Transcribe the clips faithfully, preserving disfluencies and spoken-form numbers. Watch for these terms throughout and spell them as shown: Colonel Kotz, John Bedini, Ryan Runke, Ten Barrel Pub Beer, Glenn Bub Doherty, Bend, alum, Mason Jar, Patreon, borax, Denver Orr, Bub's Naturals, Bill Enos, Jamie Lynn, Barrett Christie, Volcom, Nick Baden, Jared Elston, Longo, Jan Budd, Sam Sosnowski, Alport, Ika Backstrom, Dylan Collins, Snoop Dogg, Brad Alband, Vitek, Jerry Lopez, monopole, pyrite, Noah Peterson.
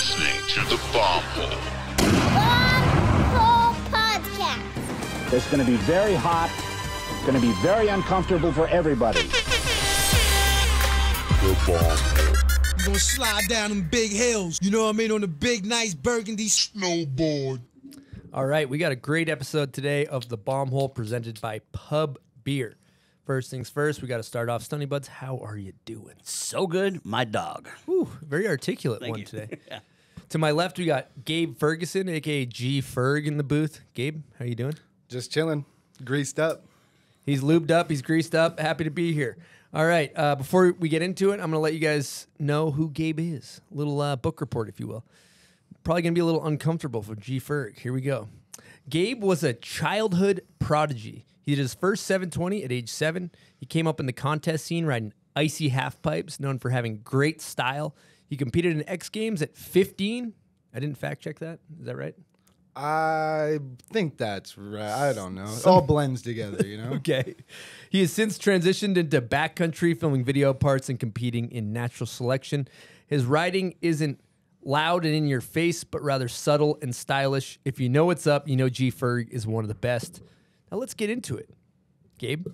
listening to the Bomb Hole Podcast. It's going to be very hot. It's going to be very uncomfortable for everybody. The Bomb Hole. You're going to slide down them big hills. You know what I mean? On the big, nice burgundy snowboard. All right. We got a great episode today of The Bomb Hole presented by Pub Beer. First things first, we got to start off. Stunny Buds, how are you doing? So good, my dog. Ooh, very articulate Thank one you. today. Yeah. To my left, we got Gabe Ferguson, a k a. G Ferg in the booth. Gabe, how you doing? Just chilling, greased up. He's lubed up, he's greased up, happy to be here. All right, uh, before we get into it, I'm going to let you guys know who Gabe is. A little uh, book report, if you will. Probably going to be a little uncomfortable for G Ferg. Here we go. Gabe was a childhood prodigy. He did his first seven twenty at age seven. He came up in the contest scene riding icy half pipes, known for having great style. He competed in X Games at fifteen. I didn't fact check that. Is that right? I think that's right. I don't know. It all blends together, you know? Okay. He has since transitioned into backcountry, filming video parts and competing in natural selection. His riding isn't loud and in your face, but rather subtle and stylish. If you know what's up, you know G Ferg is one of the best. Now, let's get into it. Gabe?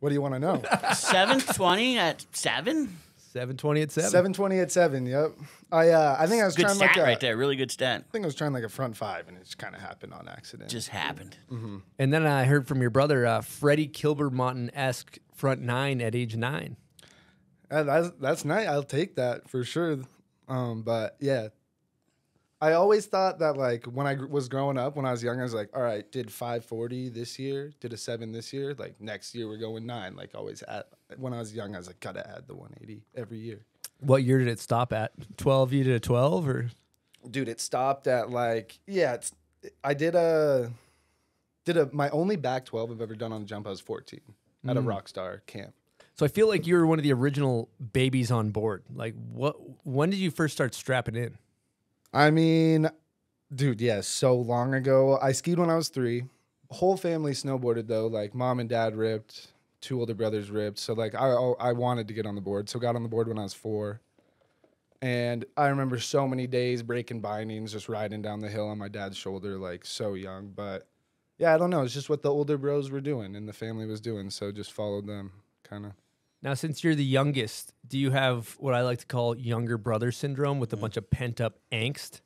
What do you want to know? seven twenty at seven? seven twenty at seven. seven twenty at seven, yep. I uh, I think I was good trying stat like a... right there, really good stat. I think I was trying like a front five, and it just kind of happened on accident. Just happened. Mm-hmm. And then I heard from your brother, uh, Freddie Kilbermonton-esque front nine at age nine. Uh, that's, that's nice. I'll take that for sure. Um, but, yeah. I always thought that, like, when I was growing up, when I was young, I was like, all right, did five forty this year, did a seven this year, like, next year we're going nine. Like, always, at, when I was young, I was like, gotta add the one eighty every year. What year did it stop at? twelve, you did a twelve, or? Dude, it stopped at, like, yeah, it's, I did a, did a, my only back twelve I've ever done on a jump, I was fourteen mm. at a Rockstar camp. So I feel like you were one of the original babies on board. Like, what? When did you first start strapping in? I mean, dude, yeah, so long ago. I skied when I was three. Whole family snowboarded, though. Like, mom and dad ripped. Two older brothers ripped. So, like, I, I wanted to get on the board. So, got on the board when I was four. And I remember so many days breaking bindings, just riding down the hill on my dad's shoulder, like, so young. But, yeah, I don't know. It's just what the older bros were doing and the family was doing. So, just followed them, kind of. Now, since you're the youngest, do you have what I like to call younger brother syndrome with a bunch of pent-up angst?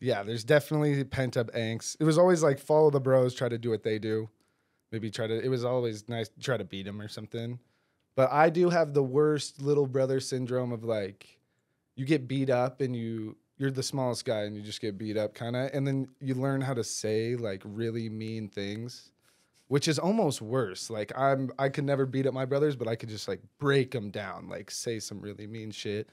Yeah, there's definitely pent-up angst. It was always like follow the bros, try to do what they do. Maybe try to – it was always nice to try to beat them or something. But I do have the worst little brother syndrome of like you get beat up and you – you're the smallest guy and you just get beat up kind of. And then you learn how to say like really mean things. Which is almost worse. Like, I'm, I could never beat up my brothers, but I could just, like, break them down, like, say some really mean shit.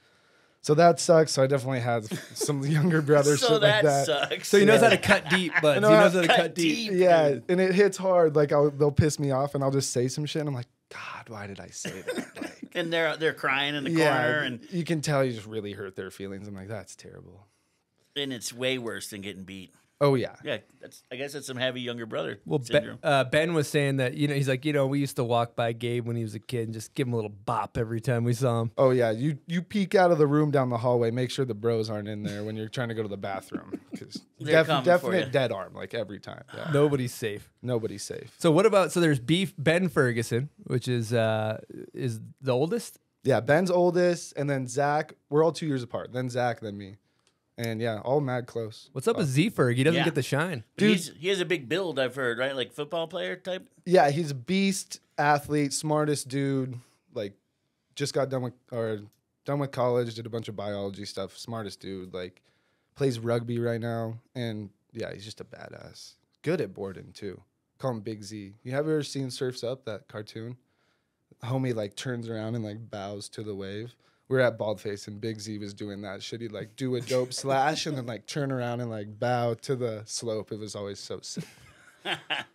So that sucks. So I definitely had some younger brothers. So shit that, like that sucks. So he knows yeah. how to cut deep, but he knows how to cut, cut deep. deep. Yeah, dude. And it hits hard. Like, I'll, they'll piss me off, and I'll just say some shit, and I'm like, God, why did I say that? Like, and they're, they're crying in the yeah, corner. And you can tell you just really hurt their feelings. I'm like, that's terrible. And it's way worse than getting beat. Oh, yeah. Yeah, that's, I guess that's some heavy younger brother well, syndrome. Ben, uh, Ben was saying that, you know, he's like, you know, we used to walk by Gabe when he was a kid and just give him a little bop every time we saw him. Oh, yeah. You you peek out of the room down the hallway. Make sure the bros aren't in there when you're trying to go to the bathroom. Because def, definite dead arm, like, every time. Yeah. Nobody's safe. Nobody's safe. So what about, so there's Beef Ben Ferguson, which is uh, is the oldest? Yeah, Ben's oldest, and then Zach. We're all two years apart. Then Zach, then me. And, yeah, all mad close. What's up oh. with Z-Ferg? He doesn't yeah. get the shine. Dude, he's, he has a big build, I've heard, right? Like football player type? Yeah, he's a beast, athlete, smartest dude. Like, just got done with or done with college, did a bunch of biology stuff. Smartest dude. Like, plays rugby right now. And, yeah, he's just a badass. Good at boarding, too. Call him Big Z. You have ever seen Surf's Up, that cartoon? Homie, like, turns around and, like, bows to the wave. We were at Baldface, and Big Z was doing that shit. He'd, like, do a dope slash and then, like, turn around and, like, bow to the slope. It was always so sick.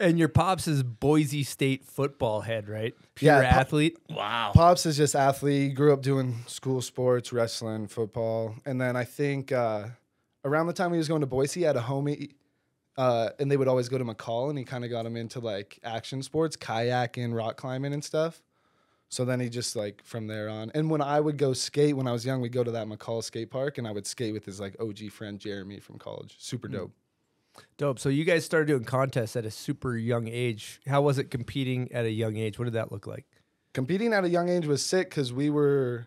And your Pops is Boise State football head, right? Pure yeah, athlete? Pop wow. Pops is just athlete. He grew up doing school sports, wrestling, football. And then I think uh, around the time he was going to Boise, he had a homie, uh, and they would always go to McCall, and he kind of got him into, like, action sports, kayaking, rock climbing and stuff. So then he just, like, from there on. And when I would go skate, when I was young, we'd go to that McCall skate park, and I would skate with his, like, O G friend Jeremy from college. Super dope. Dope. So you guys started doing contests at a super young age. How was it competing at a young age? What did that look like? Competing at a young age was sick because we were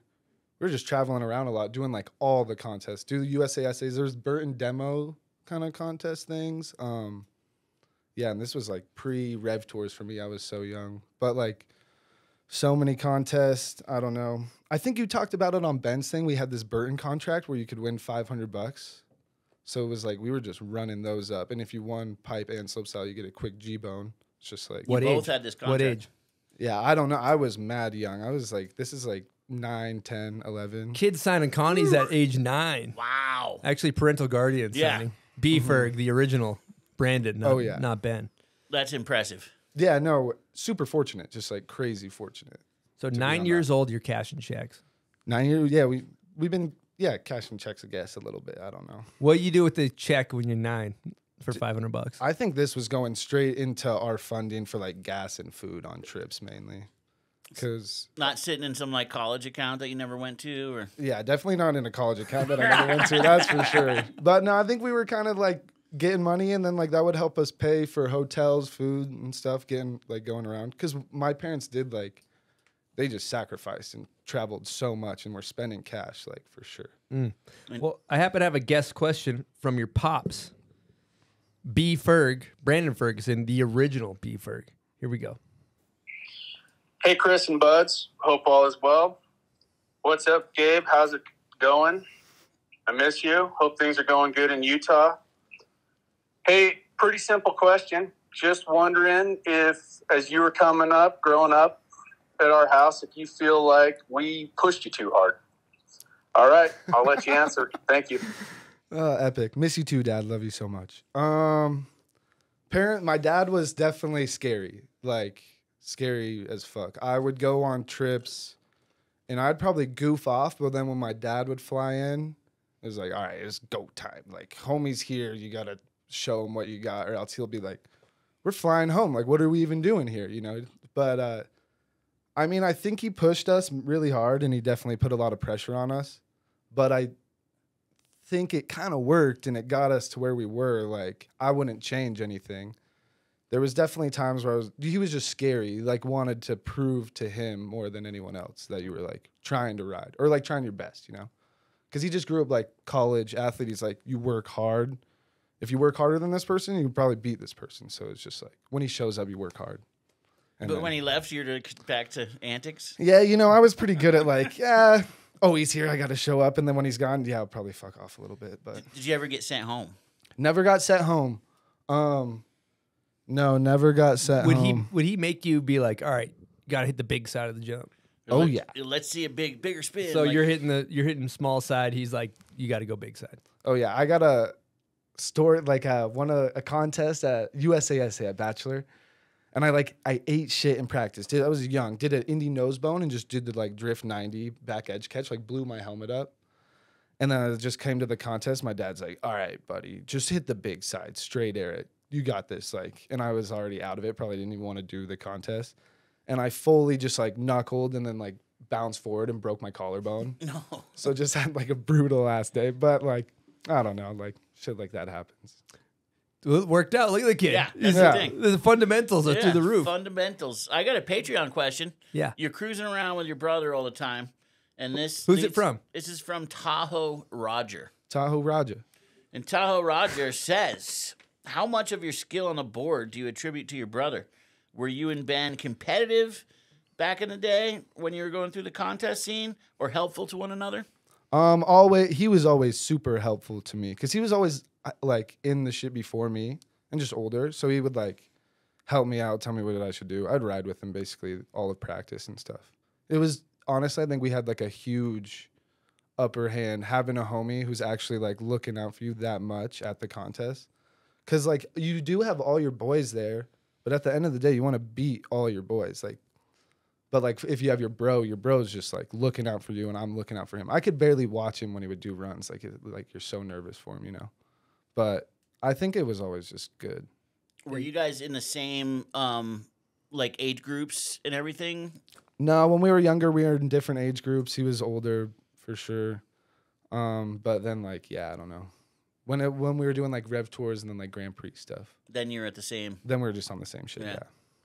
we were just traveling around a lot, doing, like, all the contests. Do U S A S As. There's Burton Demo kind of contest things. Um, yeah, and this was, like, pre-Rev Tours for me. I was so young. But, like... so many contests. I don't know. I think you talked about it on Ben's thing. We had this Burton contract where you could win five hundred bucks. So it was like we were just running those up. And if you won pipe and slope style, you get a quick G-bone. It's just like... What you age? Both had this contract. What age? Yeah, I don't know. I was mad young. I was like, this is like nine, ten, eleven. Kids signing Connie's at age nine. Wow. Actually, parental guardian yeah. signing. B-Ferg, mm-hmm. the original. Brandon, not, oh, yeah. not Ben. That's impressive. Yeah, no, super fortunate, just like crazy fortunate. So nine years old, you're cashing checks. Nine years, yeah, we we've been yeah cashing checks, I guess, a little bit. I don't know. What do you do with the check when you're nine for five hundred bucks? I think this was going straight into our funding for like gas and food on trips mainly, because not sitting in some like college account that you never went to, or yeah, definitely not in a college account that I never went to. That's for sure. But no, I think we were kind of like. Getting money, and then, like, that would help us pay for hotels, food, and stuff, getting, like, going around. Because my parents did, like, they just sacrificed and traveled so much, and were spending cash, like, for sure. Mm. Well, I happen to have a guest question from your pops. B. Ferg, Brandon Ferguson, the original B. Ferg. Here we go. Hey, Chris and Buds. Hope all is well. What's up, Gabe? How's it going? I miss you. Hope things are going good in Utah. Hey, pretty simple question. Just wondering if, as you were coming up, growing up at our house, if you feel like we pushed you too hard. All right, I'll let you answer. Thank you. Uh, epic. Miss you too, Dad. Love you so much. Um, parent, my dad was definitely scary, like scary as fuck. I would go on trips, and I'd probably goof off, but then when my dad would fly in, it was like, all right, it's go time. Like, homie's here. You gotta show him what you got, or else he'll be like, we're flying home, like, what are we even doing here, you know? But uh I mean, I think he pushed us really hard, and he definitely put a lot of pressure on us, but I think it kind of worked, and it got us to where we were. Like, I wouldn't change anything. There was definitely times where I was he was just scary, like, wanted to prove to him more than anyone else that you were like trying to ride, or like trying your best, you know? Because he just grew up like college athlete. He's like, you work hard. If you work harder than this person, you probably beat this person. So it's just like, when he shows up, you work hard. And but then, when he left, you're back to antics? Yeah, you know, I was pretty good at like, yeah, oh, he's here, I got to show up. And then when he's gone, yeah, I'll probably fuck off a little bit. But did you ever get sent home? Never got sent home. Um, no, never got sent would home. He, would he make you be like, all right, got to hit the big side of the jump? Or oh, let's, yeah. Let's see a big, bigger spin. So like, you're hitting the you're hitting small side. He's like, you got to go big side. Oh, yeah, I got to... Store like uh, one uh, a contest at U S A S A at Bachelor, and I like I ate shit in practice. Dude, I was young, did an indie nose bone and just did the like drift ninety back edge catch, like blew my helmet up, and then I just came to the contest. My dad's like, "All right, buddy, just hit the big side, straight air it. You got this." Like, and I was already out of it. Probably didn't even want to do the contest, and I fully just like knuckled and then like bounced forward and broke my collarbone. No, so just had like a brutal ass day, but like. I don't know, like shit like that happens. It worked out. Look at the kid. Yeah, that's yeah. the thing. The fundamentals are yeah, through the roof. Fundamentals. I got a Patreon question. Yeah, you're cruising around with your brother all the time, and this who's leads, it from? This is from Tahoe Roger. Tahoe Roger. And Tahoe Roger says, "How much of your skill on the board do you attribute to your brother? Were you and Ben competitive back in the day when you were going through the contest scene, or helpful to one another?" Um, always, he was always super helpful to me because he was always like in the shit before me and just older. So he would like help me out, tell me what I should do. I'd ride with him basically all of practice and stuff. It was honestly, I think we had like a huge upper hand having a homie who's actually like looking out for you that much at the contest. Cause like you do have all your boys there, but at the end of the day, you want to beat all your boys. Like, But, like, if you have your bro, your bro's just, like, looking out for you, and I'm looking out for him. I could barely watch him when he would do runs. Like, it, like you're so nervous for him, you know. But I think it was always just good. Were you guys in the same, um, like, age groups and everything? No, when we were younger, we were in different age groups. He was older for sure. Um, but then, like, yeah, I don't know. When it, when we were doing, like, Rev Tours and then, like, Grand Prix stuff. Then you were at the same. Then we were just on the same shit, yeah. yeah.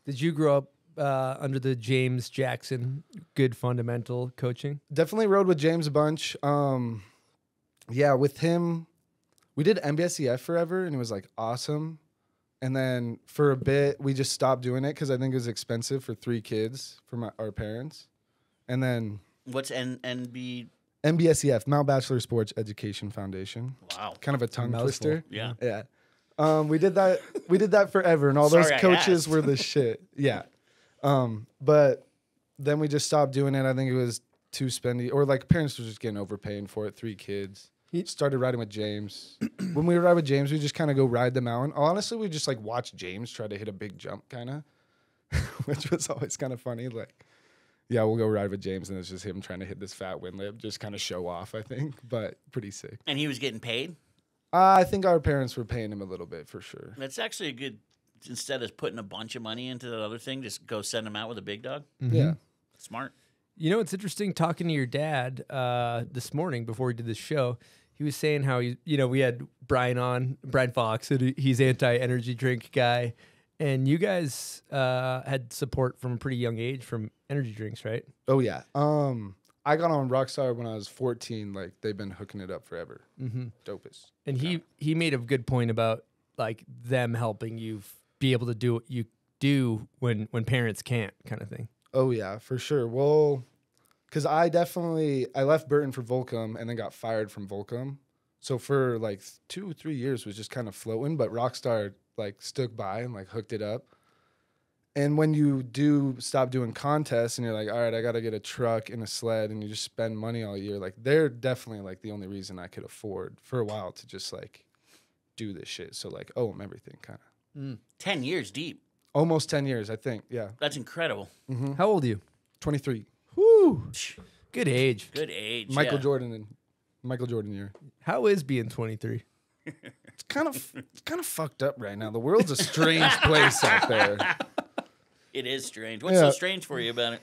Did you grow up uh, under the James Jackson good fundamental coaching? Definitely rode with James a bunch. Um, yeah, with him, we did N B S C F forever, and it was, like, awesome. And then for a bit, we just stopped doing it because I think it was expensive for three kids for my, our parents. And then... What's N B... N B S E F, Mount Bachelor Sports Education Foundation. Wow, kind of a tongue Mouthful. twister. Yeah, yeah. Um, we did that. We did that forever, and all Sorry those coaches were the shit. Yeah, um, but then we just stopped doing it. I think it was too spendy, or like parents were just getting overpaying for it. Three kids started riding with James. When we ride with James, we just kind of go ride the mountain. Honestly, we just like watch James try to hit a big jump, kind of, which was always kind of funny. Like. Yeah, we'll go ride with James, and it's just him trying to hit this fat wind lip, just kind of show off, I think, but pretty sick. And he was getting paid? Uh, I think our parents were paying him a little bit, for sure. That's actually a good, instead of putting a bunch of money into that other thing, just go send him out with a big dog? Mm-hmm. Yeah. Smart. You know, it's interesting talking to your dad uh, this morning before we did this show. He was saying how, he, you know, we had Brian on, Brian Fox, and he's anti-energy drink guy. And you guys uh, had support from a pretty young age from energy drinks, right? Oh, yeah. Um, I got on Rockstar when I was fourteen. Like, they've been hooking it up forever. Mm-hmm. Dopest. And yeah. he, he made a good point about, like, them helping you f be able to do what you do when, when parents can't kind of thing. Oh, yeah, for sure. Well, because I definitely – I left Burton for Volcom and then got fired from Volcom. So for, like, two, three years was just kind of floating, but Rockstar – like, stuck by and, like, hooked it up. And when you do stop doing contests and you're like, all right, I got to get a truck and a sled and you just spend money all year, like, they're definitely, like, the only reason I could afford for a while to just, like, do this shit. So, like, owe them everything kind of. Mm. Ten years deep. Almost ten years, I think, yeah. That's incredible. Mm-hmm. How old are you? twenty-three. Woo! Good age. Good age, Michael yeah. Jordan and Michael Jordan year. How is being twenty-three? It's kind of it's kind of fucked up right now. The world's a strange place out there. It is strange. What's yeah. so strange for you about it?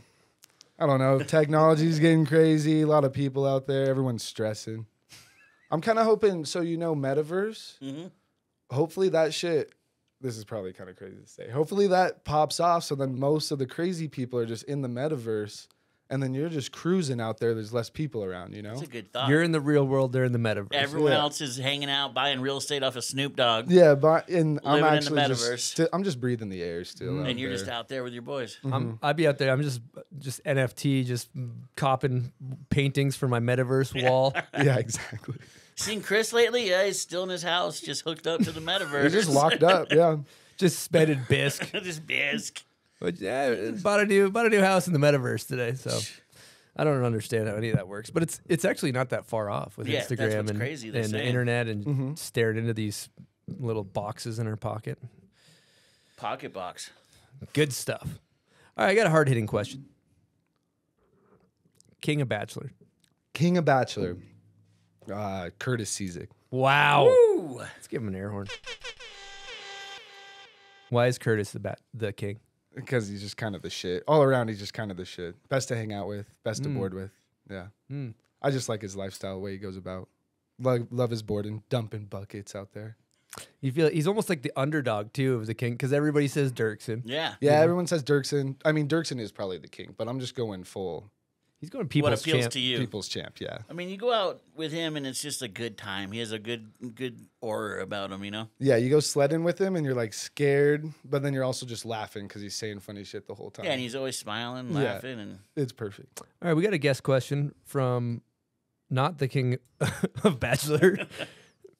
I don't know. Technology's getting crazy. A lot of people out there. Everyone's stressing. I'm kind of hoping, so you know Metaverse? Mm-hmm. Hopefully that shit, this is probably kind of crazy to say. Hopefully that pops off so then most of the crazy people are just in the Metaverse. And then you're just cruising out there. There's less people around, you know? That's a good thought. You're in the real world. They're in the metaverse. Everyone yeah. else is hanging out, buying real estate off of Snoop Dogg. Yeah, but and I'm actually in the metaverse. Just, I'm just breathing the air still. Mm-hmm. And you're there. Just out there with your boys. Mm-hmm. I'm, I'd be out there. I'm just just N F T, just copping paintings for my metaverse wall. Yeah, exactly. Seen Chris lately? Yeah, he's still in his house, just hooked up to the metaverse. He's just locked up, yeah. Just spending bisque. Just bisque. But yeah, bought a new bought a new house in the metaverse today, so I don't understand how any of that works. But it's it's actually not that far off with yeah, Instagram and, crazy, and the internet and mm-hmm. staring into these little boxes in our pocket. Pocket box, good stuff. All right, I got a hard hitting question. King of Bachelor, King of Bachelor, uh, Kurt Cizik. Wow, woo! Let's give him an air horn. Why is Kurt the bat the king? Because he's just kind of the shit. All around, he's just kind of the shit. Best to hang out with. Best mm. to board with. Yeah. Mm. I just like his lifestyle, the way he goes about. Love, love his boarding, dumping buckets out there. You feel he's almost like the underdog, too, of the king, because everybody says Dirksen. Yeah. Yeah, mm. everyone says Dirksen. I mean, Dirksen is probably the king, but I'm just going full. He's going people's champ. What appeals champ. to you? People's champ, yeah. I mean, you go out with him, and it's just a good time. He has a good good aura about him, you know? Yeah, you go sledding with him, and you're, like, scared, but then you're also just laughing because he's saying funny shit the whole time. Yeah, and he's always smiling, laughing. Yeah, and it's perfect. All right, we got a guest question from not the king of Bachelor,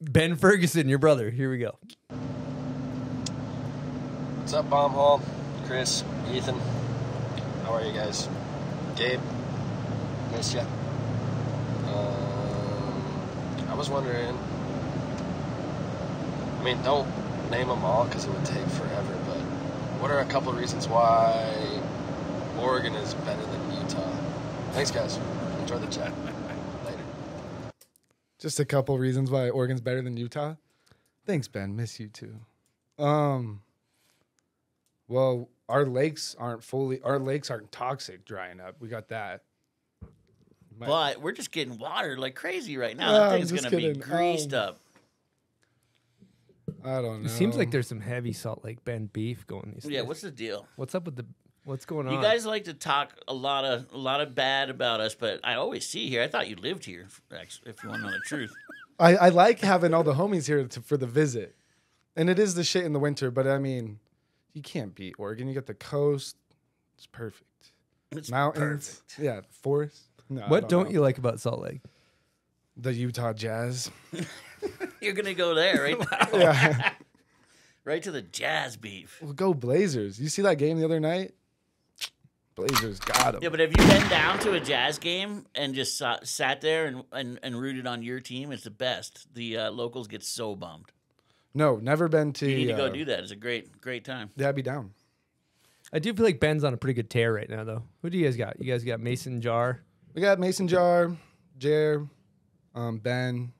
Ben Ferguson, your brother. Here we go. What's up, Bomb Hall? Chris, Ethan. How are you guys? Gabe. Miss ya. Um, I was wondering, I mean, don't name them all because it would take forever, but what are a couple of reasons why Oregon is better than Utah? Thanks, guys. Enjoy the chat. Later. Just a couple reasons why Oregon's better than Utah? Thanks, Ben. Miss you, too. Um, well, our lakes aren't fully, our lakes aren't toxic drying up. We got that. But, but we're just getting watered like crazy right now. That thing's going to be greased um, up. I don't know. It seems like there's some heavy Salt Lake Bend beef going these days. Yeah, what's the deal? What's up with the, what's going on? You guys like to talk a lot of a lot of bad about us, but I always see here. I thought you lived here, actually, if you want to know the truth. I, I like having all the homies here to, for the visit. And it is the shit in the winter, but I mean, you can't beat Oregon. You got the coast. It's perfect. It's mountains. Perfect. Yeah, forest. No, what don't, don't you like about Salt Lake? The Utah Jazz. You're going to go there right now. Yeah. Right to the Jazz beef. Well, go Blazers. You see that game the other night? Blazers got them. Yeah, but have you been down to a Jazz game and just uh, sat there and, and, and rooted on your team? It's the best. The uh, locals get so bummed. No, never been to... You need to go uh, do that. It's a great, great time. Yeah, I'd be down. I do feel like Ben's on a pretty good tear right now, though. Who do you guys got? You guys got Mason Jar... We got Mason Jar, Jer, um, Ben,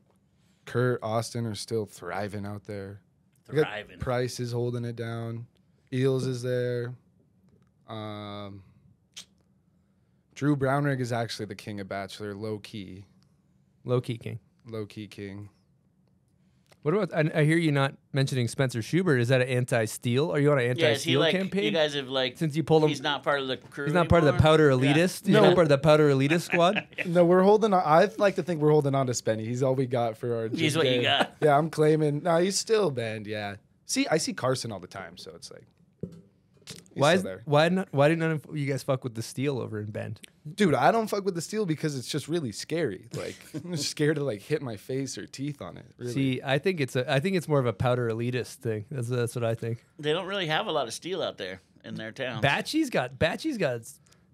Kurt, Austin are still thriving out there. Thriving. Price is holding it down. Eels is there. Um, Drew Brownrigg is actually the king of Bachelor, low key. Low key king. Low key king. What about? I, I hear you not mentioning Spencer Schubert. Is that an anti-steal? Are you on an anti-steal yeah, like, campaign? You guys have like since you pulled him. He's not part of the crew. He's not anymore? Part of the powder elitist. Yeah. No, he's not part of the powder elitist squad. Yeah. No, we're holding on. I like to think we're holding on to Spenny. He's all we got for our. He's what game. You got. Yeah, I'm claiming. No, he's still banned. Yeah. See, I see Carson all the time, so it's like. Why is there? Why not? Why did none of you guys fuck with the steal over in Bend? Dude, I don't fuck with the steal because it's just really scary. Like I'm scared to like hit my face or teeth on it. Really. See, I think it's a. I think it's more of a powder elitist thing. That's that's what I think. They don't really have a lot of steel out there in their town. Batchy's got Batchy's got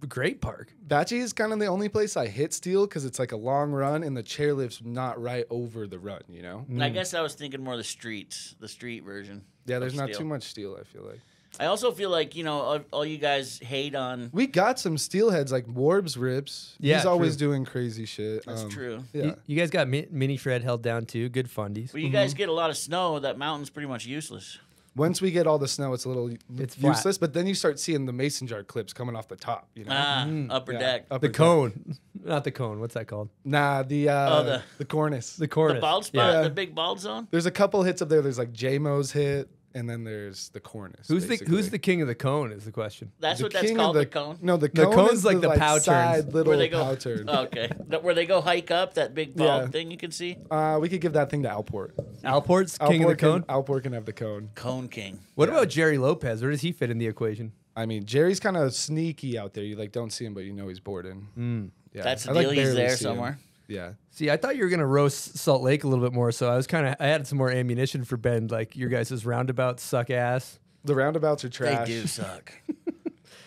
a great park. Batchy is kind of the only place I hit steel because it's like a long run and the chairlift's not right over the run. You know. And mm. I guess I was thinking more of the streets, the street version. Yeah, there's not steel. Too much steel. I feel like. I also feel like, you know, all, all you guys hate on... We got some steelheads like Warbs Rips. Yeah, he's always true. Doing crazy shit. That's um, true. Yeah. You, you guys got mi Mini Fred held down, too. Good fundies. Well, you mm-hmm. guys get a lot of snow. That mountain's pretty much useless. Once we get all the snow, it's a little it's useless. Flat. But then you start seeing the Mason Jar clips coming off the top. You know? Ah, mm-hmm. upper yeah, deck. Upper the cone. Deck. Not the cone. What's that called? Nah, the uh, oh, the, the cornice. The cornice. The bald spot, yeah. The big bald zone? There's a couple hits up there. There's like J-Mo's hit. And then there's the cornice. Who's basically. the Who's the king of the cone? Is the question. That's the what that's called. The, the cone. No, the, the cone cone's is like the, the like pow side turns. Little where they go, pow turn. Okay, where they go hike up that big bald yeah. thing you can see. Uh, we could give that thing to Alport. Alport's Alport king of the cone. Can, Alport can have the cone. Cone king. What yeah. about Jerry Lopez? Where does he fit in the equation? I mean, Jerry's kind of sneaky out there. You like don't see him, but you know he's boarding. Mm. Yeah, that's the deal. Like he's there somewhere. Him. Yeah. See, I thought you were gonna roast Salt Lake a little bit more, so I was kind of I had some more ammunition for Ben. Like your guys' roundabouts suck ass. The roundabouts are trash. They do suck.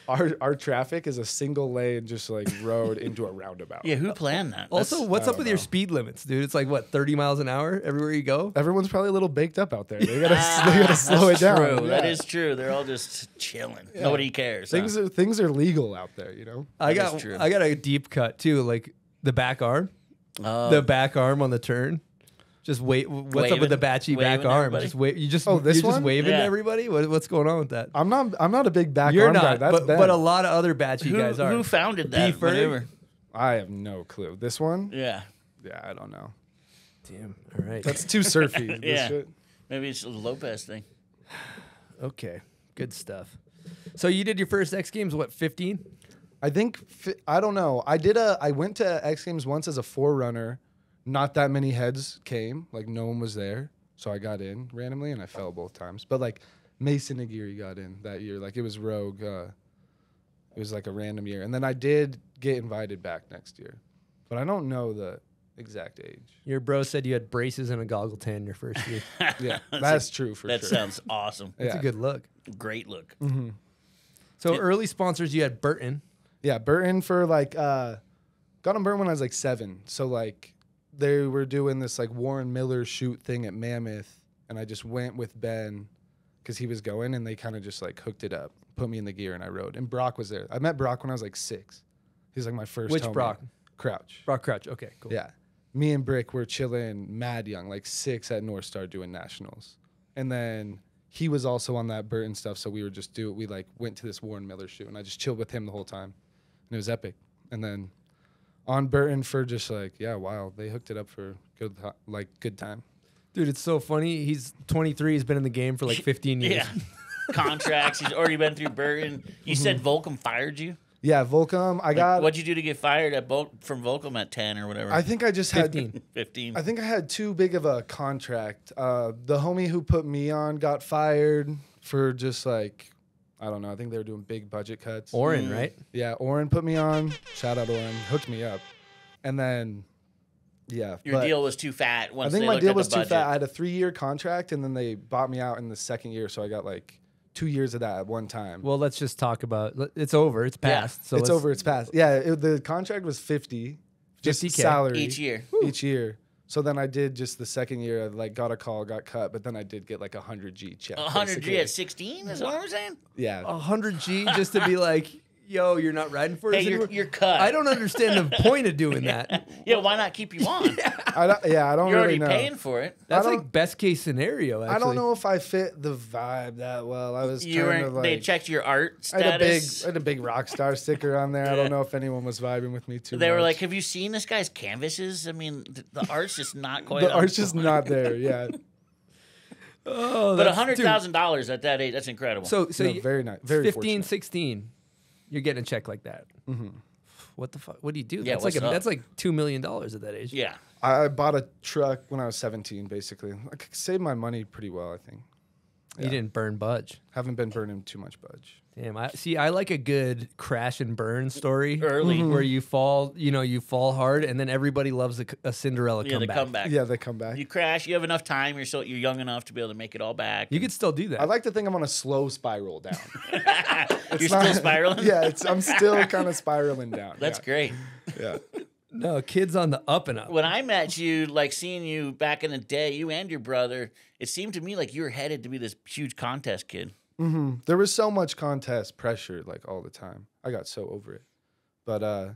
our our traffic is a single lane, just like road into a roundabout. Yeah, who planned that? Also, That's, what's up with know. your speed limits, dude? It's like what thirty miles an hour everywhere you go. Everyone's probably a little baked up out there. They gotta ah, they gotta slow it down. True. Yeah. That is true. They're all just chilling. Yeah. Nobody cares. Things huh? are things are legal out there. You know. I that got true. I got a deep cut too. Like the back arm. Uh, the back arm on the turn, just wait. What's waving, up with the batchy back arm? Everybody. Just wait. You just oh, this you're one? Just waving yeah. to everybody. What, what's going on with that? I'm not. I'm not a big back You're arm not, guy. That's but, bad. But a lot of other batchy who, guys are. Who founded that? Whatever. I have no clue. This one? Yeah. Yeah, I don't know. Damn. All right. That's too surfy. This yeah. shit. Maybe it's a Lopez thing. Okay. Good stuff. So you did your first X Games. What? fifteen. I think I don't know. I did a. I went to X Games once as a forerunner. Not that many heads came. Like no one was there, so I got in randomly and I fell both times. But like Mason Aguirre got in that year. Like it was rogue. Uh, it was like a random year, and then I did get invited back next year, but I don't know the exact age. Your bro said you had braces and a goggle tan your first year. Yeah, that's, that's a, true for that sure. That sounds awesome. That's yeah. a good look. Great look. Mm-hmm. So it, early sponsors you had Burton. Yeah, Burton for like, uh, got on Burton when I was like seven. So like they were doing this like Warren Miller shoot thing at Mammoth. And I just went with Ben because he was going and they kind of just like hooked it up, put me in the gear and I rode. And Brock was there. I met Brock when I was like six. He's like my first Which homie. Brock? Crouch. Brock Crouch. Okay, cool. Yeah. Me and Brick were chilling mad young, like six at North Star doing nationals. And then he was also on that Burton stuff, so we were just do it. We like went to this Warren Miller shoot, and I just chilled with him the whole time, and it was epic. And then on Burton for just like, yeah, wow, they hooked it up for good, like good time. Dude, it's so funny. He's twenty-three. He's been in the game for like fifteen years. Yeah. Contracts. He's already been through Burton. You said Volcom fired you? Yeah, Volcom. I like, got. What'd you do to get fired at Vol from Volcom at ten or whatever? I think I just fifteen. Had fifteen. I think I had too big of a contract. Uh, the homie who put me on got fired for just like, I don't know. I think they were doing big budget cuts. Oren, mm. right? Yeah, Oren put me on. Shout out Oren, hooked me up, and then. Yeah, your deal was too fat. Once I think they my deal was too fat. I had a three-year contract, and then they bought me out in the second year, so I got like two years of that at one time. Well, let's just talk about it's over. It's past. Yeah. So it's over. It's past. Yeah, it, the contract was fifty, just fifty K salary each year. Woo. Each year. So then I did just the second year. I like got a call, got cut, but then I did get like a hundred G check. A hundred G at sixteen is what I'm saying. Yeah, a hundred G just to be like. Yo, you're not riding for us hey, you're, you're cut. I don't understand the point of doing yeah. that. Yeah, why not keep you on? yeah. I don't, yeah, I don't you're really know. You're already paying for it. That's like best case scenario, actually. I don't know if I fit the vibe that well. I was you were, to like, they checked your art status. I had a big, I had a big rock star sticker on there. yeah. I don't know if anyone was vibing with me too They much. Were like, have you seen this guy's canvases? I mean, the, the art's just not quite The art's just not there, yeah. oh, but one hundred thousand dollars at that age, that's incredible. So, so no, you, very nice. Very fifteen, sixteen. You're getting a check like that. Mm-hmm. What the fuck? What do you do? Yeah, that's like a, that's like two million dollars at that age. Yeah, I bought a truck when I was seventeen. Basically, I saved my money pretty well, I think. Yeah. You didn't burn budge. Haven't been burning too much budge. Damn. I see. I like a good crash and burn story early, mm-hmm. where you fall. You know, you fall hard, and then everybody loves a, a Cinderella yeah, comeback. The comeback. Yeah, they come back. You crash. You have enough time. You're so you're young enough to be able to make it all back. You could still do that. I like to think I'm on a slow spiral down. you're not, still spiraling. Yeah, it's, I'm still kind of spiraling down. That's yeah. great. Yeah. No, kids on the up and up. When I met you, like seeing you back in the day, you and your brother, it seemed to me like you were headed to be this huge contest kid. Mm-hmm. There was so much contest pressure, like all the time. I got so over it. But, uh,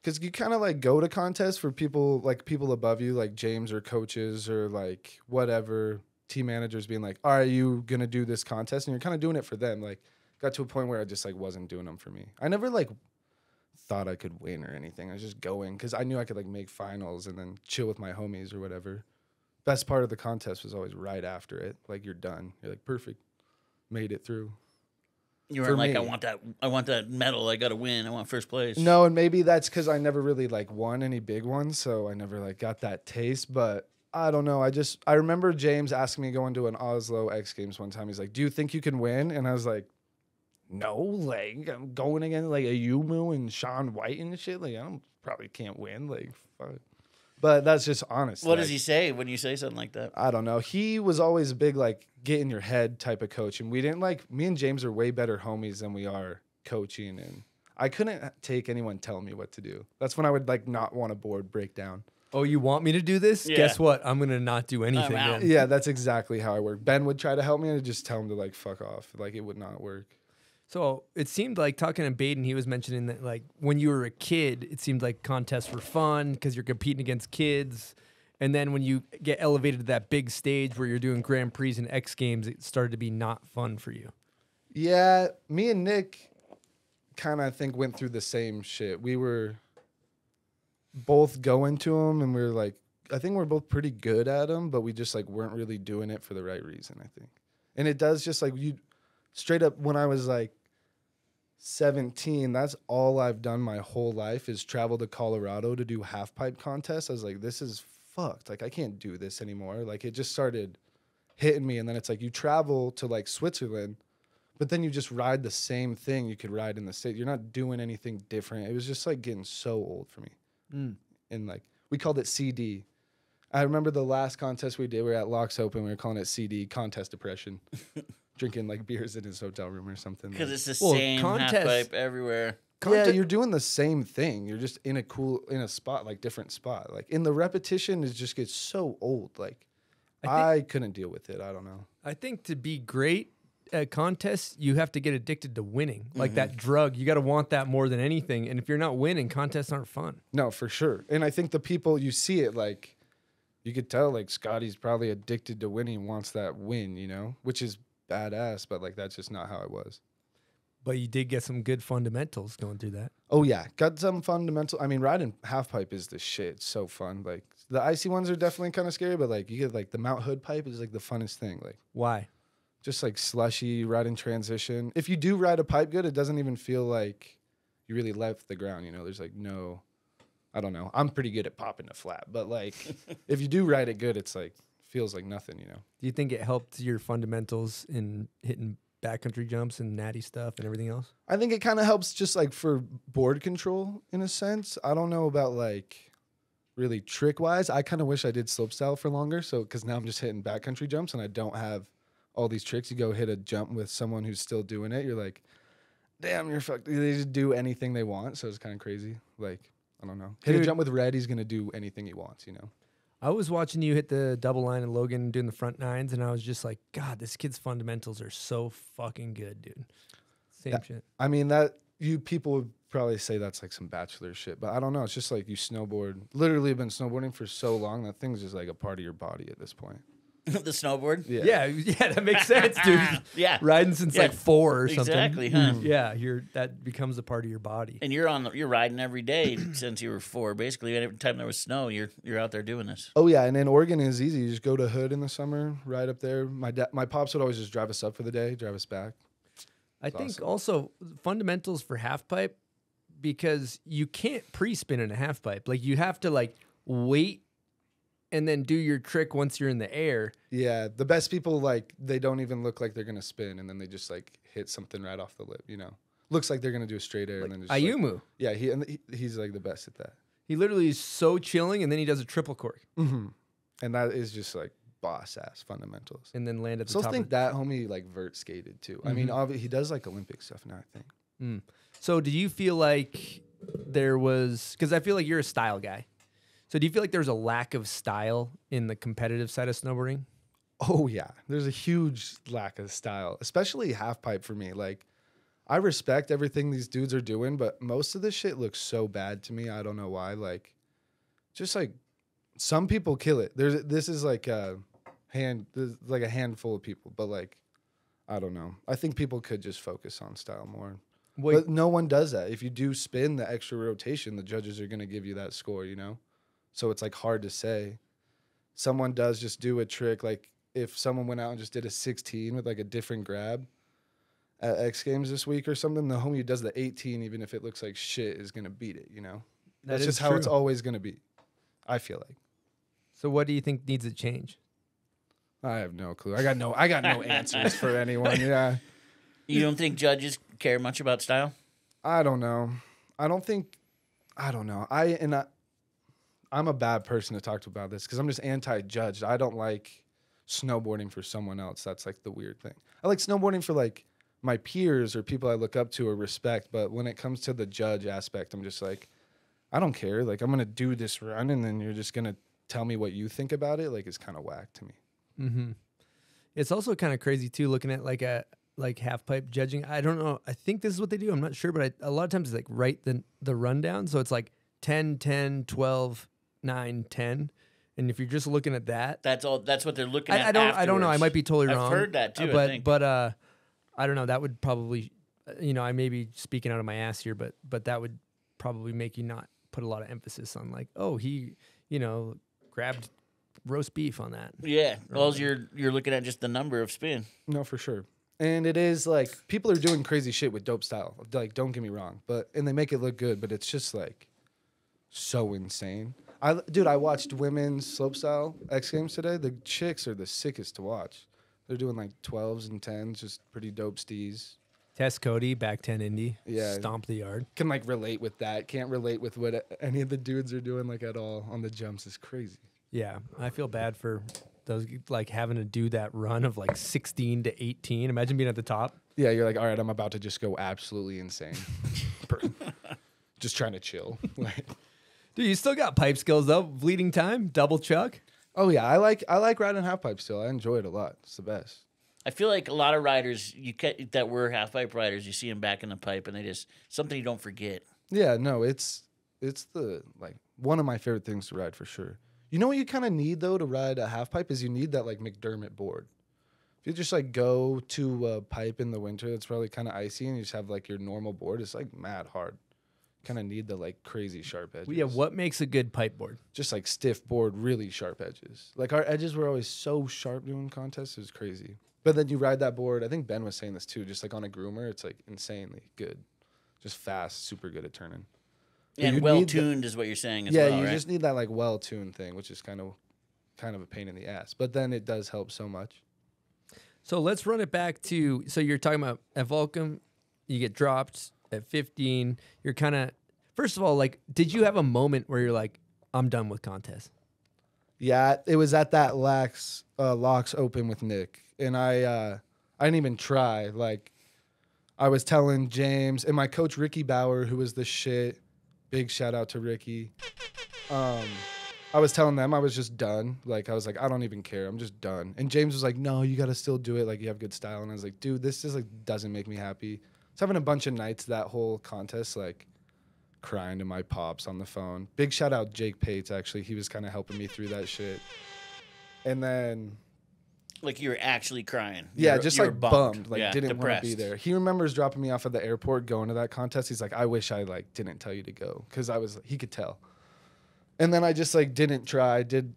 because you kind of like go to contests for people, like people above you, like James or coaches or like whatever, team managers being like, are you going to do this contest? And you're kind of doing it for them. Like, got to a point where I just like wasn't doing them for me. I never like... thought I could win or anything. I was just going because I knew I could like make finals and then chill with my homies or whatever. Best part of the contest was always right after it. Like you're done. You're like perfect. Made it through. You weren't like, I want that I want that medal. I gotta win. I want first place. No, and maybe that's because I never really like won any big ones, so I never like got that taste. But I don't know. I just I remember James asking me going to an Oslo X Games one time. He's like, do you think you can win? And I was like, no, like, I'm going against, like, Ayumu and Sean White and shit. Like, I don't, probably can't win. Like, fuck. But that's just honest. What like, does he say when you say something like that? I don't know. He was always a big, like, get in your head type of coach. And we didn't, like, me and James are way better homies than we are coaching. And I couldn't take anyone telling me what to do. That's when I would, like, not want a board breakdown. Oh, you want me to do this? Yeah. Guess what? I'm going to not do anything. Then. Yeah, that's exactly how I work. Ben would try to help me and I'd just tell him to, like, fuck off. Like, it would not work. So it seemed like talking to Baden, he was mentioning that like when you were a kid, it seemed like contests were fun because you're competing against kids. And then when you get elevated to that big stage where you're doing Grand Prix and X Games, it started to be not fun for you. Yeah, me and Nick kind of, I think, went through the same shit. We were both going to them and we were like, I think we're both pretty good at them, but we just like weren't really doing it for the right reason, I think. And it does just like you straight up when I was like, seventeen, that's all I've done my whole life is travel to Colorado to do half pipe contests. I was like, this is fucked. Like, I can't do this anymore. Like, it just started hitting me. And then it's like, you travel to like Switzerland, but then you just ride the same thing you could ride in the state. You're not doing anything different. It was just like getting so old for me. Mm. And like, we called it C D. I remember the last contest we did, we were at Locks Open, we were calling it C D, contest depression. Drinking like beers in his hotel room or something. Because it's the well, same contest, half pipe everywhere. Contest. Yeah, you're doing the same thing. You're just in a cool, in a spot, like different spot. Like, in the repetition, it just gets so old. Like, I, think, I couldn't deal with it. I don't know. I think to be great at contests, you have to get addicted to winning. Like mm-hmm. that drug, you got to want that more than anything. And if you're not winning, contests aren't fun. No, for sure. And I think the people, you see it like... you could tell, like, Scotty's probably addicted to winning, wants that win, you know, which is badass, but, like, that's just not how it was. But you did get some good fundamentals going through that. Oh, yeah. Got some fundamental. I mean, riding half-pipe is the shit. It's so fun. Like, the icy ones are definitely kind of scary, but, like, you get, like, the Mount Hood pipe is, like, the funnest thing. Like, why? Just, like, slushy, riding transition. If you do ride a pipe good, it doesn't even feel like you really left the ground, you know? There's, like, no... I don't know. I'm pretty good at popping a flat, but, like, if you do ride it good, it's, like, feels like nothing, you know? Do you think it helped your fundamentals in hitting backcountry jumps and natty stuff and everything else? I think it kind of helps just, like, for board control in a sense. I don't know about, like, really trick-wise. I kind of wish I did slopestyle for longer, so because now I'm just hitting backcountry jumps and I don't have all these tricks. You go hit a jump with someone who's still doing it, you're like, damn, you're fucked. They just do anything they want, so it's kind of crazy, like... I don't know. Hit Dude. a jump with Red, he's going to do anything he wants, you know? I was watching you hit the double line and Logan doing the front nines, and I was just like, God, this kid's fundamentals are so fucking good, dude. Same that, shit. I mean, that you people would probably say that's like some bachelor shit, but I don't know. It's just like you snowboard. Literally have been snowboarding for so long that thing's just like a part of your body at this point. The snowboard? Yeah. Yeah, yeah, that makes sense, dude. Yeah. Riding since yeah. like four or exactly, something. Exactly, huh? Yeah, you're that becomes a part of your body. And you're on the, you're riding every day since you were four. Basically, every time there was snow, you're you're out there doing this. Oh yeah, and in Oregon it's easy. You just go to Hood in the summer, ride up there. My dad, my pops would always just drive us up for the day, drive us back. It's I think awesome. Also fundamentals for half pipe, because you can't pre-spin in a half pipe. Like you have to like wait and then do your trick once you're in the air. Yeah, the best people, like, they don't even look like they're going to spin, and then they just, like, hit something right off the lip, you know? Looks like they're going to do a straight air. Like and then just Ayumu. Like, yeah, he, and he he's, like, the best at that. He literally is so chilling, and then he does a triple cork. Mm-hmm. And that is just, like, boss-ass fundamentals. And then land at the so top. So I think that homie, like, vert-skated, too. Mm-hmm. I mean, obviously, he does, like, Olympic stuff now, I think. Mm. So do you feel like there was... Because I feel like you're a style guy. So do you feel like there's a lack of style in the competitive side of snowboarding? Oh, yeah. There's a huge lack of style, especially half pipe for me. Like, I respect everything these dudes are doing, but most of this shit looks so bad to me. I don't know why. Like, just like some people kill it. There's This is like a, hand, like a handful of people, but like, I don't know. I think people could just focus on style more. Wait. But no one does that. If you do spin the extra rotation, the judges are going to give you that score, you know? So it's, like, hard to say. Someone does just do a trick. Like, if someone went out and just did a sixteen with, like, a different grab at X Games this week or something, the homie who does the eighteen, even if it looks like shit, is going to beat it, you know? That That's just true. How it's always going to be, I feel like. So what do you think needs to change? I have no clue. I got no, I got no answers for anyone, yeah. You don't think judges care much about style? I don't know. I don't think – I don't know. I and I – I'm a bad person to talk to about this because I'm just anti-judged. I don't like snowboarding for someone else. That's, like, the weird thing. I like snowboarding for, like, my peers or people I look up to or respect, but when it comes to the judge aspect, I'm just like, I don't care. Like, I'm going to do this run, and then you're just going to tell me what you think about it. Like, it's kind of whack to me. Mm-hmm. It's also kind of crazy, too, looking at, like, a like half-pipe judging. I don't know. I think this is what they do. I'm not sure, but I, a lot of times it's, like, write the, the rundown, so it's, like, ten, ten, twelve... nine, ten, and if you're just looking at that, that's all. That's what they're looking at. I, I don't. Afterwards. I don't know. I might be totally wrong. I've heard that too. Uh, but I think. but uh, I don't know. That would probably, you know, I may be speaking out of my ass here, but but that would probably make you not put a lot of emphasis on like, oh, he, you know, grabbed roast beef on that. Yeah. Well, you're you're looking at just the number of spin. No, for sure. And it is like people are doing crazy shit with dope style. Like, don't get me wrong, but and they make it look good, but it's just like so insane. I, dude, I watched women's slopestyle X Games today. The chicks are the sickest to watch. They're doing like twelves and tens, just pretty dope stees. Tess Cody, back ten Indy. Yeah. Stomp the yard. Can like relate with that. Can't relate with what any of the dudes are doing like at all on the jumps. It's crazy. Yeah. I feel bad for those like having to do that run of like sixteen to eighteen. Imagine being at the top. Yeah. You're like, all right, I'm about to just go absolutely insane. Just trying to chill. Like. Dude, you still got pipe skills though. Bleeding time, double chuck. Oh yeah, I like I like riding half pipe still. I enjoy it a lot. It's the best. I feel like a lot of riders you get, that were half pipe riders, you see them back in the pipe, and they just something you don't forget. Yeah, no, it's it's the like one of my favorite things to ride for sure. You know what you kind of need, though, to ride a half pipe is you need that, like, McDermott board. If you just, like, go to a pipe in the winter that's probably kind of icy and you just have, like, your normal board, it's, like, mad hard. Kind of need the, like, crazy sharp edges. Yeah, what makes a good pipe board? Just, like, stiff board, really sharp edges. Like, our edges were always so sharp doing contests. It was crazy. But then you ride that board. I think Ben was saying this, too. Just, like, on a groomer, it's, like, insanely good. Just fast, super good at turning. But and well-tuned is what you're saying as yeah, well, Yeah, you right? just need that, like, well-tuned thing, which is kind of kind of a pain in the ass. But then it does help so much. So let's run it back to, so you're talking about at Volcom, you get dropped. At fifteen, you're kind of, first of all, like, did you have a moment where you're like, I'm done with contests? Yeah, it was at that Lax, uh, Locks Open with Nick. And I uh, I didn't even try. Like, I was telling James and my coach, Ricky Bauer, who was the shit. Big shout out to Ricky. Um, I was telling them I was just done. Like, I was like, I don't even care. I'm just done. And James was like, no, you got to still do it. Like, you have good style. And I was like, dude, this just, like, doesn't make me happy. I was having a bunch of nights that whole contest, like, crying to my pops on the phone. Big shout out Jake Pates, actually. He was kind of helping me through that shit. And then... Like, you were actually crying. Yeah, you're, just, like, bummed. bummed. Like, yeah, didn't want to be there. He remembers dropping me off at the airport, going to that contest. He's like, I wish I, like, didn't tell you to go. Because I was... He could tell. And then I just, like, didn't try. Did,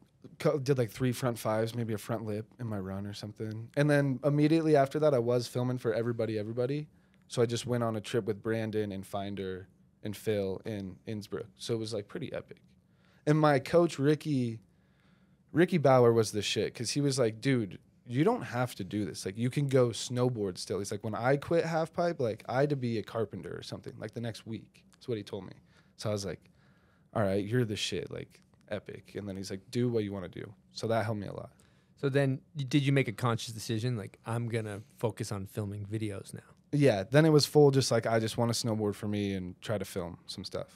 did like, three front fives, maybe a front lip in my run or something. And then immediately after that, I was filming for Everybody, Everybody. So I just went on a trip with Brandon and Finder and Phil in Innsbruck. So it was, like, pretty epic. And my coach, Ricky, Ricky Bauer was the shit because he was like, dude, you don't have to do this. Like, you can go snowboard still. He's like, when I quit halfpipe, like, I had to be a carpenter or something, like, the next week. That's what he told me. So I was like, all right, you're the shit, like, epic. And then he's like, do what you want to do. So that helped me a lot. So then did you make a conscious decision, like, I'm going to focus on filming videos now? Yeah, then it was full just like, I just want to snowboard for me and try to film some stuff.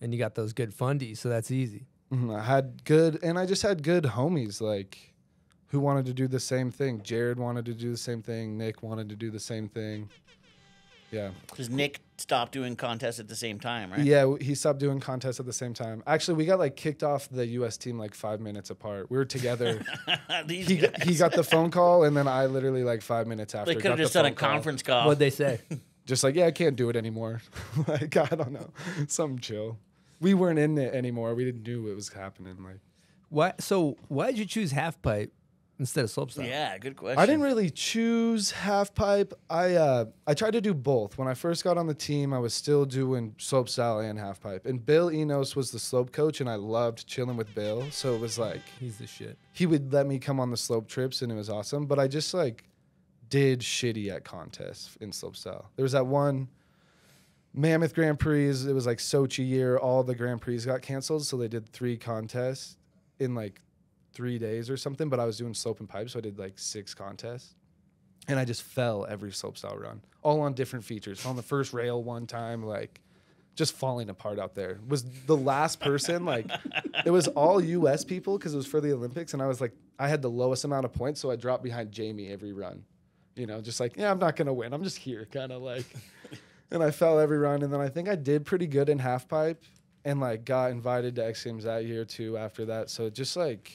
And you got those good fundies, so that's easy. Mm-hmm. I had good, and I just had good homies, like, who wanted to do the same thing. Jared wanted to do the same thing. Nick wanted to do the same thing. Yeah. Because Nick stopped doing contests at the same time, right? Yeah, he stopped doing contests at the same time. Actually, we got, like, kicked off the U S team, like, five minutes apart. We were together. These he, guys. he got the phone call, and then I literally, like, five minutes after. They could have just done a conference call. What'd they say? Just like, yeah, I can't do it anymore. Like, I don't know. Something chill. We weren't in it anymore. We didn't know what was happening. Like, what? So why did you choose half pipe instead of slopestyle? Yeah, good question. I didn't really choose halfpipe. I uh, I tried to do both. When I first got on the team, I was still doing slopestyle and halfpipe. And Bill Enos was the slope coach, and I loved chilling with Bill. So it was like... He's the shit. He would let me come on the slope trips, and it was awesome. But I just, like, did shitty at contests in slopestyle. There was that one Mammoth Grand Prix. It was, like, Sochi year. All the Grand Prix got canceled, so they did three contests in, like... three days or something, but I was doing slope and pipe, so I did like six contests, and I just fell every slopestyle run, all on different features. On the first rail one time, like, just falling apart out there. Was the last person, like, it was all U S people because it was for the Olympics, and I was like, I had the lowest amount of points, so I dropped behind Jamie every run, you know, just like, yeah, I'm not gonna win, I'm just here, kind of like, and I fell every run, and then I think I did pretty good in half pipe, and like got invited to X Games that year too. After that, so just like.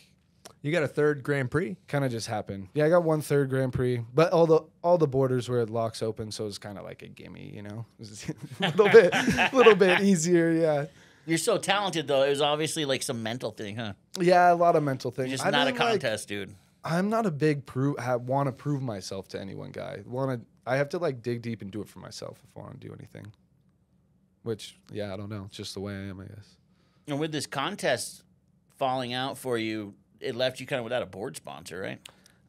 You got a third Grand Prix? Kind of just happened. Yeah, I got one third Grand Prix, but all the all the borders were at Locks Open, so it was kind of like a gimme, you know, it was a little bit, little bit easier. Yeah. You're so talented, though. It was obviously like some mental thing, huh? Yeah, a lot of mental things. You're just I not a contest, like, dude. I'm not a big pro want to prove myself to anyone guy. Want to? I have to like dig deep and do it for myself if I want to do anything. Which, yeah, I don't know. It's just the way I am, I guess. And with this contest falling out for you. It left you kind of without a board sponsor,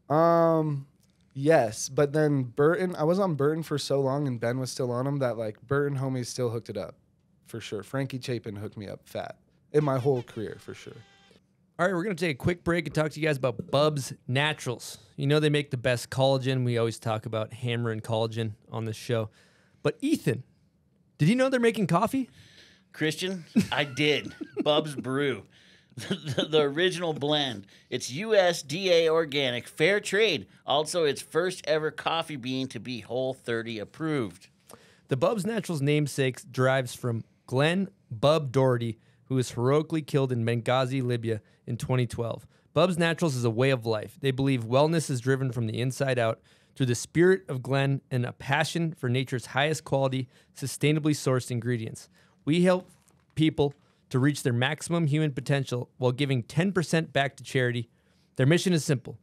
right? Um, yes, but then Burton, I was on Burton for so long, and Ben was still on him that like Burton homies still hooked it up, for sure. Frankie Chapin hooked me up fat in my whole career, for sure. All right, we're gonna take a quick break and talk to you guys about Bub's Naturals. You know they make the best collagen. We always talk about hammering collagen on this show, but Ethan, did you know they're making coffee? Christian, I did. Bub's Brew. the, the original blend. It's U S D A organic, fair trade. Also, its first ever coffee bean to be Whole thirty approved. The Bub's Naturals namesake derives from Glenn Bub Doherty, who who was heroically killed in Benghazi, Libya in twenty twelve. Bub's Naturals is a way of life. They believe wellness is driven from the inside out through the spirit of Glen and a passion for nature's highest quality, sustainably sourced ingredients. We help people to reach their maximum human potential while giving ten percent back to charity. Their mission is simple.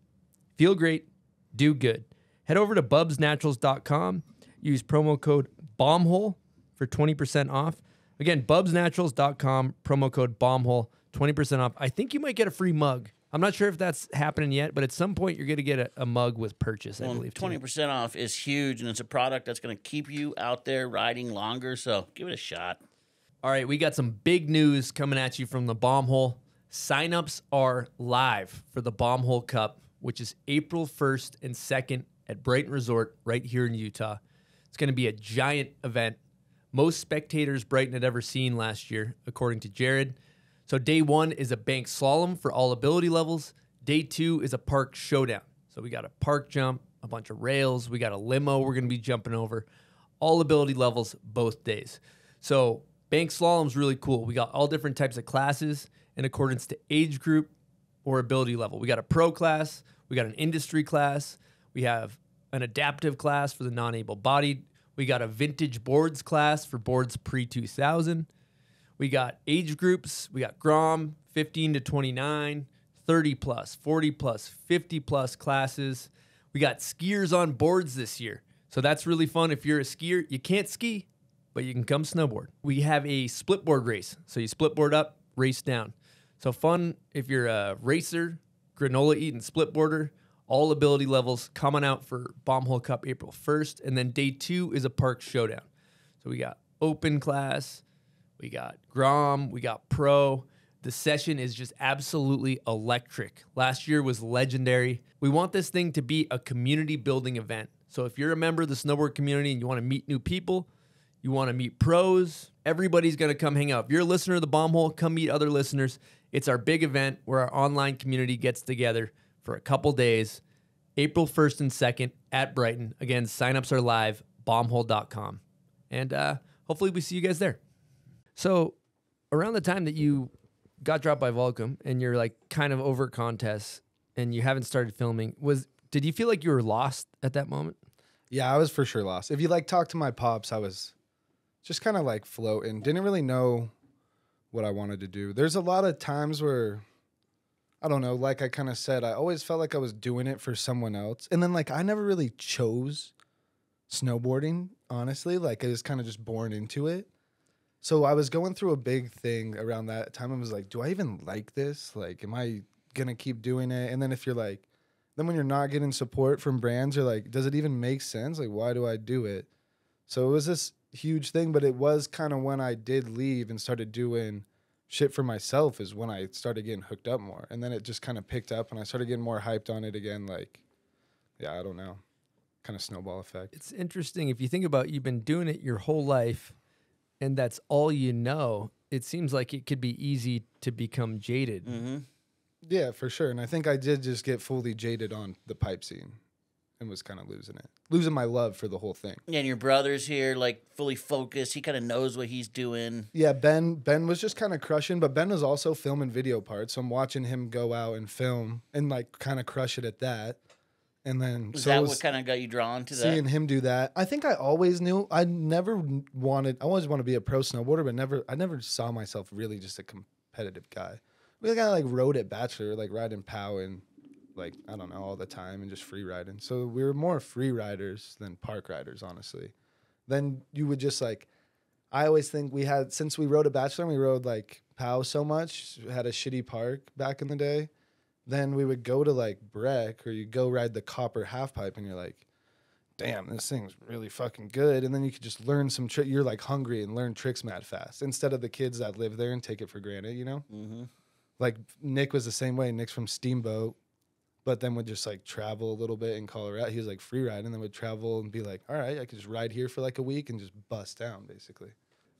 Feel great, do good. Head over to bubs naturals dot com. Use promo code BOMBHOLE for twenty percent off. Again, bubs naturals dot com, promo code BOMBHOLE, twenty percent off. I think you might get a free mug. I'm not sure if that's happening yet, but at some point you're going to get a, a mug with purchase, well, I believe. twenty percent off is huge, and it's a product that's going to keep you out there riding longer, so give it a shot. All right, we got some big news coming at you from the BOMBHOLE. Signups are live for the BOMBHOLE Cup, which is April first and second at Brighton Resort right here in Utah. It's going to be a giant event. Most spectators Brighton had ever seen last year, according to Jared. So day one is a bank slalom for all ability levels. Day two is a park showdown. So we got a park jump, a bunch of rails. We got a limo we're going to be jumping over. All ability levels both days. So bank slalom's really cool. We got all different types of classes in accordance to age group or ability level. We got a pro class. We got an industry class. We have an adaptive class for the non-able-bodied. We got a vintage boards class for boards pre two thousand. We got age groups. We got Grom, fifteen to twenty-nine, thirty plus, forty plus, fifty plus classes. We got skiers on boards this year. So that's really fun. If you're a skier, you can't ski, but you can come snowboard. We have a split board race. So you split board up, race down. So fun if you're a racer, granola eating split boarder. All ability levels coming out for BOMBHOLE Cup April first. And then day two is a park showdown. So we got open class. We got Grom. We got pro. The session is just absolutely electric. Last year was legendary. We want this thing to be a community building event. So if you're a member of the snowboard community and you want to meet new people, you want to meet pros, everybody's going to come hang out. If you're a listener of the BOMBHOLE, come meet other listeners. It's our big event where our online community gets together for a couple days, April first and second at Brighton. Again, signups are live, bomb hole dot com. And uh, hopefully we see you guys there. So around the time that you got dropped by Volcom and you're like kind of over contests and you haven't started filming, was did you feel like you were lost at that moment? Yeah, I was for sure lost. If you like talk to my pops, I was just kind of like floating. Didn't really know what I wanted to do. There's a lot of times where I don't know, like I kind of said, I always felt like I was doing it for someone else. And then, like, I never really chose snowboarding, honestly. Like, I was kind of just born into it. So I was going through a big thing around that time. I was like, do I even like this? Like, am I going to keep doing it? And then if you're like, then when you're not getting support from brands, you're like, does it even make sense? Like, why do I do it? So it was this huge thing, but it was kind of when I did leave and started doing shit for myself is when I started getting hooked up more. And then it just kind of picked up and I started getting more hyped on it again. Like, yeah, I don't know. Kind of snowball effect. It's interesting. If you think about it, you've been doing it your whole life and that's all you know. It seems like it could be easy to become jaded. Mm-hmm. Yeah, for sure. And I think I did just get fully jaded on the pipe scene and was kind of losing it. Losing my love for the whole thing. Yeah, and your brother's here, like, fully focused. He kind of knows what he's doing. Yeah, Ben Ben was just kind of crushing, but Ben was also filming video parts, so I'm watching him go out and film and, like, kind of crush it at that. And then... Was so that was what kind of got you drawn to that? Seeing him do that. I think I always knew. I never wanted... I always wanted to be a pro snowboarder, but never. I never saw myself really just a competitive guy. We kind of, like, rode at Bachelor, like, riding POW and... like, I don't know, all the time and just free riding. So we were more free riders than park riders, honestly. Then you would just, like, I always think we had, since we rode a Bachelor and we rode, like, POW so much, had a shitty park back in the day, then we would go to, like, Breck or you go ride the Copper half pipe and you're like, damn, this thing's really fucking good. And then you could just learn some trick. You're, like, hungry and learn tricks mad fast instead of the kids that live there and take it for granted, you know? Mm-hmm. Like, Nick was the same way. Nick's from Steamboat. But then would just, like, travel a little bit in Colorado. He was, like, free riding, and then would travel and be like, all right, I could just ride here for, like, a week and just bust down, basically.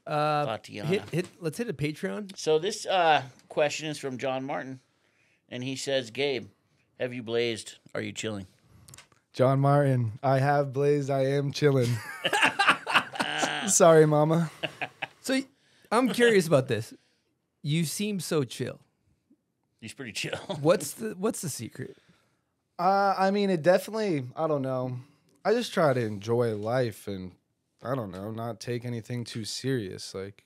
Uh, hit, hit, let's hit a Patreon. So this uh, question is from John Martin, and he says, Gabe, have you blazed? Are you chilling? John Martin, I have blazed. I am chilling. Sorry, Mama. So I'm curious about this. You seem so chill. He's pretty chill. What's the What's the secret? Uh, I mean, it definitely. I don't know. I just try to enjoy life, and I don't know, not take anything too serious. Like,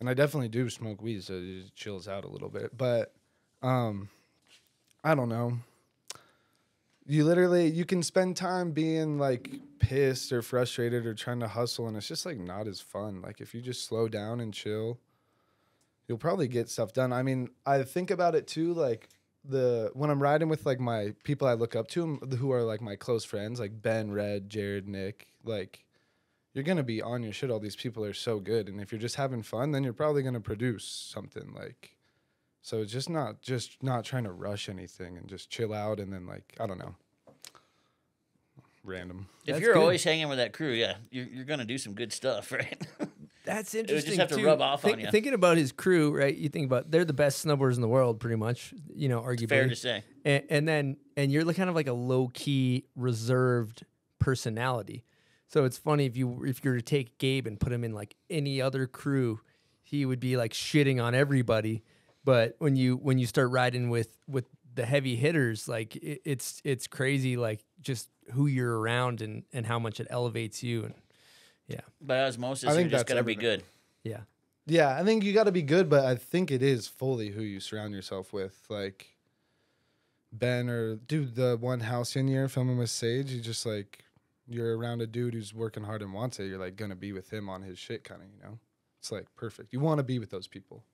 and I definitely do smoke weed, so it just chills out a little bit. But, um, I don't know. You literally, you can spend time being, like, pissed or frustrated or trying to hustle, and it's just, like, not as fun. Like, if you just slow down and chill, you'll probably get stuff done. I mean, I think about it, too, like, the when I'm riding with, like, my people I look up to who are, like, my close friends, like Ben, Red, Jared, Nick, like, you're going to be on your shit. All these people are so good, and if you're just having fun, then you're probably going to produce something, like... So it's just not just not trying to rush anything and just chill out and then, like, I don't know, random. If That's you're good. always hanging with that crew, yeah, you're, you're going to do some good stuff, right? That's interesting. It would just have to too. rub off Think, on you. Thinking about his crew, right, you think about they're the best snubblers in the world pretty much, you know, arguably. It's fair to say. And, and then and you're kind of like a low-key, reserved personality. So it's funny if you if you were to take Gabe and put him in, like, any other crew, he would be, like, shitting on everybody. But when you when you start riding with with the heavy hitters, like it, it's it's crazy, like just who you're around and and how much it elevates you, and yeah. But osmosis, I think you just gotta everything. be good. Yeah, yeah, I think you gotta be good, but I think it is fully who you surround yourself with. Like Ben or dude, the one house in year filming with Sage, you just like you're around a dude who's working hard and wants it. You're like gonna be with him on his shit, kind of. You know, it's like perfect. You want to be with those people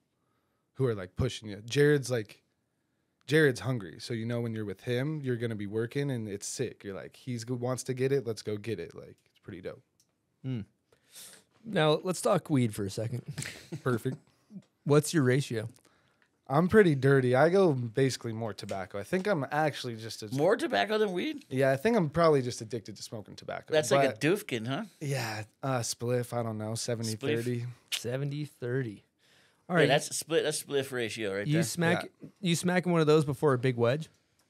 who are like pushing you. Jared's like, Jared's hungry. So you know when you're with him, you're gonna be working and it's sick. You're like, he's wants to get it. Let's go get it. Like it's pretty dope. Mm. Now let's talk weed for a second. Perfect. What's your ratio? I'm pretty dirty. I go basically more tobacco. I think I'm actually just as more tobacco than weed. Yeah, I think I'm probably just addicted to smoking tobacco. That's but like a doofkin, huh? Yeah, uh, spliff. I don't know, seventy thirty. seventy thirty. All right, yeah, that's a split. That's a spliff ratio, right you there. You smack, yeah. you smacking one of those before a big wedge.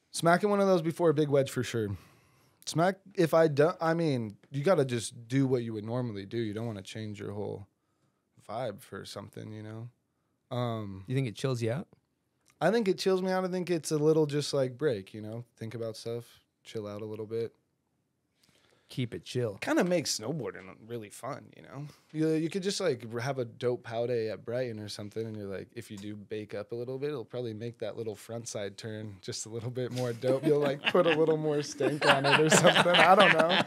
Smacking one of those before a big wedge for sure. Smack. If I don't, I mean, you gotta just do what you would normally do. You don't want to change your whole vibe for something, you know. Um, you think it chills you out? I think it chills me out. I think it's a little just like break, you know. Think about stuff, chill out a little bit. Keep it chill. Kind of makes snowboarding really fun, you know? You, you could just, like, have a dope pow day at Brighton or something, and you're like, if you do bake up a little bit, it'll probably make that little frontside turn just a little bit more dope. You'll, like, put a little more stink on it or something. I don't know.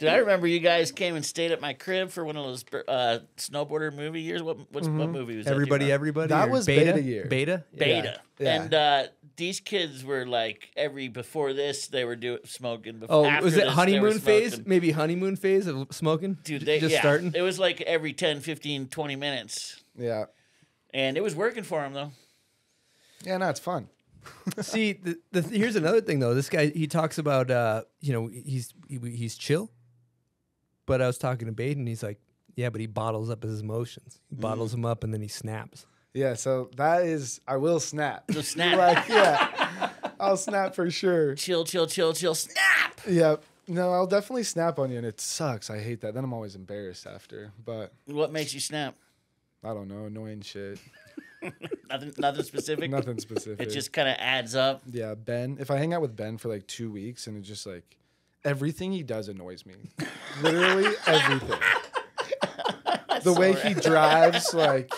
Dude, I remember you guys came and stayed at my crib for one of those uh, snowboarder movie years. What what's, mm-hmm. what movie was that? Everybody, Everybody. That was Beta, Beta year. Beta? Beta. Yeah. Yeah. And uh, these kids were like, every before this, they were doing smoking. Before, oh, after was it this, honeymoon phase? Maybe honeymoon phase of smoking? Dude, they just yeah. starting? It was like every ten, fifteen, twenty minutes. Yeah. And it was working for them, though. Yeah, no, it's fun. See, the, the, here's another thing, though. This guy, he talks about, uh, you know, he's he, he's chill. But I was talking to Baden, and he's like, yeah, but he bottles up his emotions. He bottles mm. them up, and then he snaps. Yeah, so that is, I will snap. You'll snap. Like, yeah, I'll snap for sure. Chill, chill, chill, chill, snap. Yeah, no, I'll definitely snap on you, and it sucks. I hate that. Then I'm always embarrassed after. But what makes you snap? I don't know, annoying shit. nothing, nothing specific? Nothing specific. It just kind of adds up. Yeah, Ben, if I hang out with Ben for like two weeks, and it's just like, everything he does annoys me. Literally everything. The way he drives, like,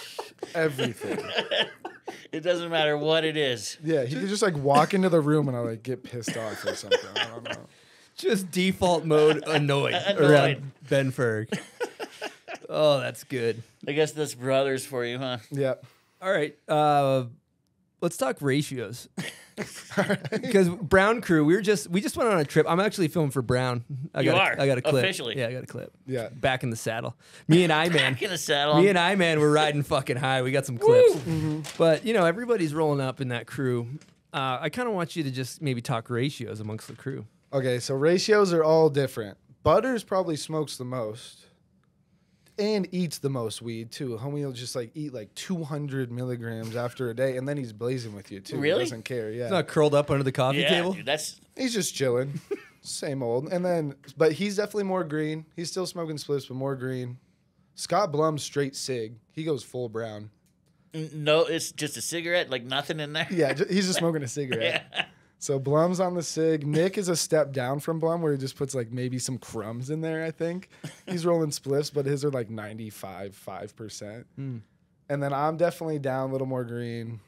everything. It doesn't matter what it is. Yeah, he could just, like, walk into the room and I like, get pissed off or something. I don't know. Just default mode annoyed. Annoyed. Ben Ferg. Oh, that's good. I guess that's brothers for you, huh? Yeah. All right. Uh, let's talk ratios. Because Brown crew, we were just we just went on a trip. I'm actually filming for Brown. I got you are. A, I got a clip. Officially. Yeah, I got a clip. Yeah. Back in the saddle. Me and I-Man. Back in the saddle. Me and I-Man were riding fucking high. We got some clips. Mm-hmm. But, you know, everybody's rolling up in that crew. Uh, I kind of want you to just maybe talk ratios amongst the crew. Okay, so ratios are all different. Butters probably smokes the most and eats the most weed, too. Homie will just, like, eat, like, two hundred milligrams after a day, and then he's blazing with you, too. Really? He doesn't care, yeah. He's not curled up under the coffee yeah, table? Dude, that's... He's just chilling. Same old. And then... But he's definitely more green. He's still smoking spliffs, but more green. Scott Blum, straight sig. He goes full brown. No, it's just a cigarette, like nothing in there. Yeah, he's just smoking a cigarette. Yeah. So Blum's on the cig. Nick is a step down from Blum, where he just puts like maybe some crumbs in there, I think. He's rolling spliffs, but his are like ninety-five, five percent. Mm. And then I'm definitely down, a little more green.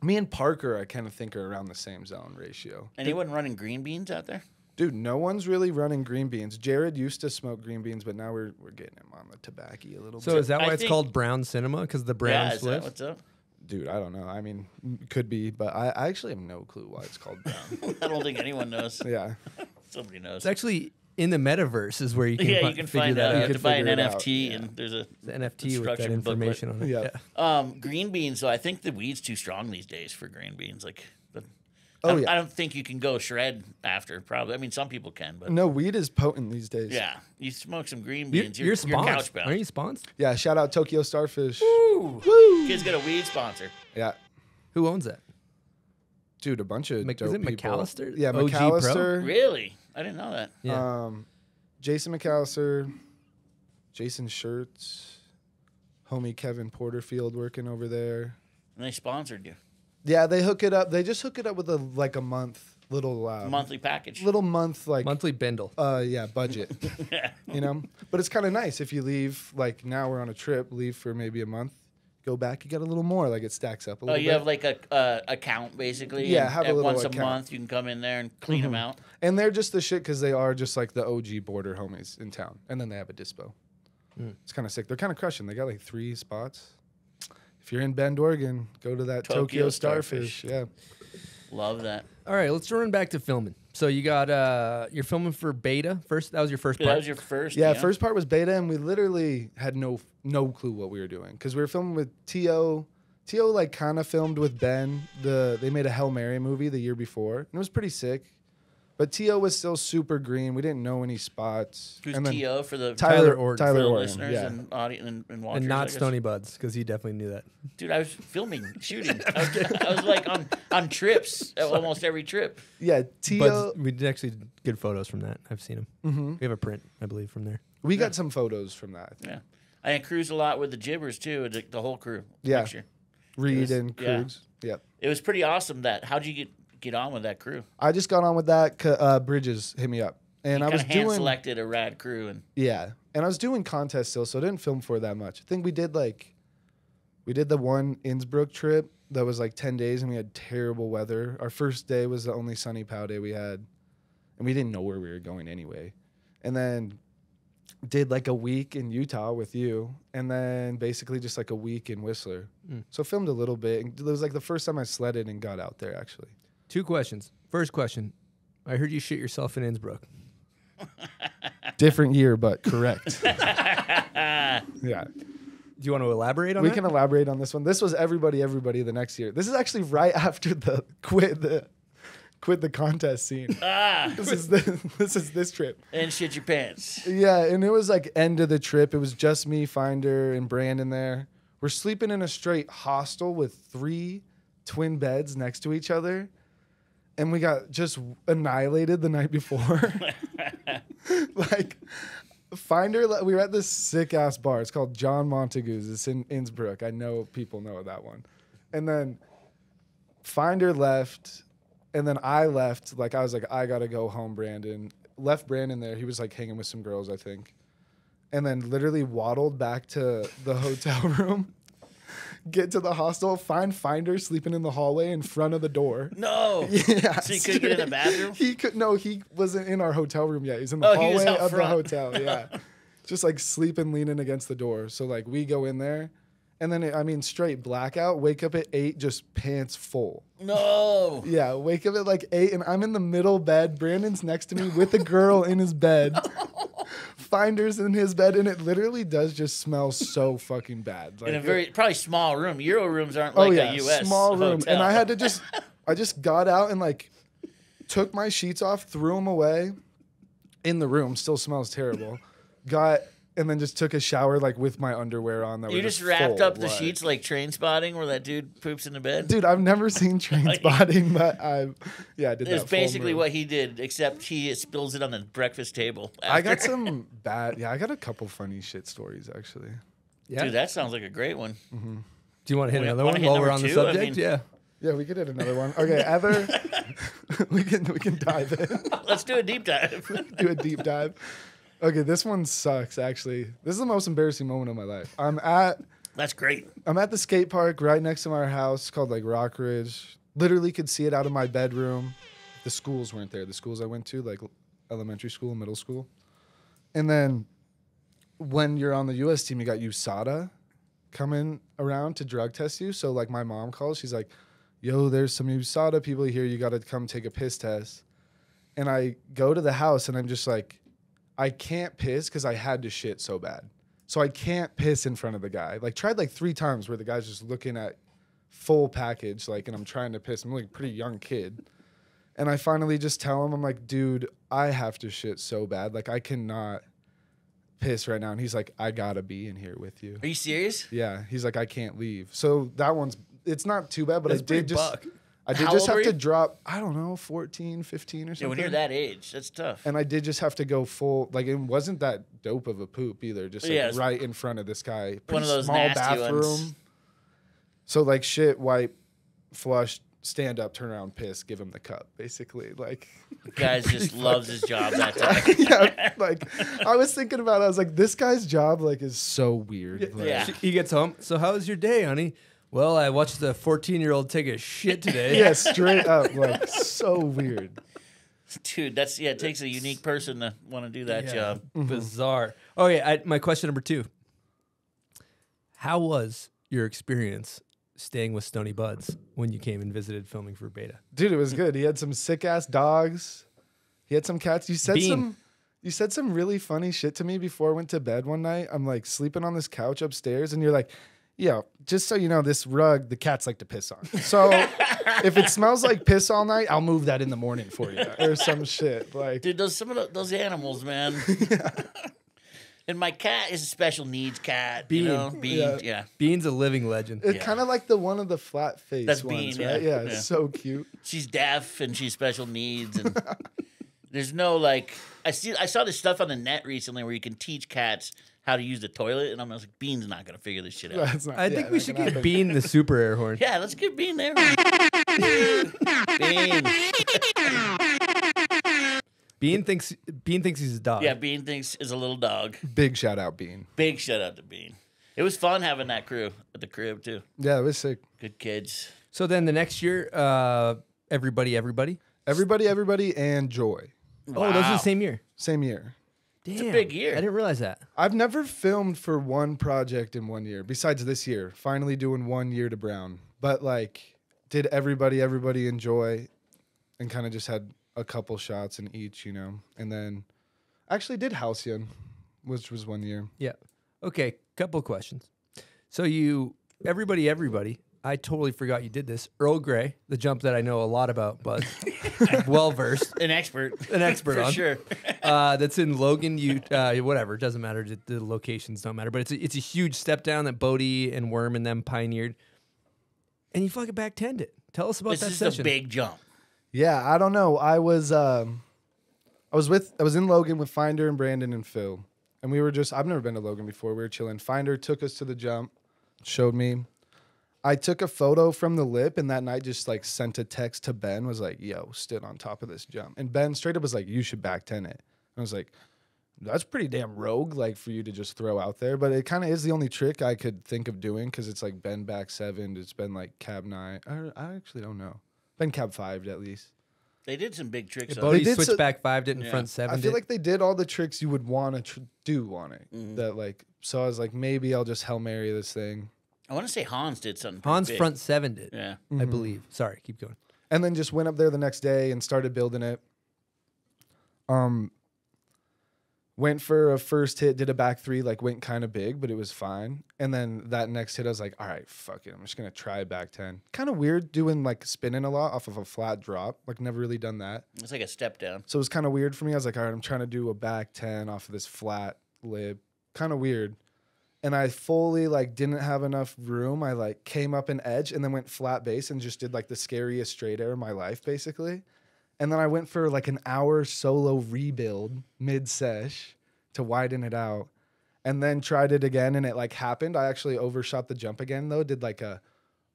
Me and Parker, I kind of think, are around the same zone ratio. Anyone running green beans out there? Dude, no one's really running green beans. Jared used to smoke green beans, but now we're we're getting him on the tobacco a little so bit. So is that why I it's called brown cinema? Because the brown yeah, spliff? Is that what's up? Dude, I don't know. I mean, could be, but I, I actually have no clue why it's called brown. I don't think anyone knows. Yeah. Somebody knows. It's actually in the metaverse is where you can, yeah, you can find out. You have to buy an N F T, yeah. and there's a the N F T with that information booklet. on it. Yeah. yeah. Um, green beans, though, I think the weed's too strong these days for green beans. Like... the Oh, I, yeah. I don't think you can go shred after, probably. I mean, some people can, but no, weed is potent these days. Yeah. You smoke some green beans, you're, you're, you're, you're couch bound. Are you sponsored? Yeah, shout out Tokyo Starfish. Ooh. Woo! Kid's got a weed sponsor. Yeah. Who owns that? Dude, a bunch of Mc, dope Is it McAllister? People. Yeah, O G McAllister. Pro? Really? I didn't know that. Yeah. Um, Jason McAllister, Jason Schertz, homie Kevin Porterfield working over there. And they sponsored you. Yeah, they hook it up. They just hook it up with a like a month little um, monthly package, little month like monthly bindle. Uh, yeah, budget. yeah. You know, but it's kind of nice if you leave. Like now we're on a trip, leave for maybe a month, go back, you get a little more. Like it stacks up a little. Oh, you bit. have like a uh, account basically. Yeah, have a little once account. a month. You can come in there and clean mm-hmm. them out. And they're just the shit because they are just like the O G border homies in town. And then they have a dispo. Mm. It's kind of sick. They're kind of crushing. They got like three spots. If you're in Bend, Oregon, go to that Tokyo, Tokyo Starfish. Starfish. Yeah, love that. All right, let's run back to filming. So you got uh, you're filming for Beta first. That was your first part. That was your first. Yeah, yeah, first part was Beta, and we literally had no no clue what we were doing because we were filming with T O. T O like kind of filmed with Ben. The they made a Hail Mary movie the year before, and it was pretty sick. But T O was still super green. We didn't know any spots. Who's T O for the Tyler Orton, Tyler for the Orton, listeners yeah. and audience and, and watchers? And not Stony Buds because he definitely knew that. Dude, I was filming, shooting. I, was, I was like on on trips, almost every trip. Yeah, T O. We did actually good photos from that. I've seen them. Mm-hmm. We have a print, I believe, from there. We yeah. got some photos from that. I think. Yeah, I cruised a lot with the Jibbers too, the, the whole crew. Yeah, picture. Reed was, and Cruz. Yeah. Yep. It was pretty awesome. That how'd you get? Get on with that crew. I just got on with that. Uh, Bridges hit me up, and I was doing hand selected a rad crew, and yeah, and I was doing contests still, so I didn't film for that much. I think we did like, we did the one Innsbruck trip that was like ten days, and we had terrible weather. Our first day was the only sunny pow day we had, and we didn't know where we were going anyway. And then did like a week in Utah with you, and then basically just like a week in Whistler. Mm. So filmed a little bit. And it was like the first time I sledded and got out there actually. Two questions. First question, I heard you shit yourself in Innsbruck. Different year, but correct. Yeah. Do you want to elaborate on we that? We can elaborate on this one. This was everybody, everybody the next year. This is actually right after the quit the quit the contest scene. Ah. This is this, this is this trip. And shit your pants. Yeah, and it was like end of the trip. It was just me, Finder, and Brandon there. We're sleeping in a straight hostel with three twin beds next to each other. And we got just annihilated the night before. Like, Finder, we were at this sick-ass bar. It's called John Montague's. It's in Innsbruck. I know people know that one. And then Finder left, and then I left. Like, I was like, I got to go home, Brandon. Left Brandon there. He was, like, hanging with some girls, I think. And then literally waddled back to the hotel room. Get to the hostel, find Finder sleeping in the hallway in front of the door. No. Yeah. So he couldn't get in the bathroom? He could no, he wasn't in our hotel room yet. He's in the oh, hallway of front. the hotel. Yeah. Just like sleeping, leaning against the door. So like we go in there and then it, I mean straight blackout, wake up at eight, just pants full. No. Yeah, wake up at like eight and I'm in the middle bed. Brandon's next to me with a girl in his bed. Finder's in his bed, and it literally does just smell so fucking bad. Like, in a very probably small room. Euro rooms aren't like oh yeah, a U S small room. Hotel. And I had to just, I just got out and like took my sheets off, threw them away in the room. Still smells terrible. Got and then just took a shower like with my underwear on. That you were just, just wrapped full, up the like. sheets like Train Spotting, where that dude poops in the bed. Dude, I've never seen Train Spotting, but I, yeah, I did. It's basically what he did, except he spills it on the breakfast table. After. I got some bad, yeah, I got a couple funny shit stories actually. Yeah, dude, that sounds like a great one. Mm-hmm. Do you want to hit we, another one hit while we're on two? the subject? I mean, yeah. Yeah, we could hit another one. Okay, other we can we can dive in. Let's do a deep dive. do a deep dive. Okay, this one sucks, actually. This is the most embarrassing moment of my life. I'm at That's great. I'm at the skate park right next to our house called like Rock Ridge. Literally could see it out of my bedroom. The schools weren't there. The schools I went to, like elementary school, middle school. And then when you're on the U S team, you got U S A D A coming around to drug test you. So like my mom calls, she's like, yo, there's some U S A D A people here. You got to come take a piss test. And I go to the house and I'm just like, I can't piss because I had to shit so bad. So I can't piss in front of the guy. Like tried like three times where the guy's just looking at full package, like, and I'm trying to piss. I'm like a pretty young kid. And I finally just tell him, I'm like, dude, I have to shit so bad. Like I cannot piss right now. And he's like, I got to be in here with you. Are you serious? Yeah. He's like, I can't leave. So that one's, it's not too bad, but that's I did just, buck. I did How just have to drop, I don't know, fourteen, fifteen or something. Yeah, when you're that age, that's tough. And I did just have to go full, like, it wasn't that dope of a poop either. Just like, yeah, right in front of this guy. Pretty one of those small nasty bathroom. Ones. So like shit, wipe, flush, stand up, turn around, piss, give him the cup, basically. Like, the guy's just loves his job that time. Yeah, like I was thinking about it, I was like, this guy's job like is so weird. Like, yeah. He gets home. So how was your day, honey? Well, I watched the fourteen-year-old take a shit today. Yeah, straight up, like so weird. Dude, that's yeah, it takes a unique person to want to do that yeah. job. Mm-hmm. Bizarre. Okay, I, my question number two. How was your experience staying with Stony Buds when you came and visited filming for Beta? Dude, it was good. He had some sick ass dogs. He had some cats. You said Bean. some you said some really funny shit to me before I went to bed one night. I'm like sleeping on this couch upstairs and you're like, yo, just so you know, this rug the cats like to piss on. So if it smells like piss all night, I'll move that in the morning for you. Or some shit. Like, dude, those some of the, those animals, man. Yeah. And my cat is a special needs cat. Bean. You know? Bean, yeah. yeah. Bean's a living legend. It's yeah. kind of like the one of the flat face That's ones, Bean, right? Yeah, yeah, yeah. It's so cute. She's deaf and she's special needs. And there's no like, I see. I saw this stuff on the net recently where you can teach cats how to use the toilet, and I was like, Bean's not gonna figure this shit out. That's not, I yeah, think we should give Bean the super air horn. Yeah, let's give Bean the air horn. Bean. Bean thinks Bean thinks he's a dog. Yeah, Bean thinks is a little dog. Big shout out, Bean. Big shout out to Bean. It was fun having that crew at the crib too. Yeah, it was sick. Good kids. So then the next year, uh, everybody, everybody, everybody, everybody, and Joy. Wow. Oh, those are the same year. Same year. Damn, it's a big year. I didn't realize that. I've never filmed for one project in one year. Besides this year, finally doing one year to Brown. But like, did everybody, everybody, and Joy, and kind of just had a couple shots in each, you know, and then actually did Halcyon, which was one year. Yeah. Okay. Couple questions. So you, everybody, everybody, I totally forgot you did this. Earl Grey, the jump that I know a lot about, Buzz, well versed, an expert, an expert for on. sure. Uh, that's in Logan, Utah, whatever. It doesn't matter. The, the locations don't matter, but it's a, it's a huge step down that Bodie and Worm and them pioneered, and you fucking back tend it. Tell us about this that session. This is a big jump. Yeah, I don't know. I was, um, I was with, I was in Logan with Finder and Brandon and Phil, and we were just. I've never been to Logan before. We were chilling. Finder took us to the jump, showed me. I took a photo from the lip, and that night just like sent a text to Ben. Was like, "Yo, stood on top of this jump," and Ben straight up was like, "You should back ten it." And I was like, "That's pretty damn rogue, like for you to just throw out there." But it kind of is the only trick I could think of doing because it's like Ben back seven. It's been like cab nine. I, I actually don't know. Been cab fived at least. They did some big tricks. Yeah, Bodie switched so, back fived it in yeah. front seven. I feel did. like they did all the tricks you would want to tr do on it. Mm-hmm. That like so I was like maybe I'll just Hail Mary this thing. I want to say Hans did something. Hans big. front seven did. Yeah, mm-hmm. I believe. Sorry, keep going. And then just went up there the next day and started building it. Um, went for a first hit, did a back three, like went kind of big, but it was fine. And then that next hit, I was like, all right, fuck it. I'm just going to try back ten. Kind of weird doing like spinning a lot off of a flat drop. Like never really done that. It's like a step down. So it was kind of weird for me. I was like, all right, I'm trying to do a back ten off of this flat lip. Kind of weird. And I fully like didn't have enough room. I like came up an edge and then went flat base and just did like the scariest straight air of my life basically. And then I went for like an hour solo rebuild mid-sesh to widen it out. and then tried it again, and it like happened. I actually overshot the jump again though. Did like a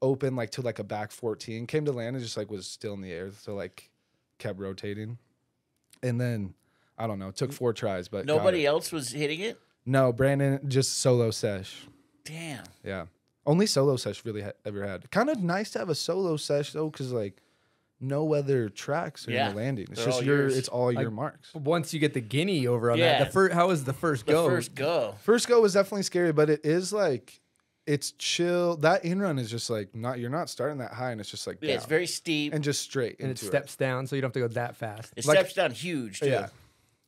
open like to like a back fourteen, came to land and just like was still in the air. So like kept rotating, and then I don't know. Took four tries, but nobody else was hitting it. No, Brandon just solo sesh. Damn. Yeah. Only solo sesh really ha ever had. Kind of nice to have a solo sesh though, because like no other tracks in yeah. the landing. It's They're just your. Yours. It's all like, your marks. Once you get the guinea over on yeah. that, the first how was the first the go? First go. First go was definitely scary, but it is like it's chill. That in run is just like not. You're not starting that high, and it's just like yeah, down. It's very steep and just straight, and into it steps it. down, so you don't have to go that fast. It like, steps down huge too. Yeah.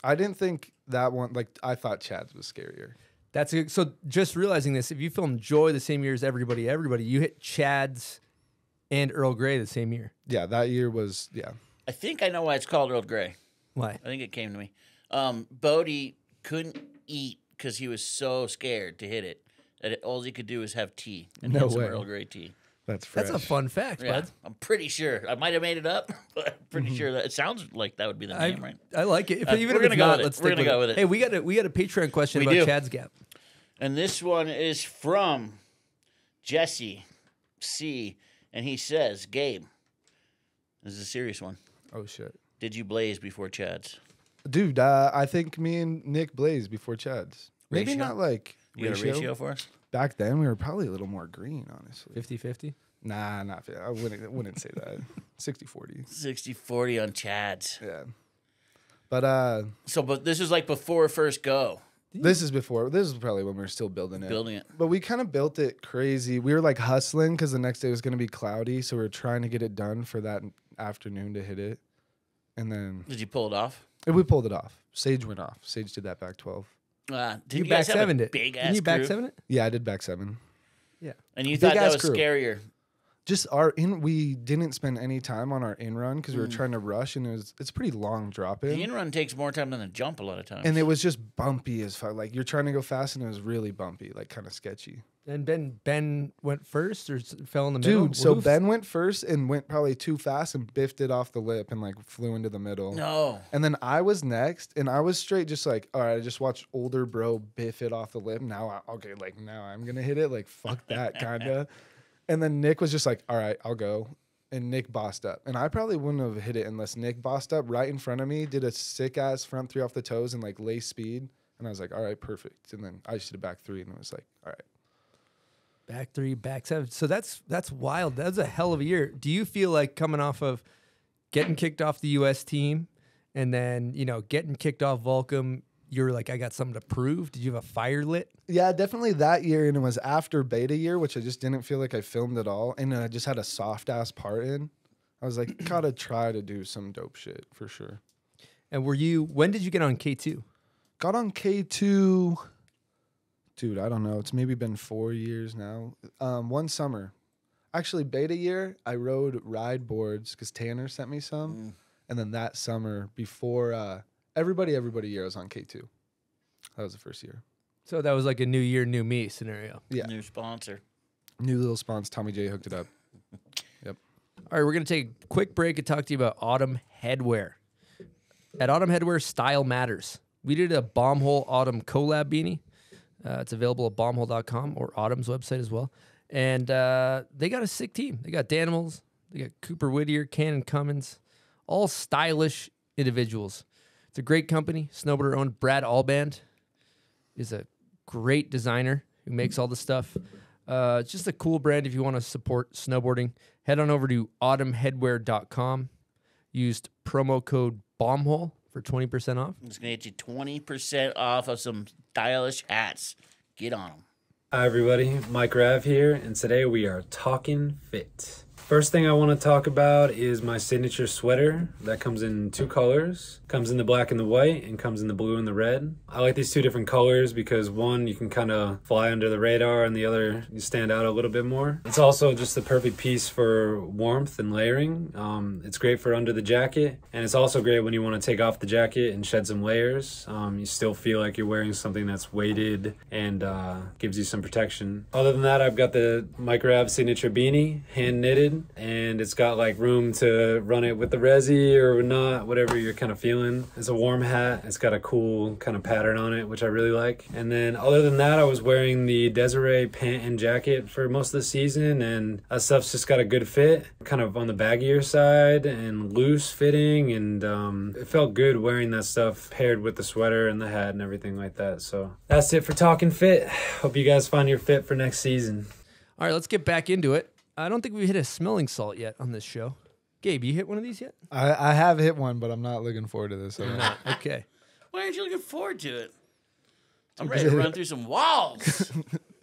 I didn't think that one. Like I thought Chad's was scarier. That's a, so. Just realizing this, if you filmed Joy the same year as everybody, everybody, you hit Chad's and Earl Grey the same year. Yeah, that year was yeah. I think I know why it's called Earl Grey. Why? I think it came to me. Um, Bodie couldn't eat because he was so scared to hit it that it, all he could do was have tea and no hit some Earl Grey tea. That's fresh. That's a fun fact, yeah, bud. I'm pretty sure. I might have made it up, but I'm pretty mm-hmm. sure that it sounds like that would be the I, name, right? I like it. If, uh, even we're if gonna go not, with let's it. We're gonna with go with it. Hey, we got a we got a Patreon question we about do. Chad's gap, and this one is from Jesse C, and he says, "Gabe, this is a serious one. Oh shit! Did you blaze before Chad's? Dude, uh, I think me and Nick blazed before Chad's. Maybe ratio? not like you got ratio? a ratio for us." Back then, we were probably a little more green, honestly. fifty fifty? Nah, not fifty. I wouldn't, wouldn't say that. sixty forty. sixty forty on Chad's. Yeah. But, uh... So, but this is like before first go. This is before. This is probably when we were still building it. Building it. But we kind of built it crazy. We were, like, hustling because the next day was going to be cloudy, so we were trying to get it done for that afternoon to hit it. And then... Did you pull it off? We pulled it off. Sage went off. Sage did that back twelve. Uh, did you, you back seven it? Big ass you back seven it? Yeah, I did back seven. Yeah, and you big thought that was crew. Scarier. Just our in, we didn't spend any time on our in run because we were mm. trying to rush, and it was it's a pretty long drop in. The in run takes more time than the jump a lot of times, and it was just bumpy as fuck. Like you're trying to go fast, and it was really bumpy, like kind of sketchy. And Ben Ben went first or fell in the middle? Dude, so Oof. Ben went first and went probably too fast and biffed it off the lip and, like, flew into the middle. No. And then I was next, and I was straight just like, all right, I just watched older bro biff it off the lip. Now, I, okay, like, now I'm going to hit it. Like, fuck that, kind of. And then Nick was just like, all right, I'll go. And Nick bossed up. And I probably wouldn't have hit it unless Nick bossed up right in front of me, did a sick-ass front three off the toes and, like, lace speed. And I was like, all right, perfect. And then I should have back three, and it was like, all right. Back three, back seven. So that's that's wild. That's a hell of a year. Do you feel like coming off of getting kicked off the U S team and then, you know, getting kicked off Volcom, you were like, I got something to prove? Did you have a fire lit? Yeah, definitely that year. And it was after beta year, which I just didn't feel like I filmed at all. And I just had a soft-ass part in. I was like, gotta try to do some dope shit for sure. And were you, when did you get on K two? Got on K two... Dude, I don't know. It's maybe been four years now. Um, one summer. Actually, beta year, I rode ride boards because Tanner sent me some. Mm. And then that summer, before uh, everybody, everybody year, I was on K two. That was the first year. So that was like a new year, new me scenario. Yeah. New sponsor. New little sponsor. Tommy J hooked it up. Yep. All right, we're going to take a quick break and talk to you about Autumn Headwear. At Autumn Headwear, style matters. We did a Bombhole Autumn collab beanie. Uh, it's available at bombhole dot com or Autumn's website as well. And uh, they got a sick team. They got Danimals. They got Cooper Whittier, Cannon Cummins, all stylish individuals. It's a great company, snowboarder-owned. Brad Alband is a great designer who makes all the stuff. Uh, it's just a cool brand if you want to support snowboarding. Head on over to autumn headwear dot com. Used promo code BOMBHOLE for twenty percent off. It's going to get you twenty percent off of some stylish hats. Get on them. Hi, everybody. Mike Rav here, and today we are talking fit. First thing I want to talk about is my signature sweater that comes in two colors. Comes in the black and the white, and comes in the blue and the red. I like these two different colors because one, you can kind of fly under the radar, and the other, you stand out a little bit more. It's also just the perfect piece for warmth and layering. Um, it's great for under the jacket, and it's also great when you want to take off the jacket and shed some layers. Um, you still feel like you're wearing something that's weighted and uh, gives you some protection. Other than that, I've got the Mike Rav signature beanie, hand knitted. one, and it's got like room to run it with the resi or not, whatever you're kind of feeling. It's a warm hat. It's got a cool kind of pattern on it, which I really like. And then other than that, I was wearing the Desiree pant and jacket for most of the season, and that stuff's just got a good fit, kind of on the baggier side and loose fitting, and um, it felt good wearing that stuff paired with the sweater and the hat and everything like that. So that's it for talking fit. Hope you guys find your fit for next season. All right, let's get back into it. I don't think we hit a smelling salt yet on this show. Gabe, you hit one of these yet? I, I have hit one, but I'm not looking forward to this. You're not. Okay. Why aren't you looking forward to it? I'm ready to run through some walls.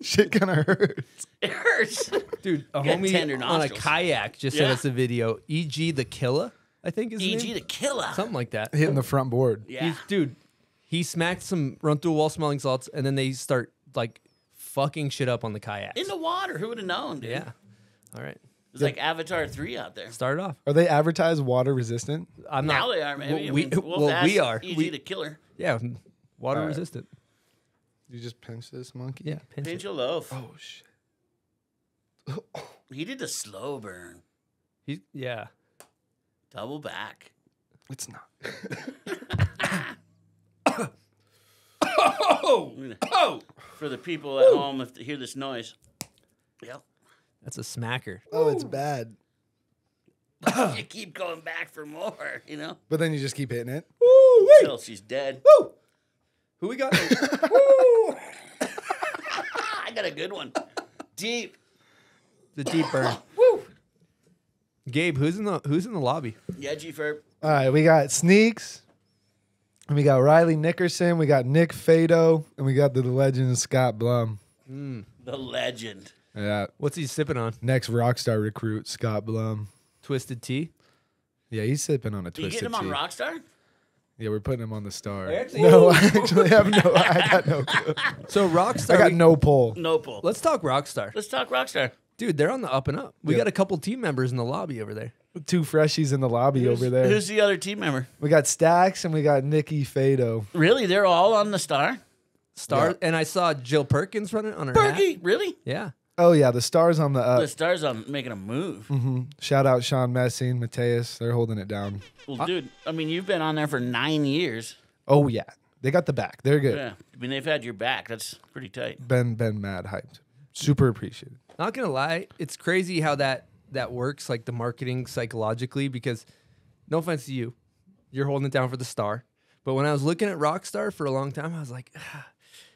Shit kind of hurts. It hurts. Dude, a homie on a kayak just yeah. sent us a video. E G the Killer, I think is E G the Killer. Something like that. Hitting the front board. Yeah. He's, dude, he smacked some run-through-wall smelling salts, and then they start, like, fucking shit up on the kayak. In the water. Who would have known, dude? Yeah. All right. It's yeah. like Avatar three out there. Start off. Are they advertised water resistant? I'm not. Now they are, maybe. Well, we, I mean, well, well, we are. E G we, the Killer. Yeah, water right. resistant. You just pinch this monkey? Yeah, pinch, pinch a loaf. Oh, shit. He did a slow burn. He, yeah. Double back. It's not. oh! Oh! For the people at Ooh. home, if they hear this noise. Yep. That's a smacker. Oh, Ooh. it's bad. You keep going back for more, you know? But then you just keep hitting it. Ooh, until she's dead. Woo! Who we got? Woo! I got a good one. Deep. The deep burn. Woo! Gabe, who's in the who's in the lobby? Yeah, G Ferb. All right, we got Sneaks. And we got Riley Nickerson. We got Nick Fado. And we got the legend Scott Blum. Mm. The legend. Yeah. What's he sipping on? Next Rockstar recruit, Scott Blum. Twisted tea? Yeah, he's sipping on a Did twisted tea. You get him tea. on Rockstar? Yeah, we're putting him on the star. Actually, no, I actually have no. I got no clue. So Rockstar, I got we, no poll. No poll. Let's talk Rockstar. Let's talk Rockstar, dude. They're on the up and up. We yep. got a couple team members in the lobby over there. Two freshies in the lobby who's, over there. Who's the other team member? We got Stacks and we got Nikki Fado. Really, they're all on the star. Star, yeah. and I saw Jill Perkins running on her. Perky, really? Yeah. Oh yeah, the star's on the up. The star's on making a move. Mm-hmm. Shout out Sean Messing, Mateus. They're holding it down. Well, uh, dude, I mean, you've been on there for nine years. Oh yeah, they got the back. They're good. Yeah, I mean, they've had your back. That's pretty tight. Been been mad hyped. Super appreciated. Not gonna lie, it's crazy how that that works. Like the marketing psychologically, because no offense to you, you're holding it down for the star. But when I was looking at Rockstar for a long time, I was like, ah.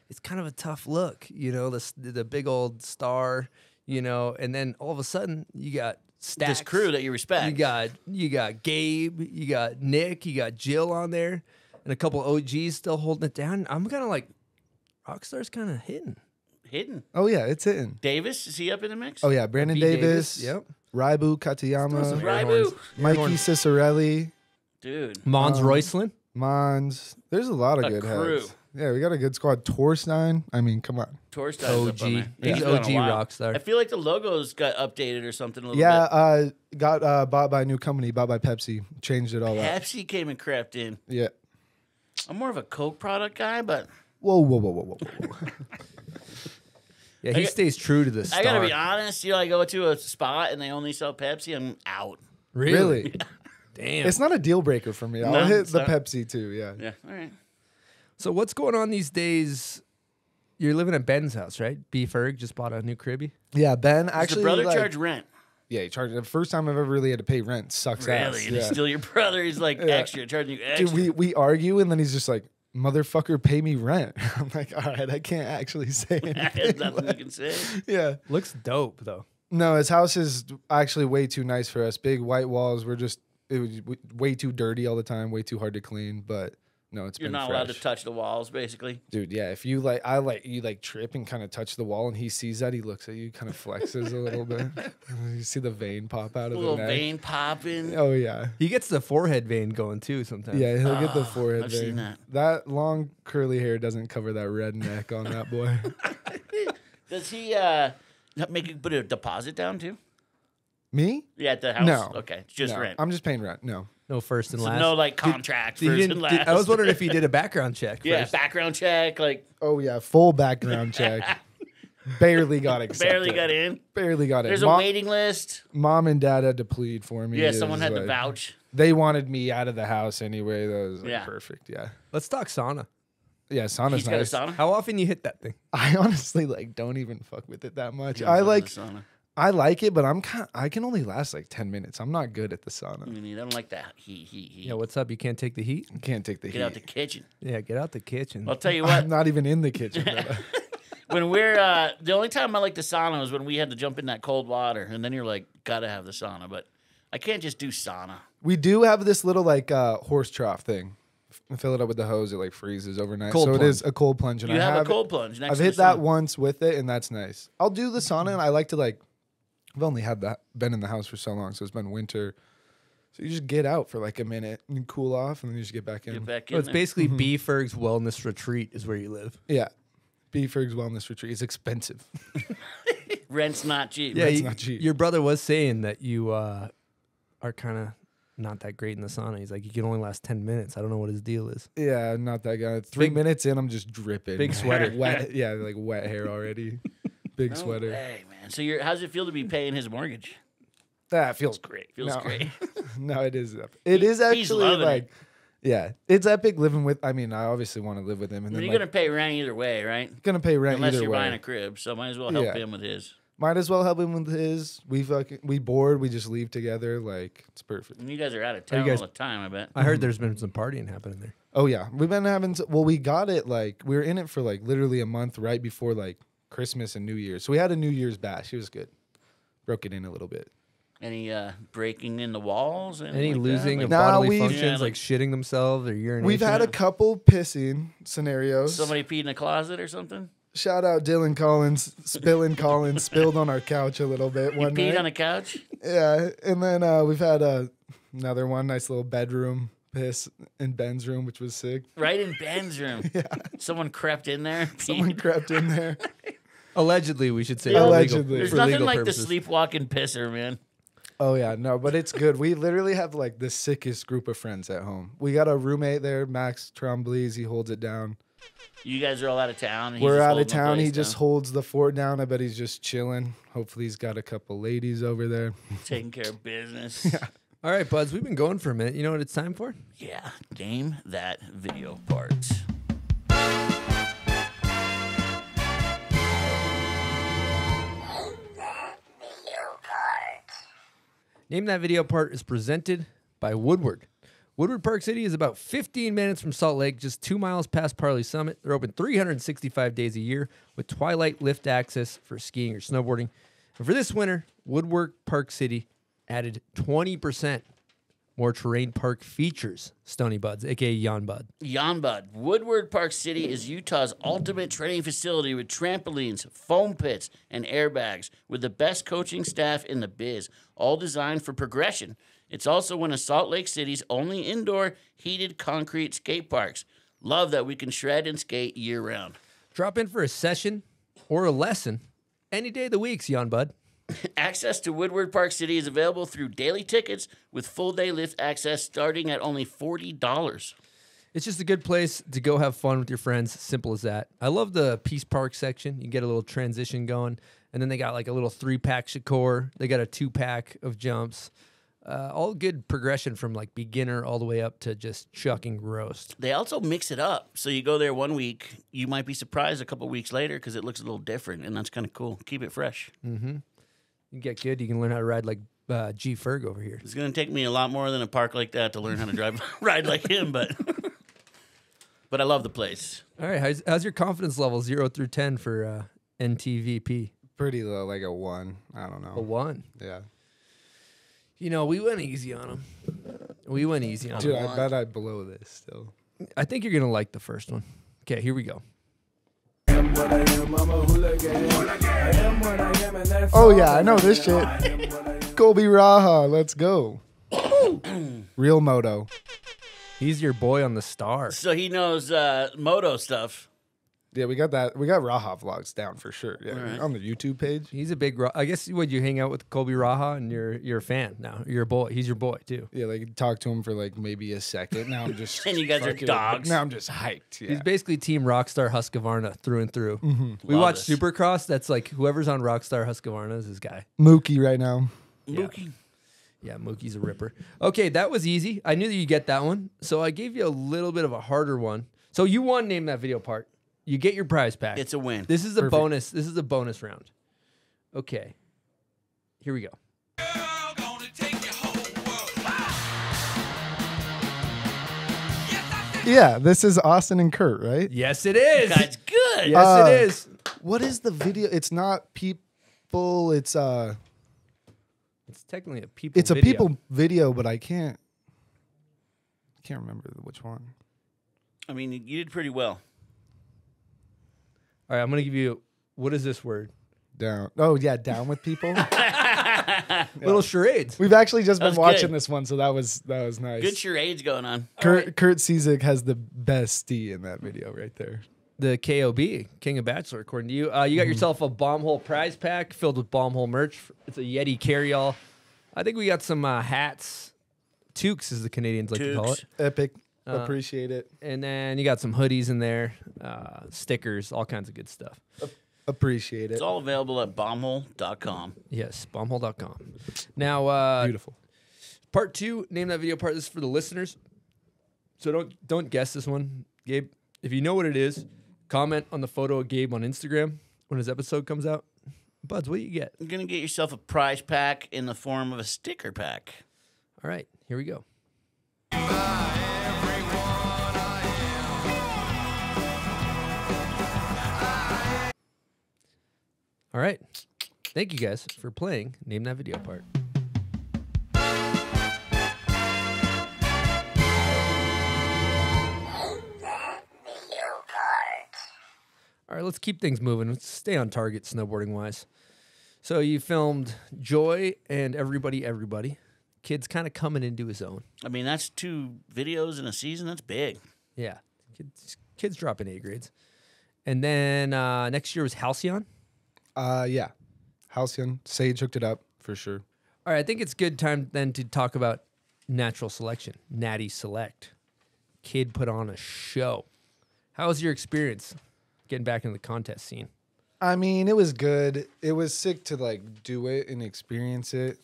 It's kind of a tough look, you know, the, the big old star, you know, and then all of a sudden you got Stacks. This crew that you respect. You got, you got Gabe, you got Nick, you got Jill on there, and a couple O Gs still holding it down. I'm kind of like, Rockstar's kind of hidden. Hidden? Oh, yeah, it's hidden. Davis, is he up in the mix? Oh, yeah, Brandon Davis, Davis, yep. Raibu Katayama, Raibu. Mikey Cicerelli. Dude. Mons um, Roislin. Mons. There's a lot of a good crew. heads. Yeah, we got a good squad. Torstein, I mean, come on. Torstein, O G, yeah. he's O G Rockstar. I feel like the logos got updated or something. A little yeah, bit. Uh, got uh, bought by a new company, bought by Pepsi, changed it all Pepsi up. Pepsi came and crept in. Yeah, I'm more of a Coke product guy, but whoa, whoa, whoa, whoa, whoa. yeah, he got, stays true to the star. I gotta be honest. You know, I go to a spot and they only sell Pepsi. I'm out. Really? really? Yeah. Damn. It's not a deal breaker for me. No, I'll hit the not. Pepsi too. Yeah. Yeah. All right. So what's going on these days? You're living at Ben's house, right? B. Ferg just bought a new cribby. Yeah, Ben actually. Does the brother like, charge rent? Yeah, he charged. The first time I've ever really had to pay rent. Sucks really? ass. Really? Yeah. He's still your brother. He's like yeah. extra, charging you extra. Dude, we, we argue, and then he's just like, motherfucker, pay me rent. I'm like, all right, I can't actually say anything. There's nothing you can say. Yeah. Looks dope, though. No, his house is actually way too nice for us. Big white walls. We're just it was way too dirty all the time, way too hard to clean, but... No, it's You're been not fresh. allowed to touch the walls, basically. Dude, yeah. If you like, I like you like trip and kind of touch the wall, and he sees that, he looks at you, kind of flexes a little bit. You see the vein pop out of the neck. Little vein popping. Oh yeah. He gets the forehead vein going too sometimes. Yeah, he'll oh, get the forehead I've vein. Seen that. That long curly hair doesn't cover that red neck on that boy. Does he uh, make you put a deposit down too? Me? Yeah, at the house. No. Okay, just no. rent. I'm just paying rent. No. No first and so last. No, like, contract did, first did, and last. Did, I was wondering if he did a background check. Yeah, first. background check. like. Oh, yeah, full background check. Barely got accepted. Barely got in. Barely got in. There's Mom, a waiting list. Mom and Dad had to plead for me. Yeah, someone had like, to vouch. They wanted me out of the house anyway. That was like, yeah. perfect. Yeah. Let's talk sauna. Yeah, sauna's He's nice. Got a sauna? How often you hit that thing? I honestly like don't even fuck with it that much. I like sauna. I like it, but I'm kind. I can only last like ten minutes. I'm not good at the sauna. I don't like that heat, heat, heat. Yeah, what's up? You can't take the heat. Can't take the get heat. Get out the kitchen. Yeah, get out the kitchen. I'll tell you what. I'm not even in the kitchen. When we're uh, the only time I like the sauna was when we had to jump in that cold water, and then you're like, gotta have the sauna. But I can't just do sauna. We do have this little like uh, horse trough thing. Fill it up with the hose. It like freezes overnight. Cold so plunge. It is a cold plunge. And you I have, have a cold plunge. Next I've hit that sauna. once with it, and that's nice. I'll do the sauna, and I like to like. I've only had that been in the house for so long, so it's been winter. So you just get out for like a minute and cool off, and then you just get back in. Get back in. So it's basically mm-hmm. B Ferg's Wellness Retreat is where you live. Yeah, B Ferg's Wellness Retreat is expensive. Rent's not cheap. Yeah, Rent's you, not cheap. Your brother was saying that you uh, are kind of. Not that great in the sauna. He's like, you can only last ten minutes. I don't know what his deal is. Yeah, I'm not that guy. Three big, minutes in, I'm just dripping. Big sweater, wet. Yeah, like wet hair already. Big no sweater. Hey man, so you're, how's it feel to be paying his mortgage? That feels great. Feels no. great. No, it is. It he, is actually like, it. yeah, it's epic living with. I mean, I obviously want to live with him. And well, then you're like, gonna pay rent either way, right? Gonna pay rent unless either you're way. buying a crib. So might as well help yeah. him with his. Might as well help him with his. We fucking we bored. We just leave together. Like it's perfect. And you guys are out of town guys, all the time. I bet. I heard there's been some partying happening there. Oh yeah, we've been having. Well, we got it. Like we were in it for like literally a month right before like Christmas and New Year's. So we had a New Year's bash. It was good. Broke it in a little bit. Any uh, breaking in the walls? Any like losing like, of nah, bodily functions, yeah, like, like shitting themselves or urinating? We've had a couple pissing scenarios. Somebody peed in a closet or something. Shout out Dylan Collins, spilling Collins, spilled on our couch a little bit one night. You peed on a couch? Yeah, and then uh, we've had uh, another one, nice little bedroom piss in Ben's room, which was sick. Right in Ben's room? Yeah. Someone crept in there? Someone crept in there. Allegedly, we should say. Allegedly. There's nothing like the sleepwalking pisser, man. Oh, yeah, no, but it's good. We literally have, like, the sickest group of friends at home. We got a roommate there, Max Tromblese. He holds it down. You guys are all out of town. We're out of town. He just holds the fort down. I bet he's just chilling. Hopefully he's got a couple ladies over there. Taking care of business. Yeah. All right, buds. We've been going for a minute. You know what it's time for? Yeah. Name that video part. Name that video part. Name that video part is presented by Woodward. Woodward Park City is about fifteen minutes from Salt Lake, just two miles past Parley Summit. They're open three hundred sixty-five days a year with twilight lift access for skiing or snowboarding. And for this winter, Woodward Park City added twenty percent more terrain park features. Stony Buds, a k a. Yon Bud. Yon Bud. Woodward Park City is Utah's ultimate training facility with trampolines, foam pits, and airbags with the best coaching staff in the biz, all designed for progression. It's also one of Salt Lake City's only indoor heated concrete skate parks. Love that we can shred and skate year-round. Drop in for a session or a lesson any day of the week, Yon Bud. Access to Woodward Park City is available through daily tickets with full-day lift access starting at only forty dollars. It's just a good place to go have fun with your friends, simple as that. I love the Peace Park section. You can get a little transition going, and then they got like a little three-pack Shakur. They got a two-pack of jumps. Uh, all good progression from like beginner all the way up to just chucking roast. They also mix it up. So you go there one week, you might be surprised a couple weeks later because it looks a little different, and that's kind of cool. Keep it fresh. Mm-hmm. You get good. You can learn how to ride like uh, G Ferg over here. It's going to take me a lot more than a park like that to learn how to drive ride like him, but but I love the place. All right. How's, how's your confidence level, zero through ten for uh, N T V P? Pretty low, like a one. I don't know. A one? Yeah. You know, we went easy on him. We went easy on him. Dude, I bet I blow this still. I think you're going to like the first one. Okay, here we go. Oh, yeah, I know this shit. Colby Raha, let's go. Real moto. He's your boy on the star. So he knows uh, moto stuff. Yeah, we got that. We got Raha vlogs down for sure. Yeah, right. On the YouTube page. He's a big. I guess when you hang out with Colby Raha and you're you're a fan now. You're a boy. He's your boy too. Yeah, like talk to him for like maybe a second. Now I'm just and you guys are dogs. Now I'm just hyped. Yeah. He's basically Team Rockstar Husqvarna through and through. Mm -hmm. We Love watch this. Supercross. That's like whoever's on Rockstar Husqvarna is his guy. Mookie right now. Yeah. Mookie. Yeah, Mookie's a ripper. Okay, that was easy. I knew that you'd get that one. So I gave you a little bit of a harder one. So you won Name That Video Part. You get your prize pack. It's a win. This is a Perfect. bonus. This is a bonus round. Okay. Here we go. Girl, gonna take your whole world. Ah! Yes, yeah, this is Austin and Kurt, right? Yes, it is. That's good. Yes, uh, it is. What is the video? It's not people. It's... uh. It's technically a people It's video. a people video, but I can't I can't remember which one. I mean, you did pretty well. All right, I'm going to give you, what is this word? Down. Oh, yeah, down with people. Yeah. Little charades. We've actually just that been watching good. this one, so that was that was nice. Good charades going on. Kurt, right. Kurt Cizik has the best D in that video right there. The K O B, King of Bachelor, according to you. Uh, you got yourself a Bombhole prize pack filled with Bombhole merch. It's a Yeti carry-all. I think we got some uh, hats. Toques, as the Canadians like Toques. to call it. Epic. Uh, Appreciate it. And then you got some hoodies in there, uh, stickers, all kinds of good stuff. A appreciate it. It's all available at bombhole dot com. Yes, bombhole dot com. Now, uh, beautiful. Part two, Name That Video Part. This is for the listeners. So don't don't guess this one, Gabe. If you know what it is, comment on the photo of Gabe on Instagram when his episode comes out. Buds, what do you get? You're going to get yourself a prize pack in the form of a sticker pack. All right, here we go. All right. Thank you guys for playing Name That Video Part. All right, let's keep things moving. Let's stay on target snowboarding-wise. So you filmed Joy and Everybody, Everybody. Kid's kind of coming into his own. I mean, that's two videos in a season. That's big. Yeah. Kids, kids dropping A grades. And then uh, next year was Halcyon? Uh, yeah. Halcyon. Sage hooked it up for sure. All right, I think it's good time then to talk about natural selection, Natty Select. Kid put on a show. How was your experience getting back in the contest scene? I mean, it was good. It was sick to like do it and experience it.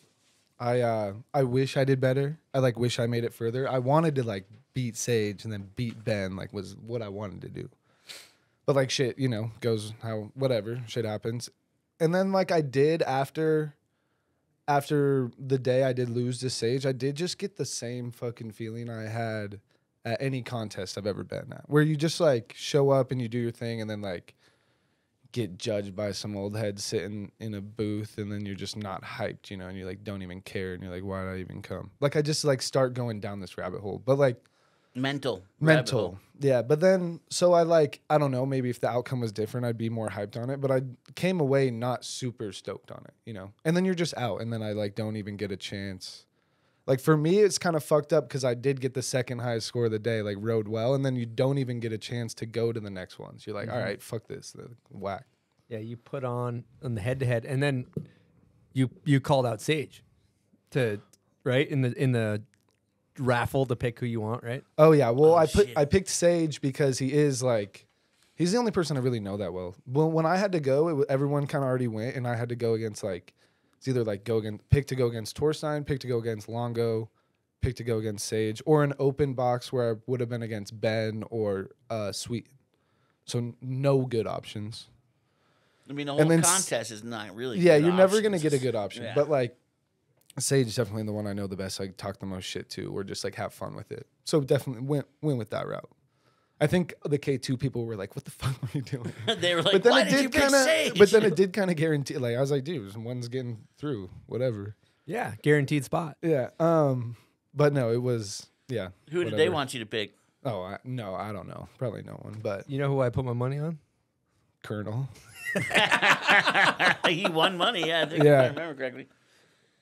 I uh, I wish I did better. I like wish I made it further. I wanted to like beat Sage and then beat Ben. Like was what I wanted to do. But like shit, you know, goes how whatever shit happens. And then like I did after after the day I did lose to Sage. I did just get the same fucking feeling I had at any contest I've ever been at, where you just like show up and you do your thing and then like get judged by some old head sitting in a booth and then you're just not hyped, you know, and you like don't even care and you're like, why did I even come? Like I just like start going down this rabbit hole, but like mental mental yeah. But then so I like I don't know, maybe if the outcome was different I'd be more hyped on it, but I came away not super stoked on it, you know. And then you're just out and then I like don't even get a chance. Like, for me, it's kind of fucked up because I did get the second highest score of the day, like, rode well, and then you don't even get a chance to go to the next ones. You're like, mm-hmm. all right, fuck this. Whack. Yeah, you put on on the head-to-head, -head, and then you you called out Sage to, right, in the in the raffle to pick who you want, right? Oh, yeah. Well, oh, I, put, I picked Sage because he is, like, he's the only person I really know that well. Well, when I had to go, it, everyone kind of already went, and I had to go against, like, it's either like go against, pick to go against Torstein, pick to go against Longo, pick to go against Sage, or an open box where I would have been against Ben or uh, Sweet. So no good options. I mean, the whole contest is not really. Yeah, you're never gonna get a good option. Yeah. But like, Sage is definitely the one I know the best. I like, talk the most shit to, or just like have fun with it. So definitely went went with that route. I think the K two people were like, what the fuck were you doing? They were like, but then why it did, did you kinda, Sage? But then it did kind of guarantee, like, I was like, dude, one's getting through, whatever. Yeah, guaranteed spot. Yeah, um, but no, it was, yeah. Who whatever. did they want you to pick? Oh, I, no, I don't know. Probably no one, but. You know who I put my money on? Colonel. He won money, yeah, I think, yeah. If I remember correctly.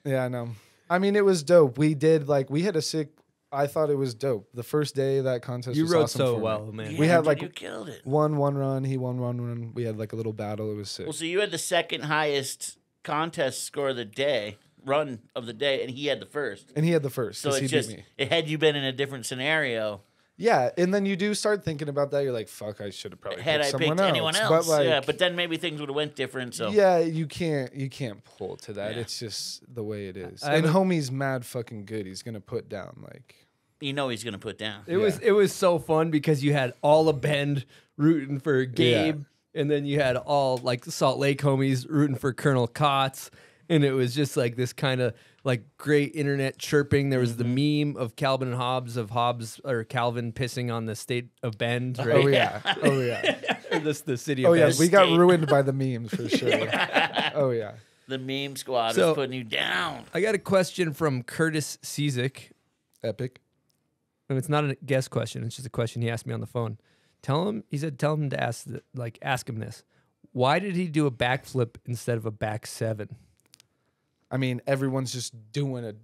Yeah, I know. I mean, it was dope. We did, like, we had a sick I thought it was dope. The first day of that contest, you was wrote awesome so well, me. man. Yeah, we had like you killed it. One one run, he won one run. We had like a little battle. It was sick. Well, so you had the second highest contest score of the day, run of the day, and he had the first. And he had the first. So it just, it had you been in a different scenario. Yeah, and then you do start thinking about that. You're like, "Fuck, I should have probably had picked I someone picked else. anyone else." But like, yeah, but then maybe things would have went different. So yeah, you can't you can't pull to that. Yeah. It's just the way it is. I, and I, homie's mad fucking good. He's gonna put down like, you know, he's gonna put down. It yeah. was it was so fun because you had all of Bend rooting for Gabe, yeah. and then you had all like Salt Lake homies rooting for Colonel Kotz. And it was just like this kind of like great internet chirping. There was the meme of Calvin and Hobbes of Hobbes or Calvin pissing on the state of Bend. Right? Oh yeah, oh yeah. Or this the city. Of oh Bend. yeah, we got ruined by the memes for sure. Oh yeah, the meme squad so, is putting you down. I got a question from Curtis Cizik. Epic. And it's not a guess question. It's just a question he asked me on the phone. Tell him. He said, tell him to ask the, like ask him this. Why did he do a backflip instead of a back seven? I mean, everyone's just doing a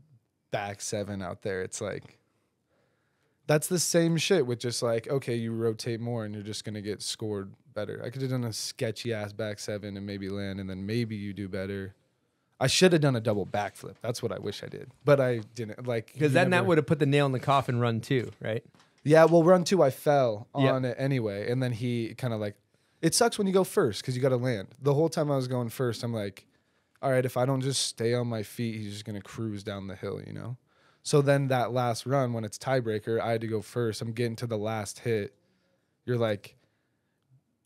back seven out there. It's like, that's the same shit with just like, okay, you rotate more and you're just going to get scored better. I could have done a sketchy ass back seven and maybe land, and then maybe you do better. I should have done a double backflip. That's what I wish I did. But I didn't. Like, because then never... that would have put the nail in the coffin run two, right? Yeah, well, run two, I fell on yep. it anyway. And then he kind of like, it sucks when you go first because you got to land. The whole time I was going first, I'm like, all right, if I don't just stay on my feet, he's just going to cruise down the hill, you know? So then that last run, when it's tiebreaker, I had to go first. I'm getting to the last hit. You're like,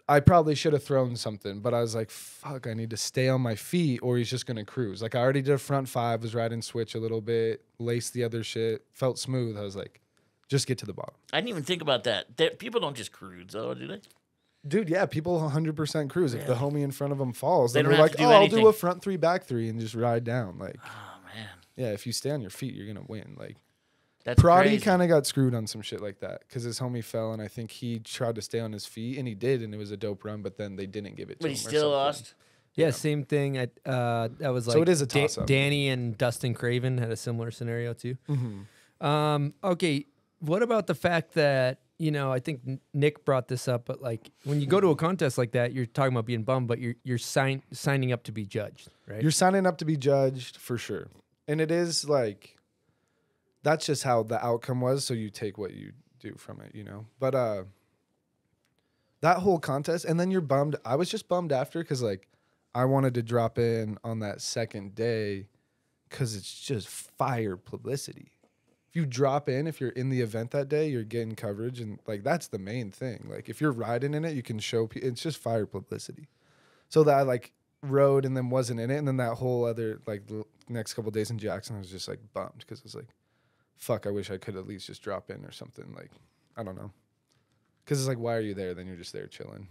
I probably should have thrown something, but I was like, fuck, I need to stay on my feet or he's just going to cruise. Like, I already did a front five, was riding switch a little bit, laced the other shit, felt smooth. I was like, just get to the bottom. I didn't even think about that. That people don't just cruise, though, do they? Dude, yeah, people one hundred percent cruise. If yeah. the homie in front of them falls, they then they're like, do oh, anything. I'll do a front three, back three, and just ride down. Like, oh, man. Yeah, if you stay on your feet, you're going to win. Like, that's Proddy kind of got screwed on some shit like that because his homie fell, and I think he tried to stay on his feet, and he did, and it was a dope run, but then they didn't give it to but him. But he still lost? Yeah, yeah, same thing. I, uh, that was like so it is a toss-up. Danny and Dustin Craven had a similar scenario, too. Mm-hmm. um, okay, what about the fact that, you know, I think Nick brought this up, but like when you go to a contest like that, you're talking about being bummed, but you're you're sign signing up to be judged, right? You're signing up to be judged for sure, and it is like that's just how the outcome was. So you take what you do from it, you know. But uh, that whole contest, and then you're bummed. I was just bummed after because like I wanted to drop in on that second day because it's just fire publicity. You drop in, if you're in the event that day, you're getting coverage, and like that's the main thing. Like if you're riding in it, you can show people. It's just fire publicity. So that I like rode and then wasn't in it, and then that whole other like the next couple of days in Jackson, I was just like bummed because I was like, fuck, I wish I could at least just drop in or something. Like I don't know, because it's like why are you there? Then you're just there chilling.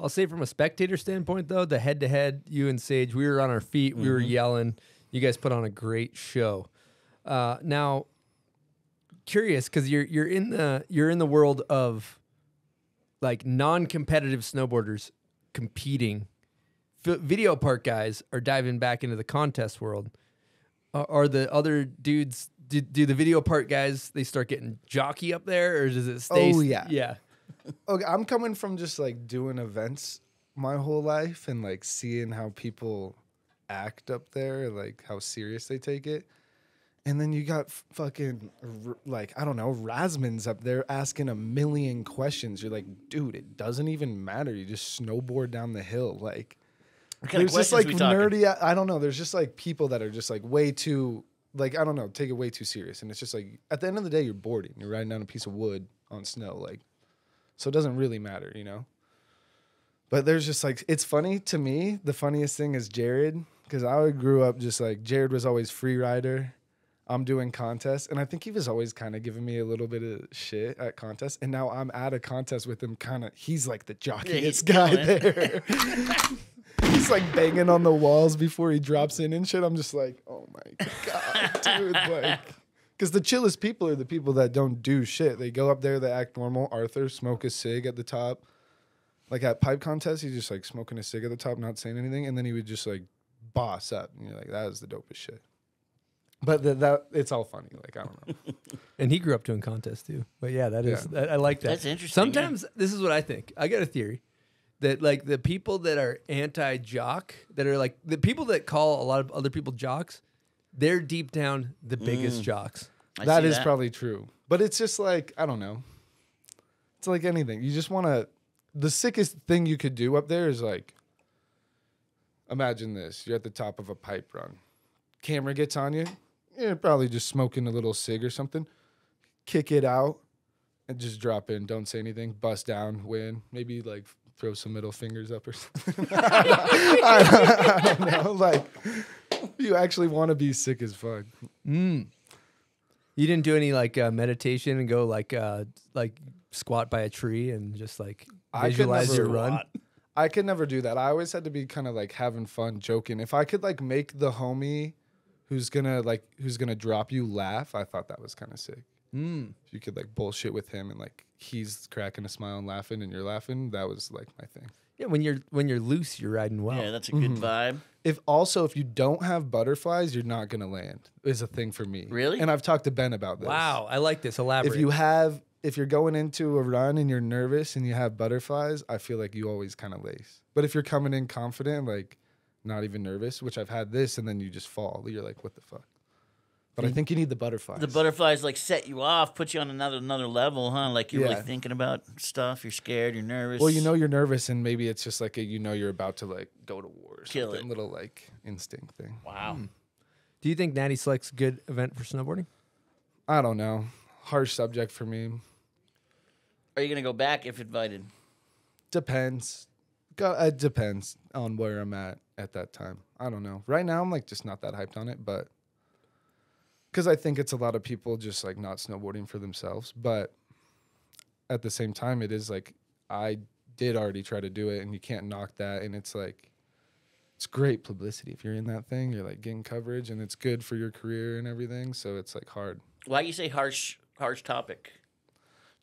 I'll say from a spectator standpoint though, the head to head, you and Sage, we were on our feet, mm-hmm. we were yelling. You guys put on a great show. Uh, now. Curious because you're you're in the you're in the world of like non-competitive snowboarders competing. F video park guys are diving back into the contest world. Uh, are the other dudes do, do the video park guys they start getting jockey up there or does it stay? Oh yeah, yeah. Okay, I'm coming from just like doing events my whole life and like seeing how people act up there, like how serious they take it. And then you got fucking, like, I don't know, Rasmans up there asking a million questions. You're like, dude, it doesn't even matter. You just snowboard down the hill. Like, there's just, like, nerdy, I, I don't know. There's just, like, people that are just, like, way too, like, I don't know, take it way too serious. And it's just, like, at the end of the day, you're boarding. You're riding down a piece of wood on snow. Like, so it doesn't really matter, you know? But there's just, like, it's funny to me. The funniest thing is Jared, because I grew up just, like, Jared was always free rider. I'm doing contests, and I think he was always kind of giving me a little bit of shit at contests, and now I'm at a contest with him kind of, he's like the jockiest yeah, guy there. He's like banging on the walls before he drops in and shit. I'm just like, oh my God, dude. Like, because the chillest people are the people that don't do shit. They go up there, they act normal. Arthur, smoke a cig at the top. Like at pipe contests, he's just like smoking a cig at the top, not saying anything, and then he would just like boss up, and you're like, that is the dopest shit. But the, that it's all funny. Like, I don't know. And he grew up doing contests, too. But, yeah, that is yeah. – I, I like that. That's interesting. Sometimes yeah. this is what I think. I got a theory that, like, the people that are anti-jock, that are, like – the people that call a lot of other people jocks, they're deep down the biggest mm. jocks. I that is that. probably true. But it's just, like, I don't know. It's like anything. You just want to – the sickest thing you could do up there is, like, imagine this. You're at the top of a pipe run. Camera gets on you. Yeah, probably just smoking a little cig or something. Kick it out and just drop in. Don't say anything. Bust down. Win. Maybe, like, throw some middle fingers up or something. I, don't, I don't know. Like, you actually want to be sick as fuck. Mm. You didn't do any, like, uh, meditation and go, like, uh, like squat by a tree and just, like, visualize your run? Lot. I could never do that. I always had to be kind of, like, having fun, joking. If I could, like, make the homie... Who's gonna like? Who's gonna drop you? Laugh. I thought that was kind of sick. Mm. If you could like bullshit with him and like he's cracking a smile and laughing and you're laughing. That was like my thing. Yeah, when you're when you're loose, you're riding well. Yeah, that's a good mm-hmm. vibe. If also if you don't have butterflies, you're not gonna land. Is a thing for me. Really? And I've talked to Ben about this. Wow, I like this. Elaborate. If you have, if you're going into a run and you're nervous and you have butterflies, I feel like you always kind of lace. But if you're coming in confident, like. Not even nervous, which I've had this, and then you just fall. You're like, what the fuck? But I think you need the butterflies. The butterflies like set you off, put you on another another level, huh? Like you're yeah. like thinking about stuff. You're scared. You're nervous. Well, you know you're nervous, and maybe it's just like a, you know you're about to like go to war. Or Kill something. it. Little like instinct thing. Wow. Hmm. Do you think Natty Slick's good event for snowboarding? I don't know. Harsh subject for me. Are you gonna go back if invited? Depends. It depends on where I'm at at that time. I don't know. Right now, I'm like just not that hyped on it, but because I think it's a lot of people just like not snowboarding for themselves. But at the same time, it is like I did already try to do it, and you can't knock that. And it's like it's great publicity if you're in that thing. You're like getting coverage, and it's good for your career and everything. So it's like hard. Why do you say harsh, harsh topic?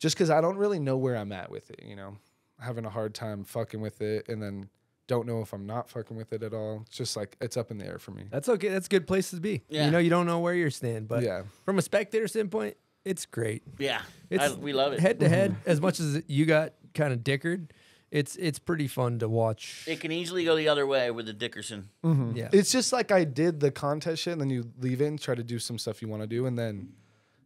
Just because I don't really know where I'm at with it, you know. Having a hard time fucking with it and then don't know if I'm not fucking with it at all. It's just like it's up in the air for me. That's okay. That's a good place to be. Yeah. You know, you don't know where you're standing, but yeah. from a spectator standpoint, it's great. Yeah. It's I, we love it. Head to head, as much as you got kind of dickered, it's it's pretty fun to watch. It can easily go the other way with the Dickerson. Mm-hmm. Yeah. It's just like I did the contest shit and then you leave it and try to do some stuff you want to do and then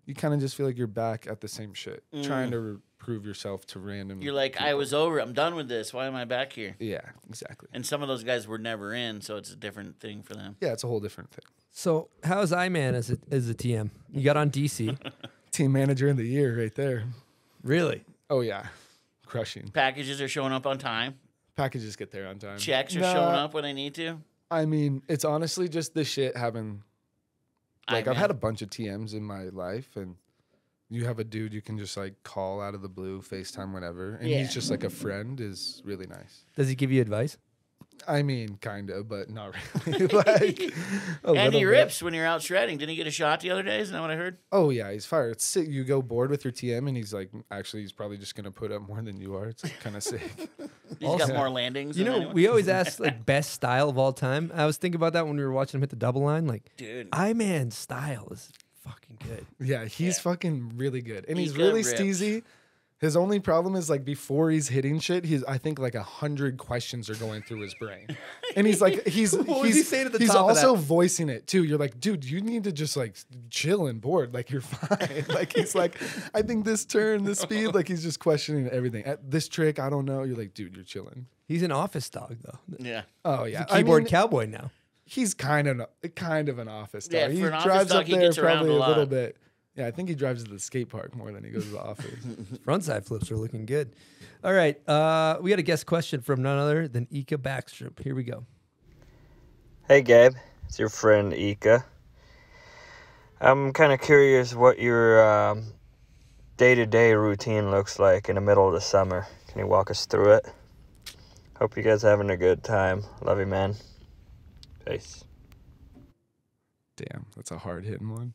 you kind of just feel like you're back at the same shit, mm. trying to prove yourself to random. You're like, people. I was over. I'm done with this. Why am I back here? Yeah, exactly. And some of those guys were never in, so it's a different thing for them. Yeah, it's a whole different thing. So how's I-Man as a, as a T M? You got on D C. Team Manager of the Year right there. Really? Oh, yeah. Crushing. Packages are showing up on time. Packages get there on time. Checks are nah, showing up when they need to. I mean, it's honestly just this shit happened. Like, I I've had a bunch of T Ms in my life, and you have a dude you can just, like, call out of the blue, FaceTime, whatever, and yeah. he's just, like, a friend is really nice. Does he give you advice? I mean, kind of, but not really. like, and he rips bit. when you're out shredding. Didn't he get a shot the other day? Isn't that what I heard? Oh, yeah, he's fire. It's sick. You go bored with your T M, and he's like, actually, he's probably just going to put up more than you are. It's like, kind of sick. He's also, got more landings. You know, anyone. we always ask, like, best style of all time. I was thinking about that when we were watching him hit the double line. Like, dude, I-Man's style is fucking good. Yeah, he's yeah. fucking really good. And he's, he's really ripped. steezy. His only problem is, like, before he's hitting shit, he's I think, like, a hundred questions are going through his brain. And he's, like, he's what he's, he saying at the he's top also of that? voicing it, too. You're like, dude, you need to just, like, chill and board. Like, you're fine. like, he's like, I think this turn, this speed. Like, he's just questioning everything. At this trick, I don't know. You're like, dude, you're chilling. He's an office dog, though. Yeah. Oh, yeah. He's a keyboard I mean, cowboy now. He's kind of, kind of an office dog. Yeah, he for an drives office dog, up he there gets probably around a, a little lot. bit. Yeah, I think he drives to the skate park more than he goes to the office. Frontside flips are looking good. All right, uh, we got a guest question from none other than Ika Backstrom. Here we go. Hey, Gabe. It's your friend, Ika. I'm kind of curious what your day-to-day um, -day routine looks like in the middle of the summer. Can you walk us through it? Hope you guys are having a good time. Love you, man. Peace. Damn, that's a hard-hitting one.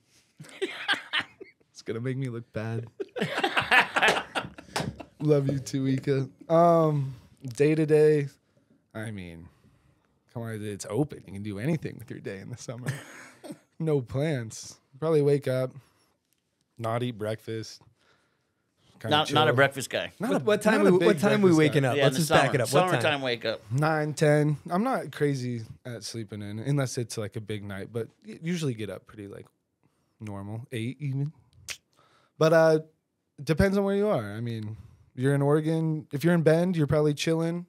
It's gonna make me look bad. Love you too, Ika. Um, day to day, I mean, come on, it's open. You can do anything with your day in the summer. No plans. Probably wake up, not eat breakfast. Not chill. Not a breakfast guy. Not what, a, what time? Not we, what time we waking guy. Up? Yeah, let's just summer. Back it up. What Summertime time? Wake up. Nine, ten. I'm not crazy at sleeping in unless it's like a big night, but usually get up pretty like normal, eight even. But uh, depends on where you are. I mean, you're in Oregon. If you're in Bend, you're probably chilling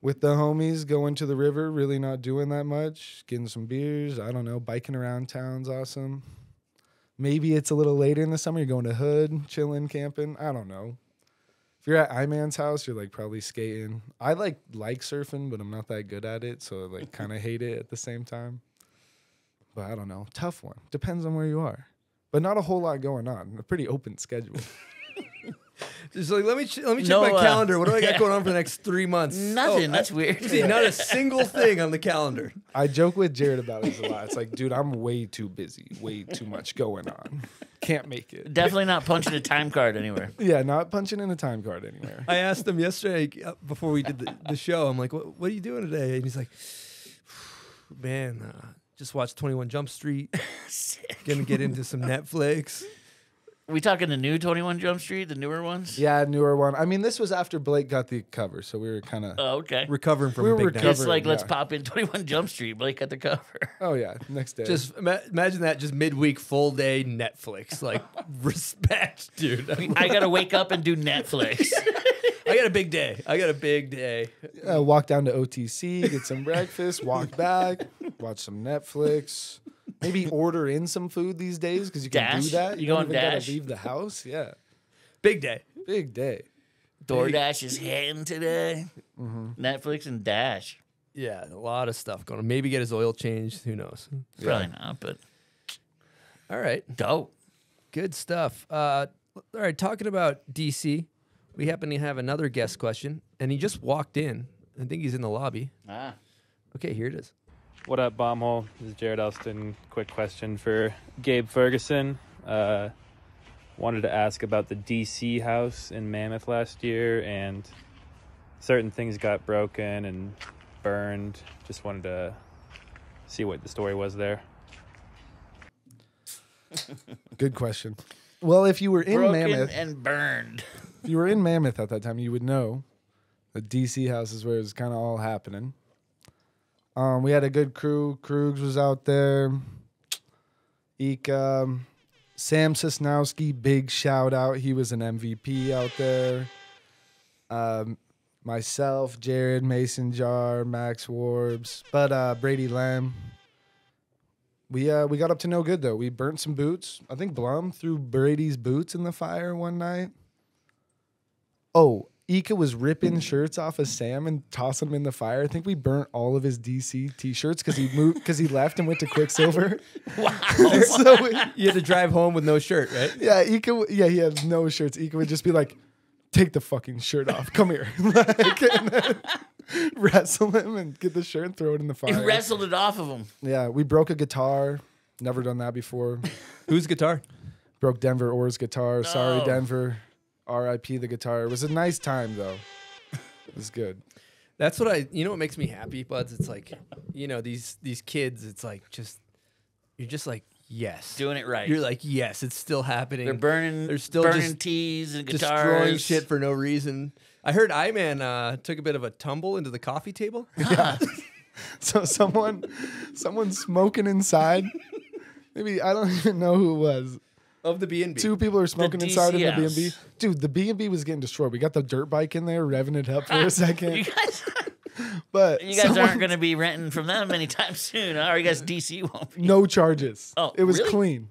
with the homies, going to the river. Really not doing that much. Getting some beers. I don't know. Biking around town's awesome. Maybe it's a little later in the summer. You're going to Hood, chilling, camping. I don't know. If you're at I-Man's house, you're like probably skating. I like like surfing, but I'm not that good at it, so I like kind of hate it at the same time. But I don't know. Tough one. Depends on where you are. But not a whole lot going on. A pretty open schedule. Just like let me ch let me check no, my uh, calendar. What do I got yeah. going on for the next three months? Nothing. Oh, that's I, weird. See, not a single thing on the calendar. I joke with Jared about it a lot. It's like, dude, I'm way too busy. Way too much going on. Can't make it. Definitely not punching a time card anywhere. Yeah, not punching in a time card anywhere. I asked him yesterday before we did the, the show. I'm like, what, what are you doing today? And he's like, man, uh, just watched twenty-one Jump Street. Gonna get into some Netflix. We talking the new twenty-one Jump Street, the newer ones? Yeah, newer one. I mean, this was after Blake got the cover, so we were kind of oh, okay. recovering from we a big night. Just like, yeah. let's pop in twenty-one Jump Street, Blake got the cover. Oh, yeah, next day. Just ima imagine that, just midweek, full-day Netflix. Like, respect, dude. I, mean, I got to wake up and do Netflix. I got a big day. I got a big day. Uh, walk down to O T C, get some breakfast, walk back, watch some Netflix. Maybe order in some food these days because you can dash. do that. You, you don't even got to leave the house. Yeah. Big day. Big day. DoorDash is hitting today. Mm-hmm. Netflix and Dash. Yeah, a lot of stuff going on. Maybe get his oil changed. Who knows? Probably yeah. not, but. All right. Dope. Good stuff. Uh, all right, talking about D C, we happen to have another guest question, and he just walked in. I think he's in the lobby. Ah. Okay, here it is. What up, Bombhole? This is Jared Elston. Quick question for Gabe Ferguson. Uh, wanted to ask about the D C house in Mammoth last year, and certain things got broken and burned. Just wanted to see what the story was there. Good question. Well, if you were in broken Mammoth... and burned. If you were in Mammoth at that time, you would know the D C house is where it's kind of all happening. Um, we had a good crew. Krugs was out there. Ika. Um, Sam Sosnowski, big shout out. He was an M V P out there. Um, myself, Jared, Mason Jar, Max Warbs, but uh, Brady Lamb. We, uh, we got up to no good, though. We burnt some boots. I think Blum threw Brady's boots in the fire one night. Oh, Ika was ripping shirts off of Sam and tossing them in the fire. I think we burnt all of his D C T-shirts because he moved because he left and went to Quicksilver. Wow! So it, you had to drive home with no shirt, right? Yeah, Ika. Yeah, he had no shirts. Ika would just be like, "Take the fucking shirt off. Come here." Like, and then wrestle him and get the shirt and throw it in the fire. He wrestled it off of him. Yeah, we broke a guitar. Never done that before. Whose guitar? Broke Denver Orr's guitar. No. Sorry, Denver. R I P the guitar. It was a nice time, though. It was good. That's what I, you know what makes me happy, buds? It's like, you know, these these kids, it's like just, you're just like, yes. Doing it right. You're like, yes, it's still happening. They're burning, They're still burning just teas and guitars. Destroying shit for no reason. I heard I-Man uh, took a bit of a tumble into the coffee table. Yeah. So someone, someone's smoking inside. Maybe, I don't even know who it was. Of the B and B. Two people are smoking inside of the B and B. Dude, the B and B was getting destroyed. We got the dirt bike in there, revving it up for a second. You guys, but you guys aren't going to be renting from them anytime soon, huh? Or you guys D C won't be. No charges. Oh, it was really? Clean.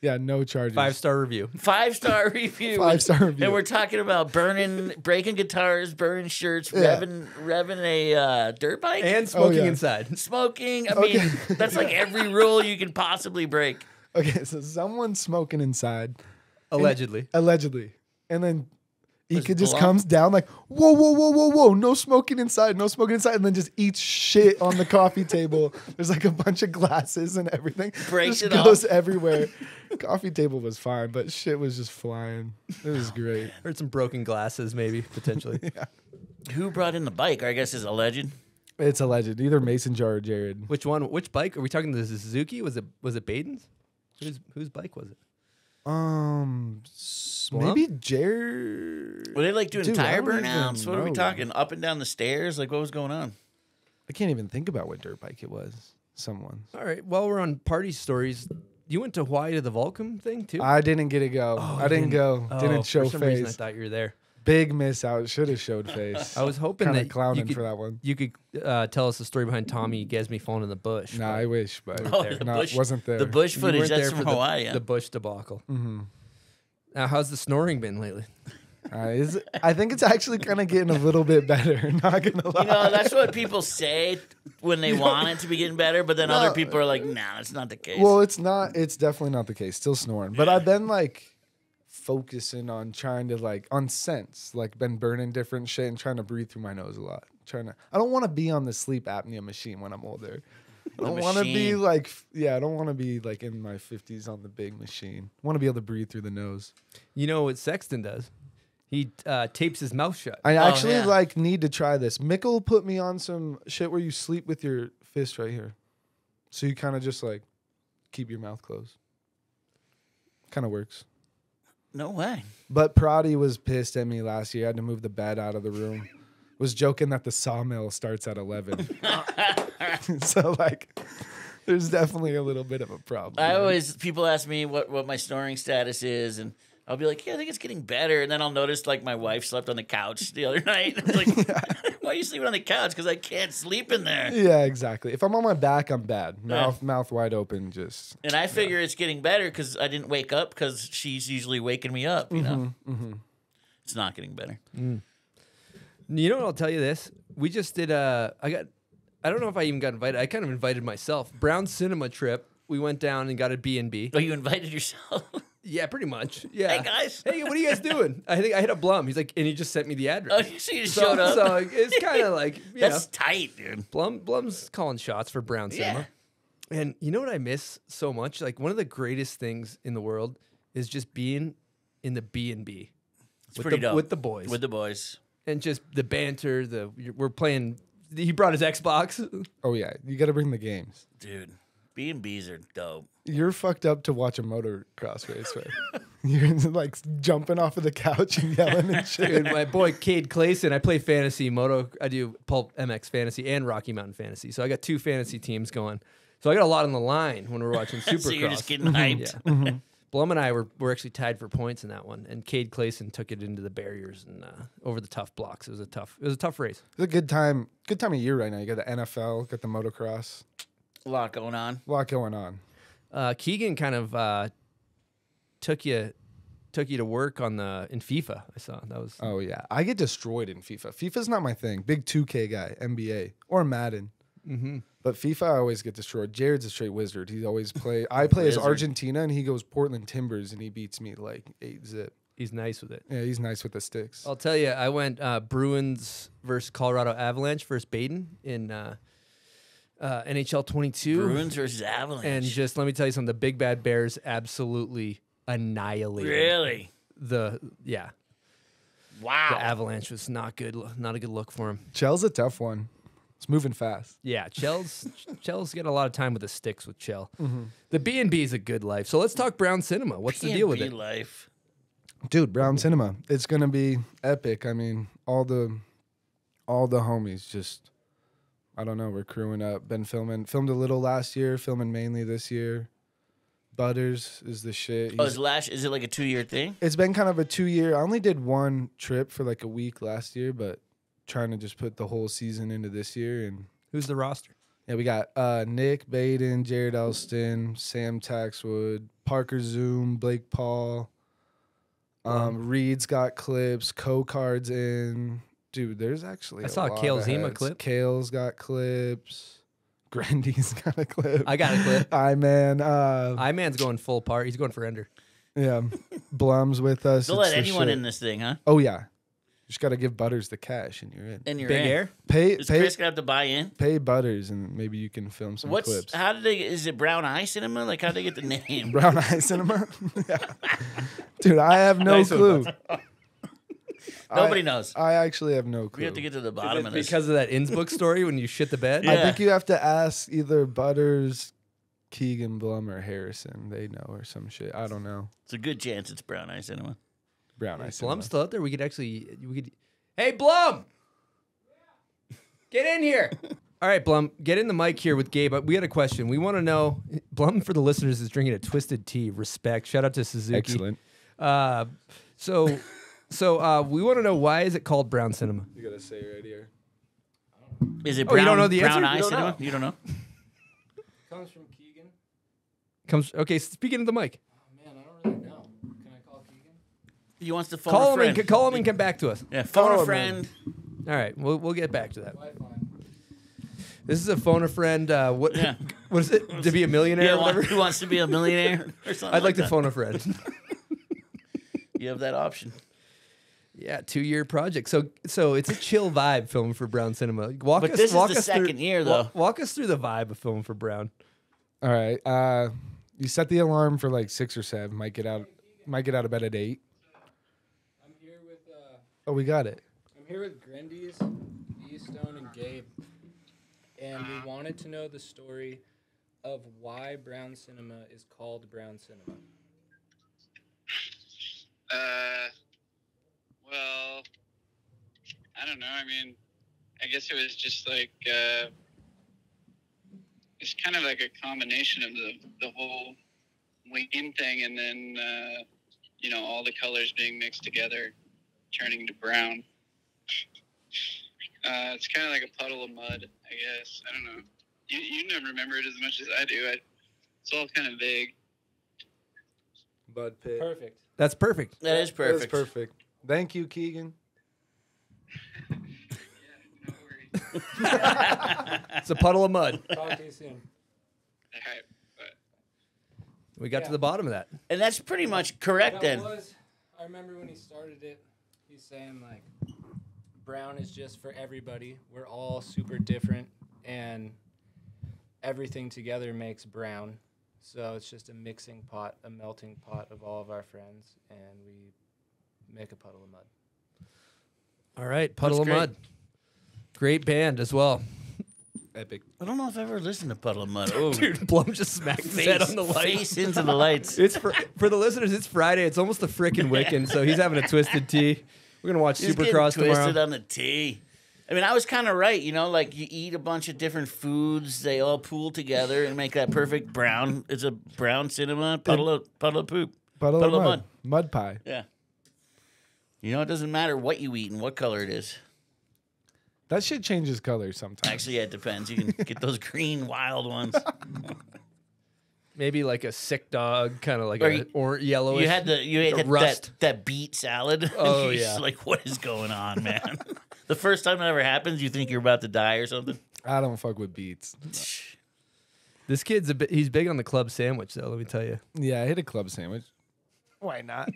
Yeah, no charges. Five-star review. Five-star review. Five-star review. And we're talking about burning, breaking guitars, burning shirts, yeah. revving, revving a uh, dirt bike. And smoking oh, yeah. inside. Smoking. I okay. mean, that's like every rule you can possibly break. Okay, so someone's smoking inside. Allegedly. And, allegedly. And then Ika just Blum. comes down like, whoa, whoa, whoa, whoa, whoa, no smoking inside, no smoking inside, and then just eats shit on the coffee table. There's like a bunch of glasses and everything. Breaks it goes off. everywhere. Coffee table was fine, but shit was just flying. It was great. Heard some broken glasses maybe, potentially. Yeah. Who brought in the bike, I guess, is alleged. It's alleged. Either Mason Jar or Jared. Which one? Which bike? Are we talking the Suzuki? Was it was it Baden's? Whose whose bike was it? Um, Blum? Maybe Jared. Were they like doing Dude, tire burnouts? What know. are we talking? Up and down the stairs? Like what was going on? I can't even think about what dirt bike it was. Someone. All right. While we're on party stories, you went to Hawaii to the Volcom thing too. I didn't get to go. Oh, I didn't, didn't go. Oh, didn't show for some face. Reason I thought you were there. Big miss out. Should have showed face. I was hoping Kinda that clowning you could, for that one. You could uh, tell us the story behind Tommy Gesme falling in the bush. No, nah, I wish, but oh, there. The no, bush, wasn't there. The bush footage. That's there from Hawaii. The, yeah. the bush debacle. Mm-hmm. Now, how's the snoring been lately? Uh, is, I think it's actually kind of getting a little bit better. Not gonna lie. You know, that's what people say when they want it to be getting better, but then no. other people are like, "Nah, that's not the case." Well, it's not. It's definitely not the case. Still snoring, but I've been like focusing on trying to like on scents, like been burning different shit and trying to breathe through my nose a lot. Trying to. I don't want to be on the sleep apnea machine when I'm older. I don't want to be like, yeah, I don't want to be like in my fifties on the big machine. I want to be able to breathe through the nose. You know what Sexton does? He uh, tapes his mouth shut. I actually oh, yeah. like need to try this. Mikkel put me on some shit where you sleep with your fist right here, so you kind of just like keep your mouth closed. Kind of works. No way. But Proddy was pissed at me last year. I had to move the bed out of the room. Was joking that the sawmill starts at eleven. So like, there's definitely a little bit of a problem. I always people ask me what what my snoring status is and. I'll be like, yeah, I think it's getting better. And then I'll notice, like, my wife slept on the couch the other night. It's like, yeah. Why are you sleeping on the couch? Because I can't sleep in there. Yeah, exactly. If I'm on my back, I'm bad. Mouth yeah. mouth wide open, just. And I figure yeah. it's getting better because I didn't wake up because she's usually waking me up, you mm-hmm, know? Mm-hmm. It's not getting better. Mm. You know what? I'll tell you this. We just did a, I got, I don't know if I even got invited. I kind of invited myself. Brown Cinema trip. We went down and got a B and B. Oh, you invited yourself? Yeah, pretty much. Yeah. Hey, guys. Hey, what are you guys doing? I think I hit a Blum. He's like, and he just sent me the address. Oh, so you just so, showed up? So it's kind of like, you That's know, tight, dude. Blum, Blum's calling shots for Brown Cinema. Yeah. And you know what I miss so much? Like, one of the greatest things in the world is just being in the B and B. It's pretty the, dope. With the boys. With the boys. And just the banter. The We're playing. He brought his Xbox. Oh, yeah. You got to bring the games. Dude. B and Bs are dope. You're fucked up to watch a motocross race, right? You're like jumping off of the couch and yelling and shit. Dude, my boy Cade Clayson, I play fantasy moto. I do Pulp M X Fantasy and Rocky Mountain Fantasy. So I got two fantasy teams going. So I got a lot on the line when we're watching Supercross. So you're just getting hyped. Yeah. Mm-hmm. Blum and I were, were actually tied for points in that one, and Cade Clayson took it into the barriers and uh, over the tough blocks. It was a tough. It was a tough race. It's a good time. Good time of year right now. You got the N F L, got the motocross. A lot going on. A lot going on. Uh, Keegan kind of uh, took you took you to work on the in FIFA. I saw that was. Oh yeah, I get destroyed in FIFA. FIFA's not my thing. Big two K guy, N B A or Madden. Mm-hmm. But FIFA, I always get destroyed. Jared's a straight wizard. He's always play. I play as Argentina, and he goes Portland Timbers, and he beats me like eight zip. He's nice with it. Yeah, he's nice with the sticks. I'll tell you, I went uh, Bruins versus Colorado Avalanche versus Baden in. Uh, Uh, N H L twenty-two. Bruins versus Avalanche. And just let me tell you something. The Big Bad Bears absolutely annihilated. Really? The, yeah. Wow. The Avalanche was not good. Not a good look for him. Chell's a tough one. It's moving fast. Yeah, Chell's Chell's got a lot of time with the sticks with Chell. Mm-hmm. The B and B is a good life. So let's talk Brown Cinema. What's B and B the deal with it? Life. Dude, Brown Cinema. It's going to be epic. I mean, all the all the homies just... I don't know. We're crewing up. Been filming. Filmed a little last year. Filming mainly this year. Butters is the shit. He's, oh, is last? Is it like a two-year thing? It's been kind of a two-year. I only did one trip for like a week last year, but trying to just put the whole season into this year. And who's the roster? Yeah, we got uh, Nick Baden, Jared Elston, Sam Taxwood, Parker Zoom, Blake Paul. Um, wow. Reed's got clips. Co-cards in. Dude, there's actually I a saw lot Kale of Zima heads. clip. Kale's got clips. Grandy's got a clip. I got a clip. I-Man. Uh, I-Man's going full part. He's going for Ender. Yeah. Blum's with us. They'll let anyone shit. in this thing, huh? Oh, yeah. You just got to give Butters the cash and you're in. And you're Big in. Air? Pay, is pay, Chris going to have to buy in? Pay Butters and maybe you can film some What's, clips. How did they, is it Brown Eye Cinema? Like, how'd they get the name? Brown Eye Cinema? Yeah. Dude, I have no nice clue. Nobody I, knows. I actually have no clue. We have to get to the bottom of this. Because of that Innsbruck story when you shit the bed? Yeah. I think you have to ask either Butters, Keegan Blum, or Harrison. They know or some shit. I don't know. It's a good chance it's Brown Eyes anyway. Brown Eyes. Blum's still out there. We could actually... we could. Hey, Blum! Get in here! All right, Blum, get in the mic here with Gabe. We had a question. We want to know... Blum, for the listeners, is drinking a Twisted Tea. Respect. Shout out to Suzuki. Excellent. Uh, so... So uh, we want to know, why is it called brown cinema? You gotta say right here. Is it brown? Oh, you don't know the brown answer? Eye you cinema? Know. You don't know. Comes from Keegan. Comes. Okay, speaking of the mic. Oh man, I don't really know. Can I call Keegan? He wants to phone call a friend. Him and, call him and come back to us. Yeah, phone, phone a friend. All right, we'll we'll get back to that. This is a phone a friend. Uh, what? Yeah. What is it? To be a millionaire? Yeah, or whatever. Who wants to be a millionaire? Or something. I'd like, like to that. phone a friend. You have that option. Yeah, two-year project. So, so it's a chill vibe filming for Brown Cinema. Walk but us, this walk is the second through, year, though. Walk, walk us through the vibe of filming for Brown. All right, uh, you set the alarm for like six or seven. Might get out, might get out of bed at eight. I'm here with. Uh, oh, we got it. I'm here with Grindy's, Easton, and Gabe, and we wanted to know the story of why Brown Cinema is called Brown Cinema. Uh. Well, I don't know. I mean, I guess it was just like, uh, it's kind of like a combination of the, the whole wing thing and then, uh, you know, all the colors being mixed together, turning to brown. Uh, it's kind of like a puddle of mud, I guess. I don't know. You, you never remember it as much as I do. I, it's all kind of vague. Bud pit. Perfect. That's perfect. That is perfect. That's perfect. Thank you, Keegan. Yeah, no worries. It's a puddle of mud. Talk to you soon. All right, but. We got yeah. to the bottom of that. And that's pretty much correct then. Was, I remember when he started it, he's saying, like, brown is just for everybody. We're all super different, and everything together makes brown. So it's just a mixing pot, a melting pot of all of our friends, and we... make a puddle of mud. All right, puddle That's of great. mud. Great band as well. Epic. I don't know if I've ever listened to Puddle of Mud. Oh. Dude, Blum just smacked face, his head on the lights. Face into the lights. It's for, for the listeners. It's Friday. It's almost the frickin' Wiccan, so he's having a Twisted Tea. We're gonna watch he's Supercross tomorrow. Twisted on the tea. I mean, I was kind of right. You know, like you eat a bunch of different foods, they all pool together and make that perfect brown. It's a brown cinema puddle of puddle of poop. Puddle, puddle of, of mud. Mud pie. Yeah. You know, it doesn't matter what you eat and what color it is. That shit changes color sometimes. Actually, yeah, it depends. You can get those green, wild ones. Maybe like a sick dog, kind of like or a you, or yellowish. You had the you ate that, that that beet salad. Oh yeah. Just like, what is going on, man? The first time it ever happens, you think you're about to die or something. I don't fuck with beets. This kid's a bit. He's big on the club sandwich, though. Let me tell you. Yeah, I hit a club sandwich. Why not?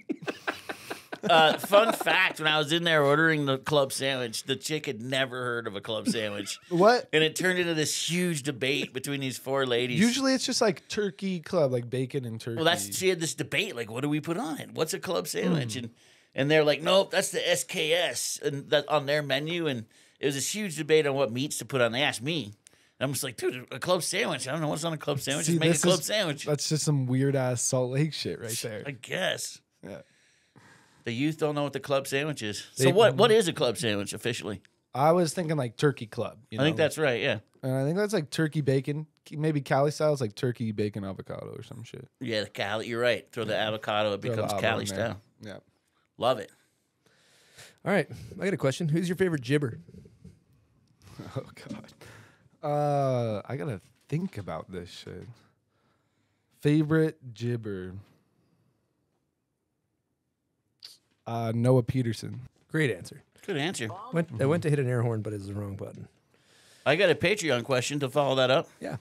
Uh, fun fact, when I was in there ordering the club sandwich, the chick had never heard of a club sandwich. What? And it turned into this huge debate between these four ladies. Usually it's just like turkey club, like bacon and turkey. Well, that's she had this debate, like, what do we put on it? What's a club sandwich? Mm. And and they're like, nope, that's the S K S and that on their menu. And it was this huge debate on what meats to put on. They asked me. I'm just like, dude, a club sandwich. I don't know what's on a club sandwich. See, just make a club is, sandwich. That's just some weird-ass Salt Lake shit right there. I guess. Yeah. The youth don't know what the club sandwich is. So they, what? What is a club sandwich officially? I was thinking like turkey club. You know? I think that's right. Yeah, and I think that's like turkey bacon, maybe Cali style. It's like turkey bacon avocado or some shit. Yeah, the Cali. You're right. Throw the avocado, it becomes Cali style. Yeah, love it. All right, I got a question. Who's your favorite gibber? Oh God, uh, I gotta think about this shit. Favorite gibber. Uh, Noah Peterson. Great answer. Good answer. Went, I went to hit an air horn, but it's the wrong button. I got a Patreon question to follow that up. Yeah.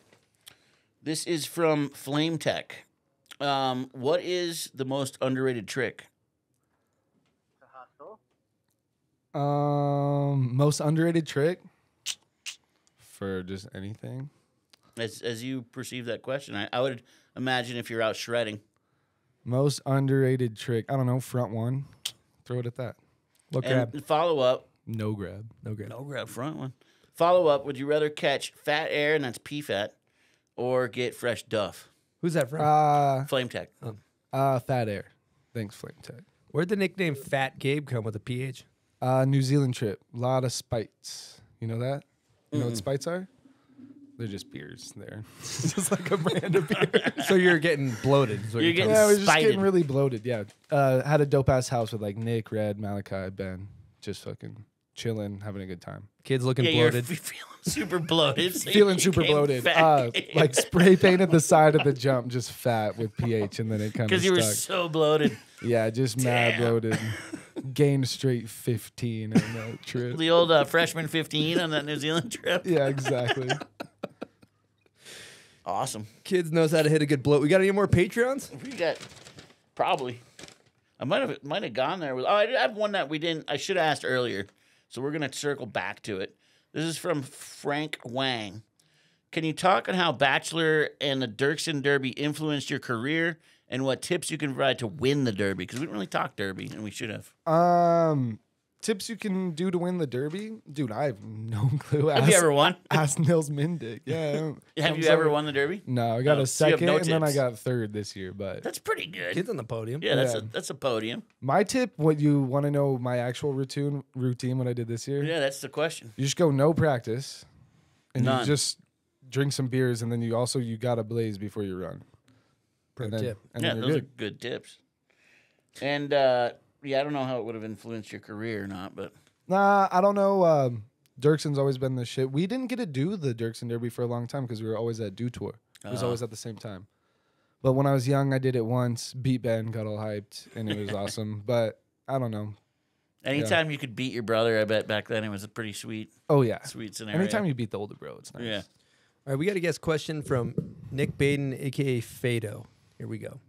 This is from Flame Tech. Um, what is the most underrated trick? The hustle. Um, most underrated trick? For just anything? As, as you perceive that question, I, I would imagine if you're out shredding. Most underrated trick. I don't know, front one. Throw it at that. Look and grab. Follow up. No grab. No grab. No grab. Front one. Follow up. Would you rather catch fat air, and that's P FAT, or get fresh duff? Who's that from? Uh, Flame Tech. Um, uh, fat air. Thanks, Flame Tech. Where'd the nickname Fat Gabe come with a P H? Uh, New Zealand trip. A lot of spites. You know that? You mm. know what spites are? They're just beers there. It's just like a brand of beer. So you're getting bloated. You're, you're getting yeah, we're just getting really bloated, yeah. Uh, had a dope-ass house with like Nick, Red, Malachi, Ben. Just fucking chilling, having a good time. Kids looking yeah, bloated. You're feeling super bloated. So feeling super bloated. Uh, like spray painted the side of the jump, just fat with P H, and then it kind of Because you were so bloated. Yeah, just Damn. mad bloated. Gained straight fifteen on that trip. The old uh, freshman fifteen on that New Zealand trip. Yeah, exactly. Awesome. Kids knows how to hit a good bloat. We got any more Patreons? We got probably. I might have might have gone there with. Oh, I have one that we didn't. I should have asked earlier. So we're gonna circle back to it. This is from Frank Wang. Can you talk on how Bachelor and the Dirksen Derby influenced your career, and what tips you can provide to win the Derby? Because we didn't really talk Derby, and we should have. Um. Tips you can do to win the Derby? Dude, I have no clue. Ask, have you ever won? Ask Nils Mindick. Yeah. Have you sorry. ever won the Derby? No, I got no. a second, so no and tips. then I got third this year. But that's pretty good. Kids on the podium. Yeah, that's, yeah. A, that's a podium. My tip, what you want to know my actual routine, routine, what I did this year? Yeah, that's the question. You just go no practice, and None. you just drink some beers, and then you also, you got to blaze before you run. Pro and tip. Then, yeah, those good. are good tips. And, uh... yeah, I don't know how it would have influenced your career or not, but... Nah, I don't know. Um, Dirksen's always been the shit. We didn't get to do the Dirksen Derby for a long time because we were always at Dew Tour. It was uh. always at the same time. But when I was young, I did it once, beat Ben, got all hyped, and it was awesome. But I don't know. Anytime yeah. you could beat your brother, I bet back then it was a pretty sweet, oh, yeah. sweet scenario. Anytime you beat the older bro, it's nice. Yeah. All right, we got a guest question from Nick Baden, a k a. Fado. Here we go.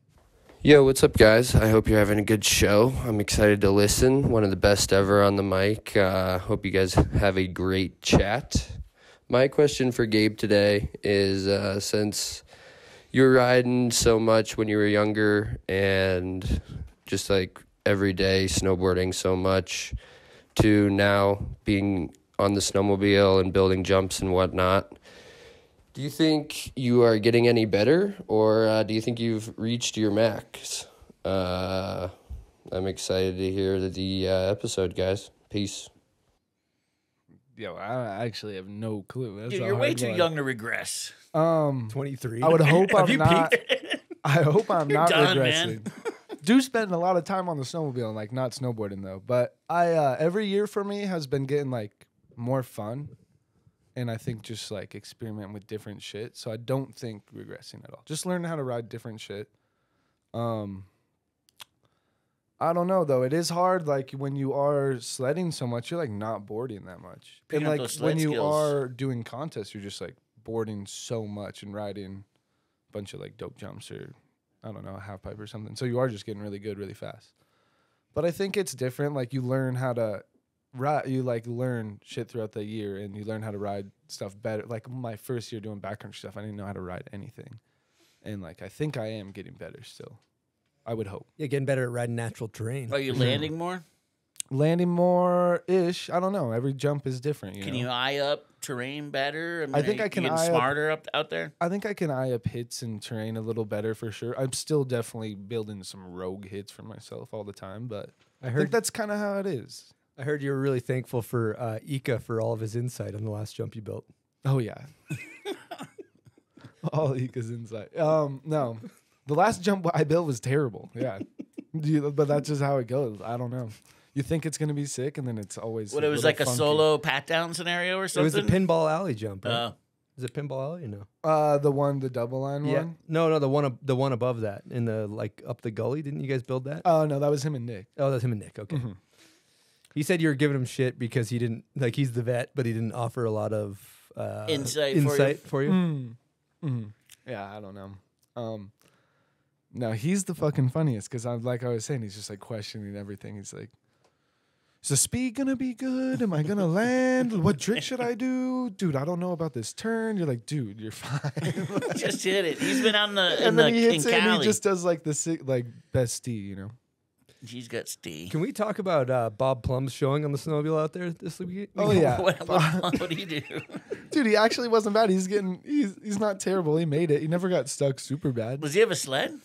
Yo, what's up, guys? I hope you're having a good show. I'm excited to listen. One of the best ever on the mic. Uh, hope you guys have a great chat. My question for Gabe today is, uh, since you were riding so much when you were younger and just like every day snowboarding so much to now being on the snowmobile and building jumps and whatnot, do you think you are getting any better, or uh, do you think you've reached your max? Uh, I'm excited to hear the, the uh, episode, guys. Peace. Yo, I actually have no clue. That's Dude, you're way too life. young to regress. Um, twenty-three. I would hope I'm not. I hope I'm you're not done, regressing. Man. Do spend a lot of time on the snowmobile and like not snowboarding though. But I uh, every year for me has been getting like more fun. And I think just, like, experiment with different shit. So I don't think regressing at all. Just learn how to ride different shit. Um, I don't know, though. It is hard, like, when you are sledding so much, you're, like, not boarding that much. Picking and, like, when skills. you are doing contests, you're just, like, boarding so much and riding a bunch of, like, dope jumps or, I don't know, a half pipe or something. So you are just getting really good really fast. But I think it's different. Like, you learn how to... Right, you like learn shit throughout the year, and you learn how to ride stuff better. Like my first year doing backcountry stuff, I didn't know how to ride anything, and like I think I am getting better still. I would hope. Yeah, getting better at riding natural terrain. Are you landing more? Landing more ish. I don't know. Every jump is different. You can know? you eye up terrain better? I, mean, I think you, I can. Getting eye smarter up, up out there. I think I can eye up hits and terrain a little better for sure. I'm still definitely building some rogue hits for myself all the time, but I, heard I think that's kind of how it is. I heard you were really thankful for uh, Ika for all of his insight on the last jump you built. Oh, yeah. All Ika's insight. Um, no, the last jump I built was terrible. Yeah, but that's just how it goes. I don't know. You think it's going to be sick, and then it's always What, it was like funky. a solo pat-down scenario or something? It was a pinball alley jump. Right? Uh, Is it pinball alley or no? Uh, the one, the double line yeah. one? No, no, the one the one above that, in the like up the gully. Didn't you guys build that? Oh, uh, no, that was him and Nick. Oh, that was him and Nick. Okay. Mm-hmm. He said you were giving him shit because he didn't, like, he's the vet, but he didn't offer a lot of uh, insight, insight for you. For you. Mm. Mm. Yeah, I don't know. Um, no, he's the fucking funniest because, I'm like I was saying, he's just, like, questioning everything. He's like, is the speed going to be good? Am I going to land? What trick should I do? Dude, I don't know about this turn. You're like, dude, you're fine. Just hit it. He's been out in the, in and then the, he hits in it Cali. And he just does, like, the sick, like, bestie, you know. He's got Steve. Can we talk about uh, Bob Plum's showing on the snowmobile out there this week? Oh, yeah. what, what, what did he do? Dude, he actually wasn't bad. He's getting he's he's not terrible. He made it. He never got stuck super bad. Does he have a sled?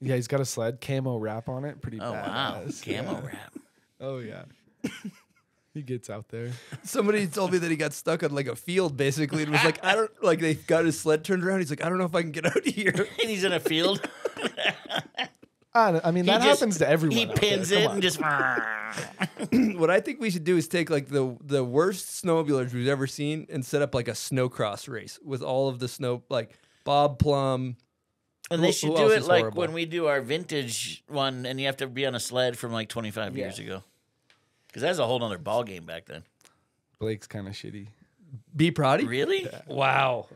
Yeah, he's got a sled. Camo wrap on it. Pretty oh, badass. Wow. Camo yeah. wrap. Oh, yeah. He gets out there. Somebody told me that he got stuck on like a field, basically. It was like, I don't, like they got his sled turned around. He's like, I don't know if I can get out of here. And he's in a field. I, I mean, he that just, happens to everyone. He pins it and just. What I think we should do is take like the the worst snowmobilers we've ever seen and set up like a snowcross race with all of the snow, like Bob Plum. And they should who, who do it like horrible? When we do our vintage one, and you have to be on a sled from like twenty-five yeah. years ago. Because that's a whole other ball game back then. Blake's kind of shitty. B. Proddy? Really? Yeah. Wow.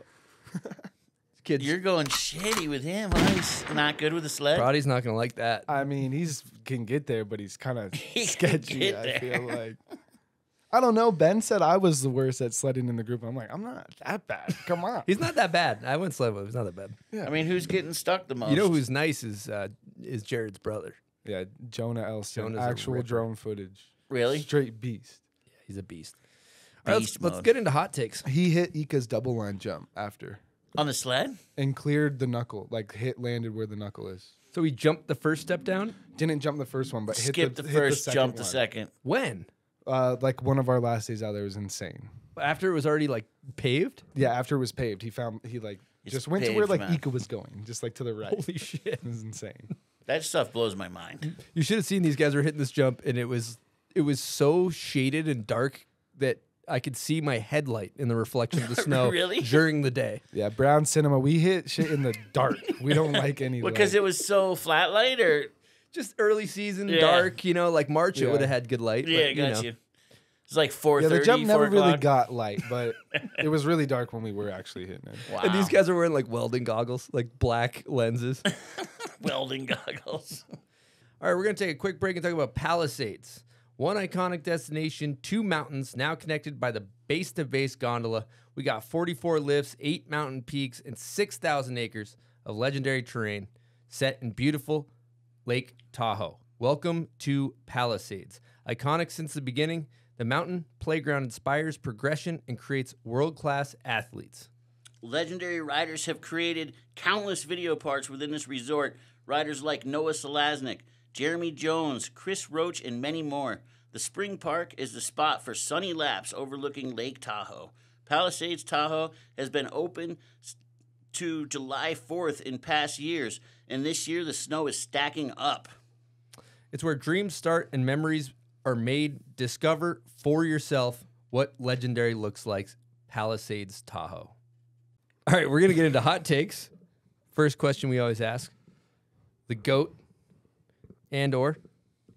Kids. You're going shitty with him. Well, he's not good with a sled. Proddy's not going to like that. I mean, he's can get there, but he's kind of sketchy, I feel like. I don't know. Ben said I was the worst at sledding in the group. I'm like, I'm not that bad. Come on. He's not that bad. I went sled with him. He's not that bad. Yeah. I mean, who's getting stuck the most? You know who's nice is uh, is Jared's brother. Yeah, Jonah Elston. Jonah's actual drone footage. Really? Straight beast. Yeah, he's a beast. All right, let's, let's get into hot takes. He hit Ika's double line jump after. On the sled? And cleared the knuckle. Like, hit landed where the knuckle is. So he jumped the first step down? Didn't jump the first one, but Skipped hit the, the hit first, the jumped line. the second. When? Uh, like, one of our last days out there was insane. After it was already, like, paved? Yeah, after it was paved. He found, he, like, it's just went to where, like, Ika was going. Just, like, to the right. Holy shit. It was insane. That stuff blows my mind. You should have seen these guys were hitting this jump, and it was... It was so shaded and dark that I could see my headlight in the reflection of the snow really? during the day. Yeah, Brown Cinema, we hit shit in the dark. We don't like any light. Because it was so flat light or? Just early season, yeah. dark, you know, like March yeah. it would have had good light. Yeah, but, you got know. you. It's like four thirty, yeah, the jump never really got light, but it was really dark when we were actually hitting it. Wow. And these guys are wearing like welding goggles, like black lenses. Welding goggles. All right, we're going to take a quick break and talk about Palisades. One iconic destination, two mountains, now connected by the base-to-base gondola. We got forty-four lifts, eight mountain peaks, and six thousand acres of legendary terrain set in beautiful Lake Tahoe. Welcome to Palisades. Iconic since the beginning, the mountain playground inspires progression and creates world-class athletes. Legendary riders have created countless video parts within this resort. Riders like Noah Selaznick, Jeremy Jones, Chris Roach, and many more. The Spring Park is the spot for sunny laps overlooking Lake Tahoe. Palisades Tahoe has been open to July fourth in past years, and this year the snow is stacking up. It's where dreams start and memories are made. Discover for yourself what legendary looks like Palisades Tahoe. All right, we're going to get into hot takes. First question we always ask, the GOAT. And or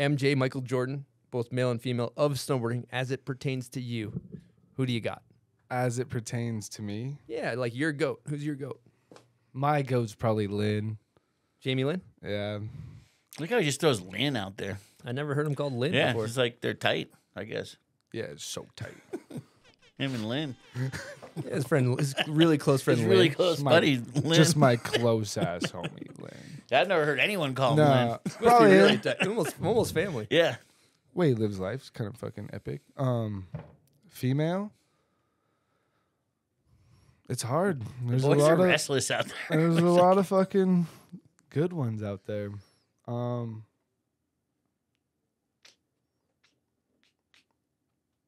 M J, Michael Jordan, both male and female, of snowboarding as it pertains to you. Who do you got? As it pertains to me? Yeah, like your GOAT. Who's your GOAT? My GOAT's probably Lynn. Jamie Lynn? Yeah. Look how he just throws Lynn out there. I never heard him called Lynn yeah, before. Yeah, it's like they're tight, I guess. Yeah, it's so tight. Him and Lynn. Yeah, his friend, his really close friend, his Lynn. really close my, buddy, Lynn. Just my close ass homie, Lynn. I've never heard anyone call him no, Lynn. Probably really almost, almost family. Yeah, way he lives life's kind of fucking epic. Um, female. It's hard. There's the boys a lot are of restless out there. There's a lot of fucking good ones out there. Um.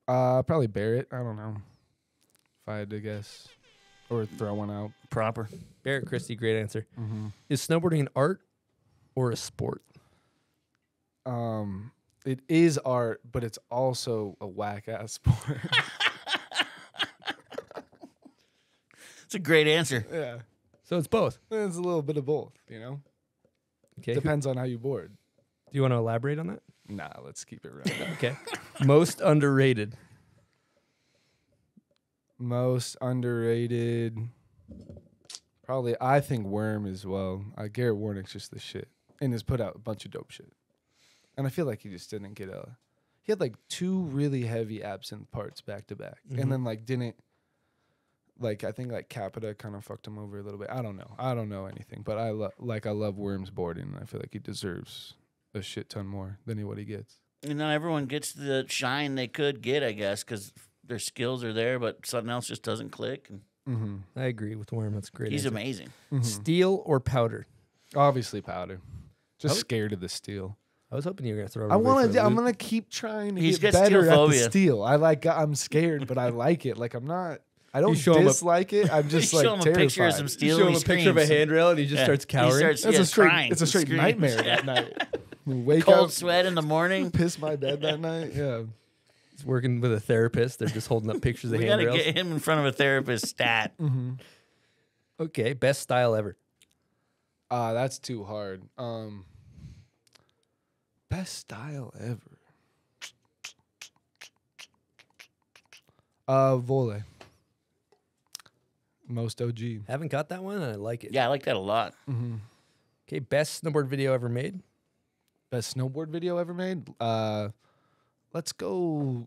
Uh, probably Barrett. I don't know if I had to guess or throw one out. Proper. Barrett Christie, great answer. Mm-hmm. Is snowboarding an art or a sport? Um, it is art, but it's also a whack ass sport. It's a great answer. Yeah. So it's both. It's a little bit of both, you know. Okay. Depends on how you board. Do you want to elaborate on that? Nah, let's keep it right. Okay. Most underrated. Most underrated. Probably, I think Worm as well. Uh, Garrett Warnick's just the shit, and has put out a bunch of dope shit. And I feel like he just didn't get a. He had like two really heavy absent parts back to back, mm-hmm. and then like didn't. Like I think like Capita kind of fucked him over a little bit. I don't know. I don't know anything, but I love like I love Worm's boarding, and I feel like he deserves a shit ton more than what he gets. And not everyone gets the shine they could get, I guess, because their skills are there, but something else just doesn't click. Mm-hmm. I agree with Worm. That's great. He's answer. Amazing. Mm-hmm. Steel or powder? Obviously powder. Just was, scared of the steel. I was hoping you were gonna throw. I want to. I'm gonna keep trying to He's get better at the steel. I like. I'm scared, but I like it. Like I'm not. I don't show dislike him a, it. I'm just like terrified. You show him a picture of some steel. You show him a picture of a handrail, and he just yeah. starts cowering. Starts, That's yeah, a straight. Crying. It's a straight screams. Nightmare yeah. at night. Wake cold up, sweat in the morning. Piss my bed that night. Yeah. He's working with a therapist. They're just holding up pictures of we handrails. We gotta get him in front of a therapist stat. Mm-hmm. Okay, best style ever. Ah, uh, that's too hard. Um, best style ever. Uh, volley. Most O G. Haven't got that one, and I like it. Yeah, I like that a lot. Mm-hmm. Okay, best snowboard video ever made. Best snowboard video ever made. Uh, let's go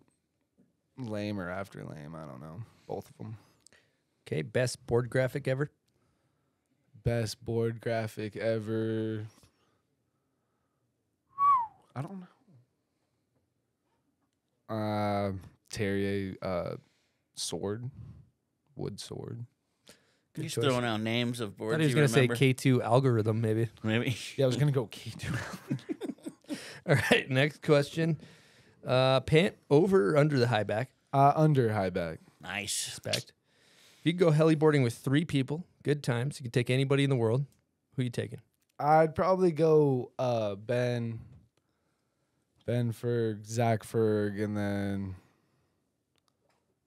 lame or after lame. I don't know. Both of them. Okay, best board graphic ever. Best board graphic ever. I don't know. Uh, Terrier uh, sword, wood sword. Good He's choice. Throwing out names of boards. I thought he was going to say K two algorithm, maybe. Maybe. Yeah, I was going to go K two. All right, next question. Uh, pant over or under the high back? Uh, under high back. Nice. Respect. If you could go heli-boarding with three people, good times. You could take anybody in the world. Who you taking? I'd probably go uh, Ben, Ben Ferg, Zach Ferg, and then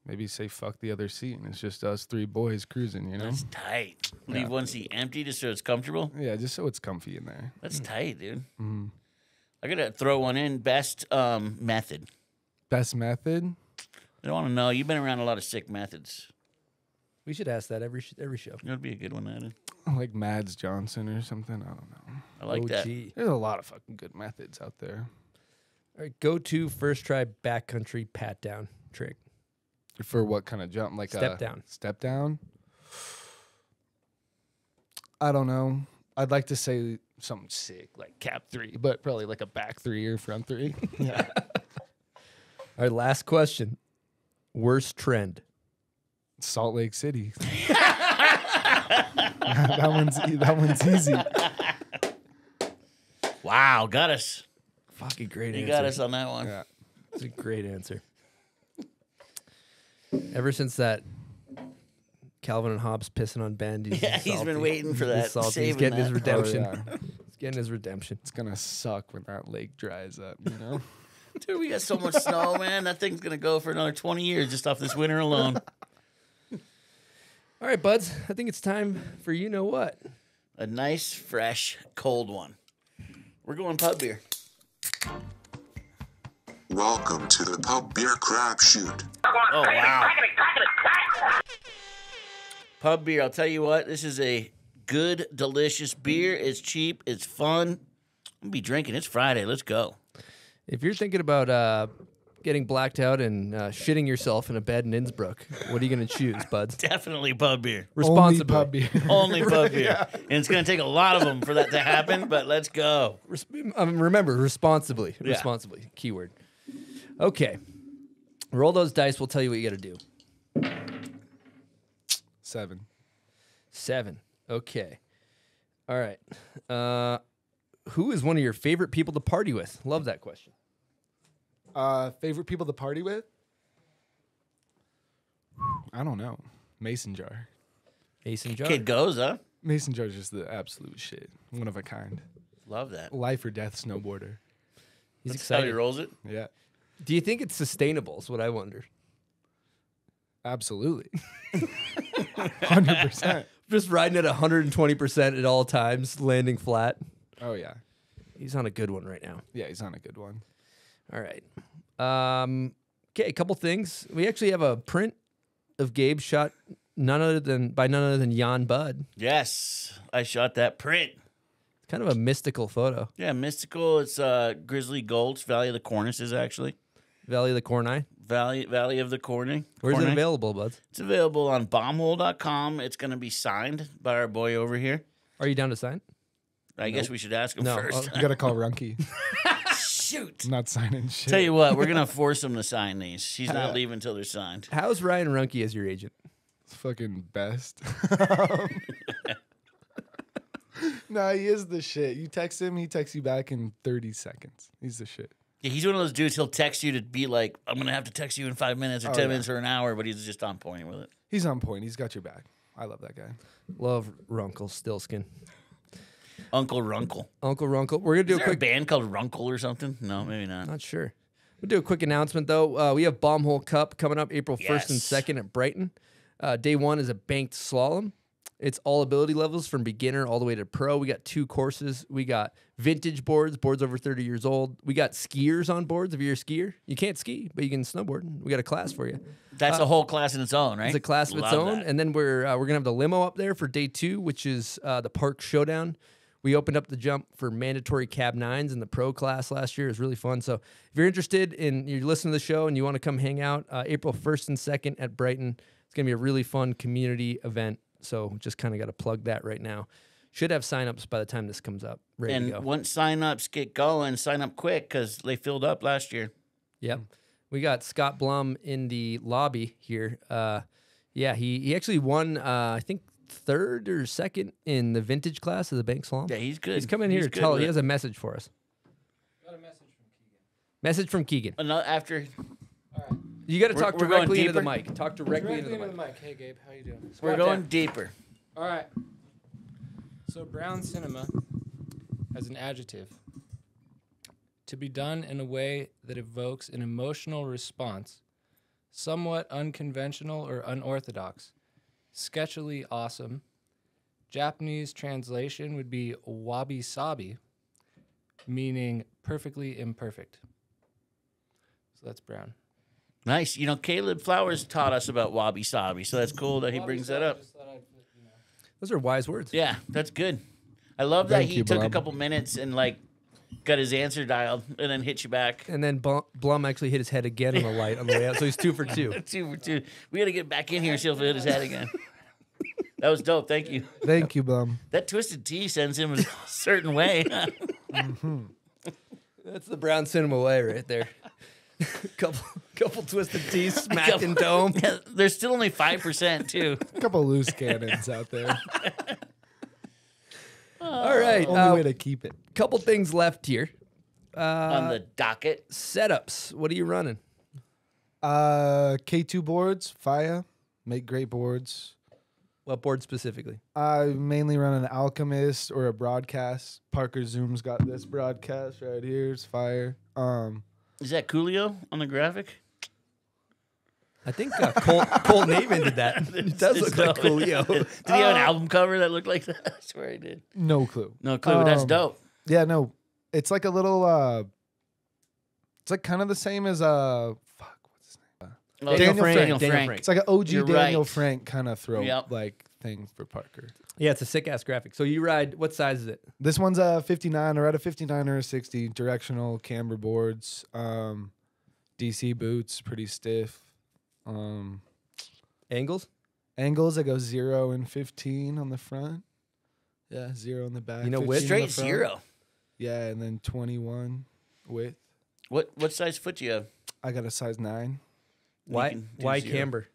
maybe say fuck the other seat, and it's just us three boys cruising, you know? That's tight. Yeah. Leave one seat empty just so it's comfortable? Yeah, just so it's comfy in there. That's mm. tight, dude. Mm-hmm. I gotta throw one in. Best um, method. Best method? I don't want to know. You've been around a lot of sick methods. We should ask that every sh every show. That would be a good one, Adam. Like Mads Johnson or something. I don't know. I like O G. That. There's a lot of fucking good methods out there. All right, go to first try backcountry pat down trick. For what kind of jump? Like step a down. Step down. I don't know. I'd like to say something sick, like cap three, but probably like a back three or front three. Yeah. All right, last question. Worst trend? Salt Lake City. that, one's, that one's easy. Wow, got us. Fucking great you answer. You got us on that one. Yeah. That's a great answer. Ever since that Calvin and Hobbes pissing on Ben, he's yeah, he's been waiting for that. He's, he's getting that. his redemption. Oh, yeah. He's getting his redemption. It's gonna suck when that lake dries up, you know. Dude, we got so much snow, man. That thing's gonna go for another twenty years just off this winter alone. All right, buds. I think it's time for you know what. A nice, fresh, cold one. We're going pub beer. Welcome to the pub beer crapshoot. Oh, wow. Pub beer, I'll tell you what, this is a good, delicious beer. It's cheap, it's fun. I'm gonna be drinking. It's Friday. Let's go. If you're thinking about uh, getting blacked out and uh, shitting yourself in a bed in Innsbruck, what are you gonna choose, buds? Definitely pub beer. Responsibly. Only pub beer. Only pub beer. Yeah. And it's gonna take a lot of them for that to happen, but let's go. Res um, remember, responsibly. Yeah. Responsibly. Keyword. Okay. Roll those dice. We'll tell you what you got to do. Seven. Seven. Okay. All right. Uh, who is one of your favorite people to party with? Love that question. Uh, favorite people to party with? I don't know. Mason Jar. Mason Jar. Kid goes, huh? Mason Jar is just the absolute shit. One of a kind. Love that. Life or death snowboarder. He's That's excited. How he rolls it? Yeah. Do you think it's sustainable is what I wonder. Absolutely. one hundred percent. Just riding at one hundred twenty percent at all times, landing flat. Oh, yeah. He's on a good one right now. Yeah, he's on a good one. All right. Um, okay, a couple things. We actually have a print of Gabe shot none other than by none other than Jan Budd. Yes, I shot that print. It's kind of a mystical photo. Yeah, mystical. It's uh, Grizzly Gulch, Valley of the Cornices, actually. Valley of the Corni. Valley Valley of the Corni. Where's it available, buds? It's available on bombhole dot com. It's going to be signed by our boy over here. Are you down to sign? I nope. guess we should ask him no, first. Uh, you got to call Runke. Shoot. I'm not signing shit. Tell you what, we're going to force him to sign these. He's not uh, leaving until they're signed. How's Ryan Runke as your agent? It's fucking best. No, he is the shit. You text him, he texts you back in thirty seconds. He's the shit. Yeah, he's one of those dudes, he'll text you to be like, I'm going to have to text you in five minutes or oh, ten yeah. minutes or an hour, but he's just on point with it. He's on point. He's got your back. I love that guy. Love Runkle Stillskin. Uncle Runkle. Uncle Runkle. We're going to do is a there quick... a band called Runkle or something? No, maybe not. Not sure. We'll do a quick announcement, though. Uh, we have Bombhole Cup coming up April first yes. and second at Brighton. Uh, day one is a banked slalom. It's all ability levels from beginner all the way to pro. We got two courses. We got vintage boards, boards over thirty years old. We got skiers on boards. If you're a skier, you can't ski, but you can snowboard. We got a class for you. That's uh, a whole class in its own, right? It's a class of its own. That. And then we're uh, we're going to have the limo up there for day two, which is uh, the park showdown. We opened up the jump for mandatory cab nines in the pro class last year. It was really fun. So if you're interested and you're listening to the show and you want to come hang out, uh, April first and second at Brighton, it's going to be a really fun community event. So just kind of got to plug that right now. Should have signups by the time this comes up. Ready and to go. Once signups get going, sign up quick because they filled up last year. Yep. We got Scott Blum in the lobby here. Uh, yeah, he, he actually won, uh, I think, third or second in the vintage class of the bank slalom. Yeah, he's good. He's coming here he's to tell he has a message for us. Got a message from Keegan. Message from Keegan. Another after... All right. You got to talk we're, directly we're into the mic. Talk directly, directly into, the, into mic. the mic. Hey, Gabe, how you doing? Squat we're going down. deeper. All right. So brown cinema has an adjective. To be done in a way that evokes an emotional response, somewhat unconventional or unorthodox, sketchily awesome. Japanese translation would be wabi-sabi, meaning perfectly imperfect. So that's brown. Nice. You know, Caleb Flowers taught us about wabi-sabi, so that's cool that he brings that up. Those are wise words. Yeah, that's good. I love that he took a couple minutes and, like, got his answer dialed and then hit you back. And then Blum actually hit his head again on the light on the way out, so he's two for two. two for two. We got to get back in here and see if he hit his head again. That was dope. Thank you. Thank you, Blum. That Twisted Tea sends him a certain way. mm-hmm. That's the brown cinema way right there. couple couple Twisted Tees smacked in dome. Yeah, there's still only five percent, too. A couple loose cannons out there. uh, All right. Only uh, way to keep it. Couple things left here. Uh, On the docket. Setups. What are you running? Uh, K two boards, F I A, make great boards. What board specifically? I mainly run an Alchemist or a Broadcast. Parker Zoom's got this Broadcast right here. It's fire. Um... Is that Coolio on the graphic? I think uh, Cole, Cole Navin did that. It does look like Coolio. Did he have uh, an album cover that looked like that? I swear he did. No clue. No clue. Um, that's dope. Yeah, no. It's like a little... Uh, it's like kind of the same as... Uh, fuck, what's his name? Uh, Daniel, Daniel, Frank, Frank. Daniel Frank. Frank. It's like an O G You're Daniel right. Frank kind of throw yep. like thing for Parker. Yeah, it's a sick-ass graphic. So you ride... What size is it? This one's a fifty-nine. I ride a fifty-nine or a sixty. Directional camber boards. Um, D C boots, pretty stiff. Um, angles? Angles, I go zero and fifteen on the front. Yeah, zero on the back. You know, width? Straight zero. Yeah, and then twenty-one width. What what size foot do you have? I got a size nine. Why, why camber?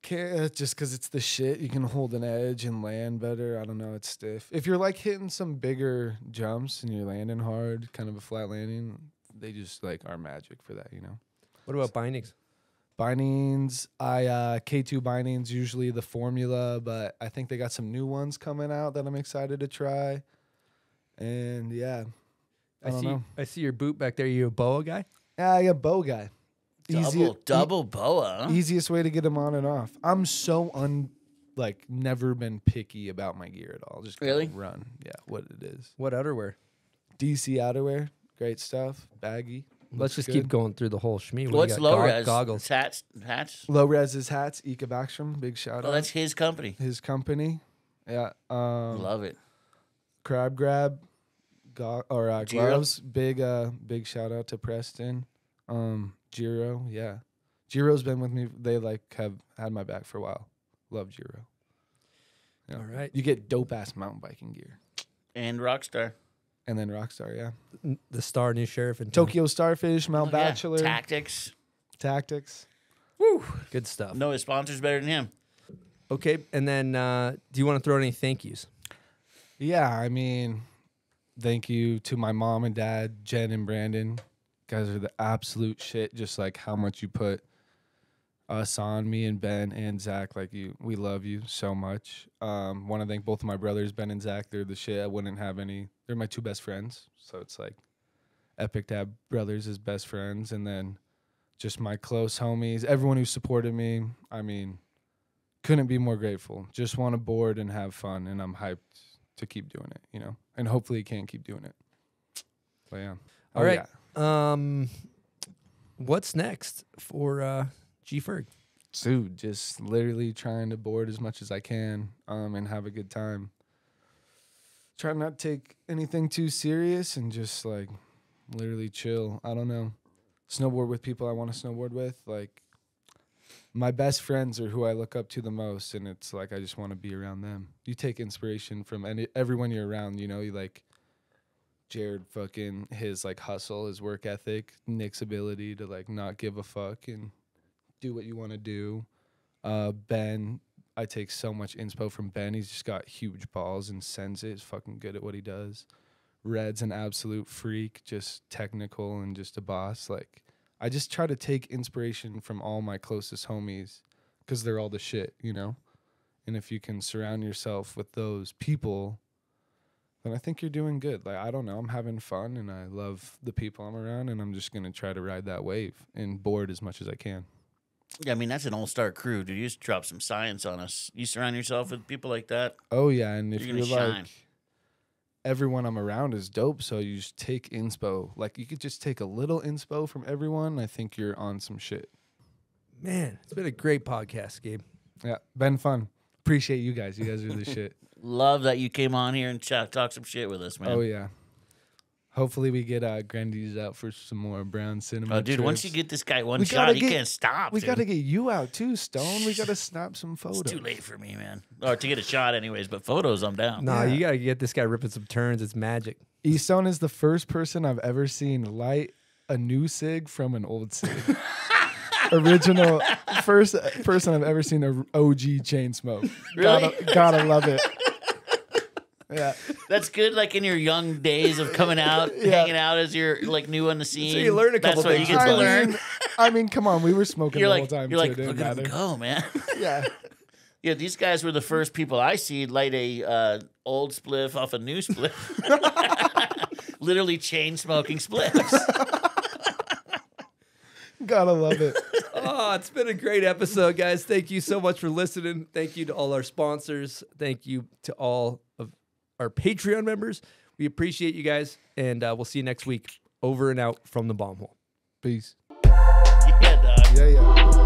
Can't, just because it's the shit. You can hold an edge and land better. I don't know. It's stiff. If you're, like, hitting some bigger jumps and you're landing hard, kind of a flat landing, they just, like, are magic for that, you know? What about bindings? Bindings. I uh, K two bindings, usually the formula, but I think they got some new ones coming out that I'm excited to try. And, yeah. I, I see know. I see your boot back there. You a boa guy? Yeah, I got a boa guy. Double, Easy, double boa. Huh? Easiest way to get them on and off. I'm so un, like, never been picky about my gear at all. Just really run, yeah. What it is? What outerwear? D C outerwear, great stuff. Baggy. Let's just good. keep going through the whole shmee. What's well, low res? Goggles, it's hats, hats. Low res is hats. Ika Backstrom, big shout oh, out. Oh, that's his company. His company. Yeah. Um, Love it. Crab grab, go or uh, gloves. Big, uh, big shout out to Preston. Um. Giro, yeah. Giro's been with me. They, like, have had my back for a while. Love Giro. Yeah. All right. You get dope-ass mountain biking gear. And Rockstar. And then Rockstar, yeah. The star new sheriff in Tokyo Starfish, Mount oh, Bachelor. Yeah. Tactics. Tactics. Woo. Good stuff. No, his sponsor's better than him. Okay, and then uh, do you want to throw any thank yous? Yeah, I mean, thank you to my mom and dad, Jen and Brandon. You guys are the absolute shit, just like how much you put us on, me and Ben and Zach. Like, you, we love you so much. Um, want to thank both of my brothers, Ben and Zach. They're the shit. I wouldn't have any. They're my two best friends, so it's like epic to have brothers as best friends. And then just my close homies, everyone who supported me. I mean, couldn't be more grateful. Just want to board and have fun, and I'm hyped to keep doing it, you know, and hopefully you can keep doing it. But yeah. All oh, right. Yeah. Um, what's next for uh, G-Ferg? Dude, just literally trying to board as much as I can um, and have a good time. Try not to take anything too serious and just, like, literally chill. I don't know. Snowboard with people I want to snowboard with, like, my best friends are who I look up to the most, and it's like I just want to be around them. You take inspiration from any, everyone you're around, you know? You like Jared fucking, his, like, hustle, his work ethic, Nick's ability to, like, not give a fuck and do what you want to do. Uh, Ben, I take so much inspo from Ben. He's just got huge balls and sends it. He's fucking good at what he does. Red's an absolute freak, just technical and just a boss, like... I just try to take inspiration from all my closest homies because they're all the shit, you know? And if you can surround yourself with those people, then I think you're doing good. Like, I don't know. I'm having fun, and I love the people I'm around, and I'm just going to try to ride that wave and board as much as I can. Yeah, I mean, that's an all-star crew, dude. You just dropped some science on us. You surround yourself with people like that. Oh, yeah, and if you're, you're like... everyone I'm around is dope, so you just take inspo. Like, you could just take a little inspo from everyone. I think you're on some shit. Man, it's been a great podcast, Gabe. Yeah, been fun. Appreciate you guys. You guys are the shit. Love that you came on here and chat, talk some shit with us, man. Oh, yeah. Hopefully we get uh, Grandy's out for some more brown cinema. Oh, dude, trips. Once you get this guy one we shot, get, he can't stop. We got to get you out, too, Stone. We got to snap some photos. It's too late for me, man. Or to get a shot anyways, but photos, I'm down. Nah, yeah. You got to get this guy ripping some turns. It's magic. E-Stone is the first person I've ever seen light a new cig from an old cig. Original, first person I've ever seen an O G chain smoke. Really? Gotta, gotta love it. Yeah, that's good. Like in your young days of coming out, yeah. hanging out as you're like new on the scene. So you learn a couple that's things. That's what you get to I learn. Mean, I mean, come on, we were smoking you're the like, whole time. You're too, like, look at them go, man. Yeah, yeah. These guys were the first people I see light a uh, old spliff off a new spliff. Literally chain smoking spliffs. Gotta love it. Oh, it's been a great episode, guys. Thank you so much for listening. Thank you to all our sponsors. Thank you to all of our Patreon members. We appreciate you guys, and uh, we'll see you next week. Over and out from the bomb hole. Peace. Yeah, dog. Yeah, yeah.